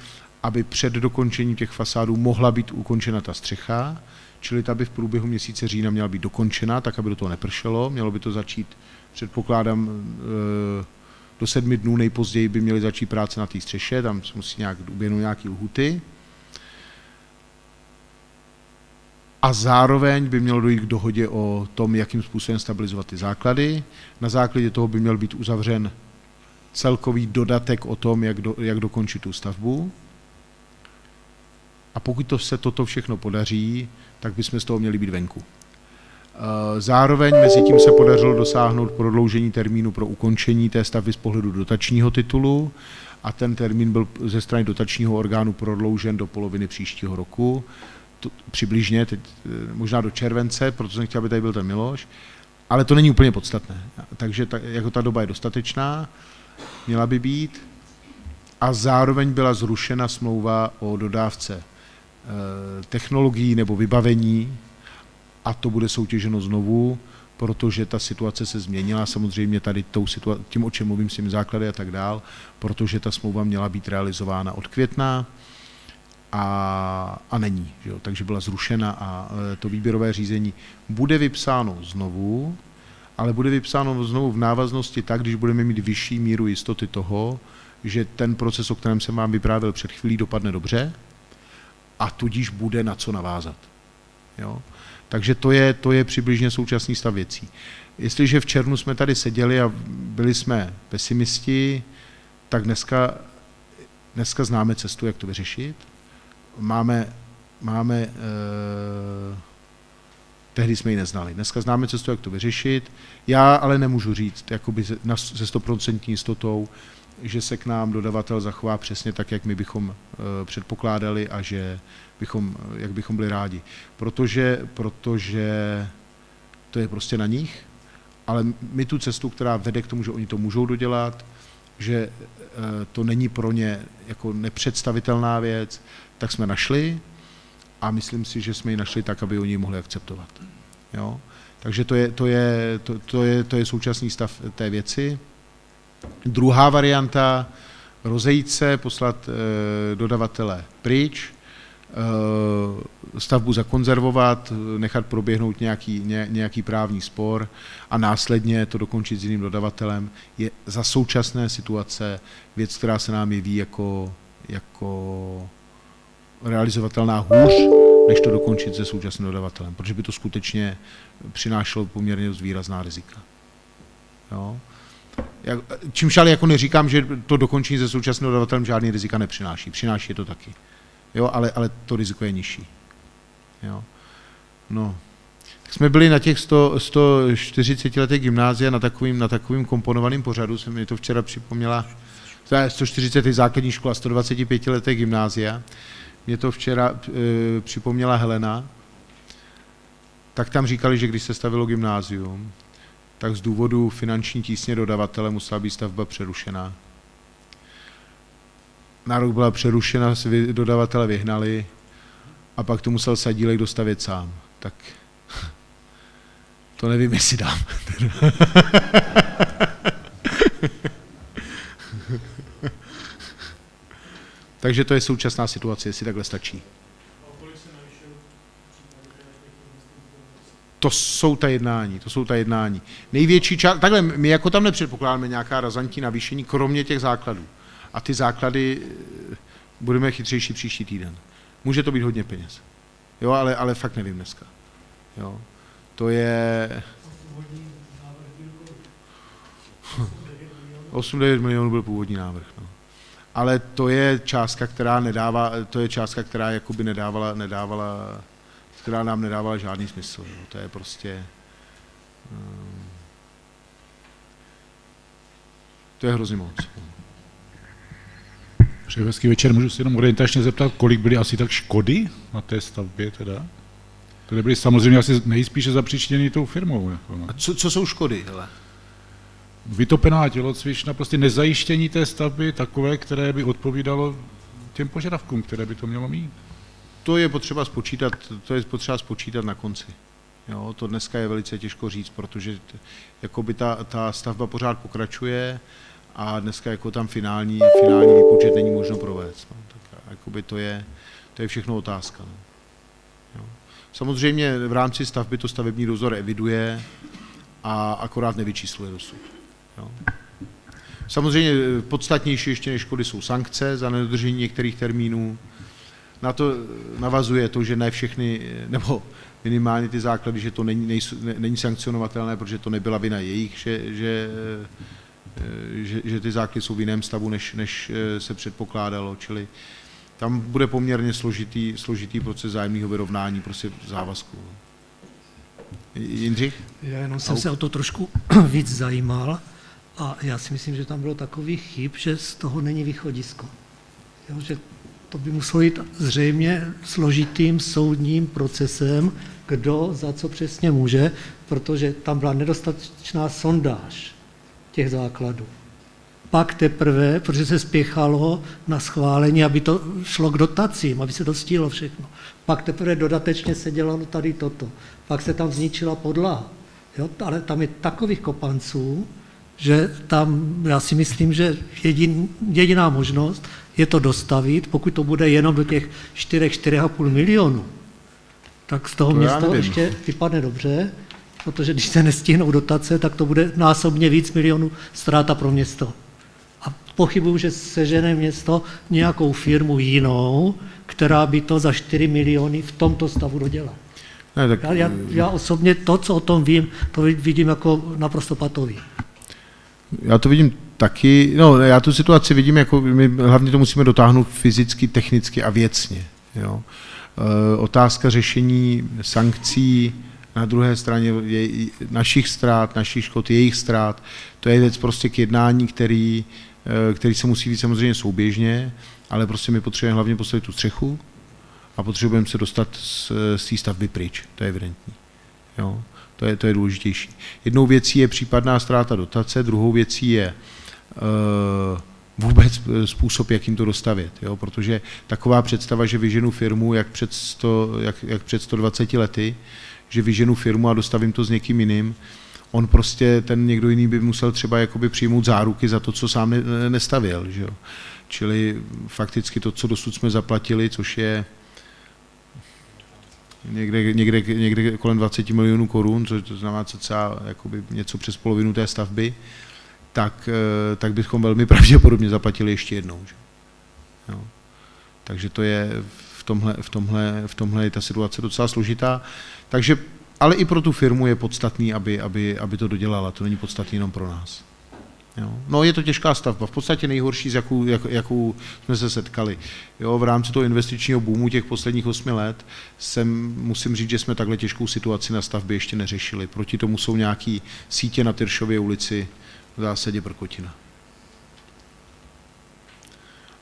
aby před dokončením těch fasádů mohla být ukončena ta střecha, čili ta by v průběhu měsíce října měla být dokončena, tak aby do toho nepršelo. Mělo by to začít, předpokládám, do sedmi dnů nejpozději by měly začít práce na té střeše, tam musí nějak uběhnout nějaké lhuty. a zároveň by mělo dojít k dohodě o tom, jakým způsobem stabilizovat ty základy. Na základě toho by měl být uzavřen celkový dodatek o tom, jak, do, jak dokončit tu stavbu. A pokud to se toto všechno podaří, tak bychom z toho měli být venku. Zároveň mezi tím se podařilo dosáhnout prodloužení termínu pro ukončení té stavby z pohledu dotačního titulu a ten termín byl ze strany dotačního orgánu prodloužen do poloviny příštího roku, to, přibližně, teď, možná do července, protože jsem chtěl, aby tady byl ten Miloš, ale to není úplně podstatné, takže ta, jako ta doba je dostatečná, měla by být a zároveň byla zrušena smlouva o dodávce technologií nebo vybavení a to bude soutěženo znovu, protože ta situace se změnila, samozřejmě tady tou situaci, tím, o čem mluvím, s tím základy a tak dál, protože ta smlouva měla být realizována od května a, a není, že jo? Takže byla zrušena a to výběrové řízení bude vypsáno znovu, ale bude vypsáno znovu v návaznosti tak, když budeme mít vyšší míru jistoty toho, že ten proces, o kterém jsem vám vyprávěl před chvílí, dopadne dobře a tudíž bude na co navázat. Jo? Takže to je, to je přibližně současný stav věcí. Jestliže v červnu jsme tady seděli a byli jsme pesimisti, tak dneska, dneska známe cestu, jak to vyřešit. Máme, máme eh, tehdy jsme ji neznali. Dneska známe cestu, jak to vyřešit. Já ale nemůžu říct jakoby se, na, se stoprocentní jistotou, že se k nám dodavatel zachová přesně tak, jak my bychom eh, předpokládali a že bychom, jak bychom byli rádi. Protože, protože to je prostě na nich, ale my tu cestu, která vede k tomu, že oni to můžou dodělat, že to není pro ně jako nepředstavitelná věc, tak jsme našli a myslím si, že jsme ji našli tak, aby oni ji mohli akceptovat. Jo? Takže to je, to, je, to, to, je, to je současný stav té věci. Druhá varianta, rozejít se, poslat dodavatele pryč, stavbu zakonzervovat, nechat proběhnout nějaký, ně, nějaký právní spor a následně to dokončit s jiným dodavatelem je za současné situace věc, která se nám jeví jako, jako realizovatelná hůř, než to dokončit se současným dodavatelem, protože by to skutečně přinášelo poměrně výrazná rizika. Jo? Jak, čímž ale jako neříkám, že to dokončení se současným dodavatelem žádný rizika nepřináší, přináší to taky. Jo, ale, ale to riziko je nižší. Jo. No. Tak jsme byli na těch sto čtyřicetiletých gymnázia na takovým, na takovým komponovaným pořadu, se mi to včera připomněla, sto čtyřicet základní škola, sto dvacetipětileté gymnázia, mě to včera e, připomněla Helena, tak tam říkali, že když se stavilo gymnázium, tak z důvodu finanční tísně dodavatele musela být stavba přerušena. Na rok byla přerušena, dodavatele vyhnali a pak to musel Sadílek dostavět sám. Tak to nevím, jestli dám. Takže to je současná situace, jestli takhle stačí. To jsou ta jednání, to jsou ta jednání. Největší část, takhle my jako tam nepředpokládáme nějaká razantní navýšení, kromě těch základů. A ty základy budeme chytřejší příští týden. Může to být hodně peněz. Jo, ale, ale fakt nevím dneska. Jo, to je... osm devět milionů byl původní návrh. No. Ale to je částka, která nedává, to je částka, která jakoby nedávala, nedávala, která nám nedávala žádný smysl. Jo. To je prostě... Um, to je hrozně moc. Přeji hezký večer, můžu si jenom orientačně zeptat, kolik byly asi tak škody na té stavbě teda? Které byly samozřejmě asi nejspíše zapříčiněny tou firmou. Jako, no. A co, co jsou škody, hele? Vytopená tělocvična, prostě nezajištění té stavby takové, které by odpovídalo těm požadavkům, které by to mělo mít. To je potřeba spočítat, to je potřeba spočítat na konci. Jo, to dneska je velice těžko říct, protože jakoby ta, ta stavba pořád pokračuje, a dneska jako tam finální, finální výpočet není možno provést. No, tak jakoby to je, to je všechno otázka. No. Jo. Samozřejmě v rámci stavby to stavební dozor eviduje a akorát nevyčísluje dosud. Jo. Samozřejmě podstatnější ještě než škody jsou sankce za nedodržení některých termínů. na to navazuje to, že ne všechny, nebo minimálně ty základy, že to není, nejsou, není sankcionovatelné, protože to nebyla vina jejich, že, že, že, že ty základy jsou v jiném stavu, než, než se předpokládalo, čili tam bude poměrně složitý, složitý proces zájemného vyrovnání prostě závazků. Jindřich? Já jenom jsem se o to trošku víc zajímal a já si myslím, že tam bylo takových chyb, že z toho není východisko. Jo, že to by muselo jít zřejmě složitým soudním procesem, kdo za co přesně může, protože tam byla nedostatečná sondáž těch základů. Pak teprve, protože se spěchalo na schválení, aby to šlo k dotacím, aby se to stihlo všechno. Pak teprve dodatečně se dělalo tady toto. Pak se tam zničila podlaha. Jo? Ale tam je takových kopanců, že tam, já si myslím, že jedin, jediná možnost je to dostavit, pokud to bude jenom do těch čtyři, čtyři a půl milionu, tak z toho to města ještě vypadne dobře, protože když se nestihnou dotace, tak to bude násobně víc milionů ztráta pro město. A pochybuju, že sežene město nějakou firmu jinou, která by to za čtyři miliony v tomto stavu dodělala. Ne, tak... já, já, já osobně to, co o tom vím, to vidím jako naprosto patový. Já to vidím taky, no já tu situaci vidím, jako my hlavně to musíme dotáhnout fyzicky, technicky a věcně. Jo. E, otázka řešení sankcí na druhé straně je, našich ztrát, našich škod, jejich ztrát, to je věc prostě k jednání, který, který se musí být samozřejmě souběžně, ale prostě my potřebujeme hlavně postavit tu střechu a potřebujeme se dostat z, z té stavby pryč, to je evidentní. Jo. To je, to je důležitější. Jednou věcí je případná ztráta dotace, druhou věcí je e, vůbec způsob, jak jim to dostavit. Jo? Protože taková představa, že vyženu firmu, jak před, sto, jak, jak před sto dvaceti lety, že vyženu firmu a dostavím to s někým jiným, on prostě, ten někdo jiný by musel třeba jakoby přijmout záruky za to, co sám ne, ne, nestavil. Že jo? Čili fakticky to, co dosud jsme zaplatili, což je Někde, někde, někde kolem dvaceti milionů korun, což to znamená cca jakoby něco přes polovinu té stavby, tak, tak bychom velmi pravděpodobně zaplatili ještě jednou. Že? Jo. Takže to je v tomhle, v, tomhle, v tomhle je ta situace docela složitá. Takže, ale i pro tu firmu je podstatný, aby, aby, aby to dodělala. To není podstatný jenom pro nás. Jo. No je to těžká stavba, v podstatě nejhorší, s jakou, jak, jakou jsme se setkali. Jo, v rámci toho investičního boomu těch posledních osmi let jsem, musím říct, že jsme takhle těžkou situaci na stavbě ještě neřešili. Proti tomu jsou nějaké sítě na Tyršově ulici, v zásadě prkotina.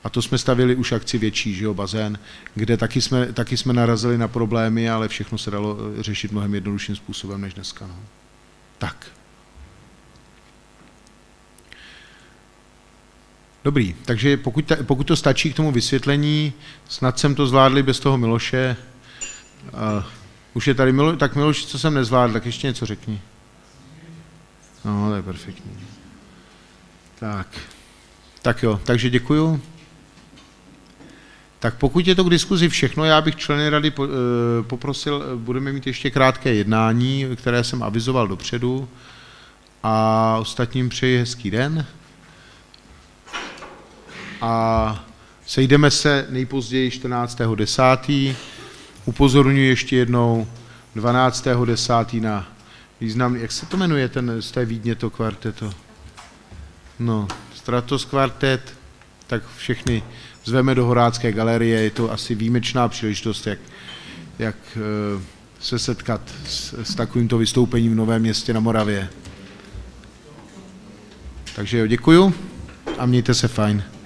A to jsme stavili už akci větší, že jo, bazén, kde taky jsme, taky jsme narazili na problémy, ale všechno se dalo řešit mnohem jednodušším způsobem než dneska. No. Tak. Dobrý, takže pokud, ta, pokud to stačí k tomu vysvětlení, snad jsem to zvládli bez toho Miloše. Uh, už je tady Miloš, tak Miloš, co jsem nezvládl, tak ještě něco řekni. No, to je perfektní. Tak, tak jo, takže děkuju. Tak pokud je to k diskuzi všechno, já bych členy rady po, uh, poprosil, budeme mít ještě krátké jednání, které jsem avizoval dopředu a ostatním přeji hezký den. A sejdeme se nejpozději čtrnáctého desátého Upozorňuji ještě jednou dvanáctého desátého na významný, jak se to jmenuje, ten, z té Vídně to kvarteto? No, Stratos kvartet, tak všechny zveme do Horácké galerie, je to asi výjimečná příležitost, jak, jak se setkat s, s takovýmto vystoupením v Novém Městě na Moravě. Takže jo, děkuju a mějte se fajn.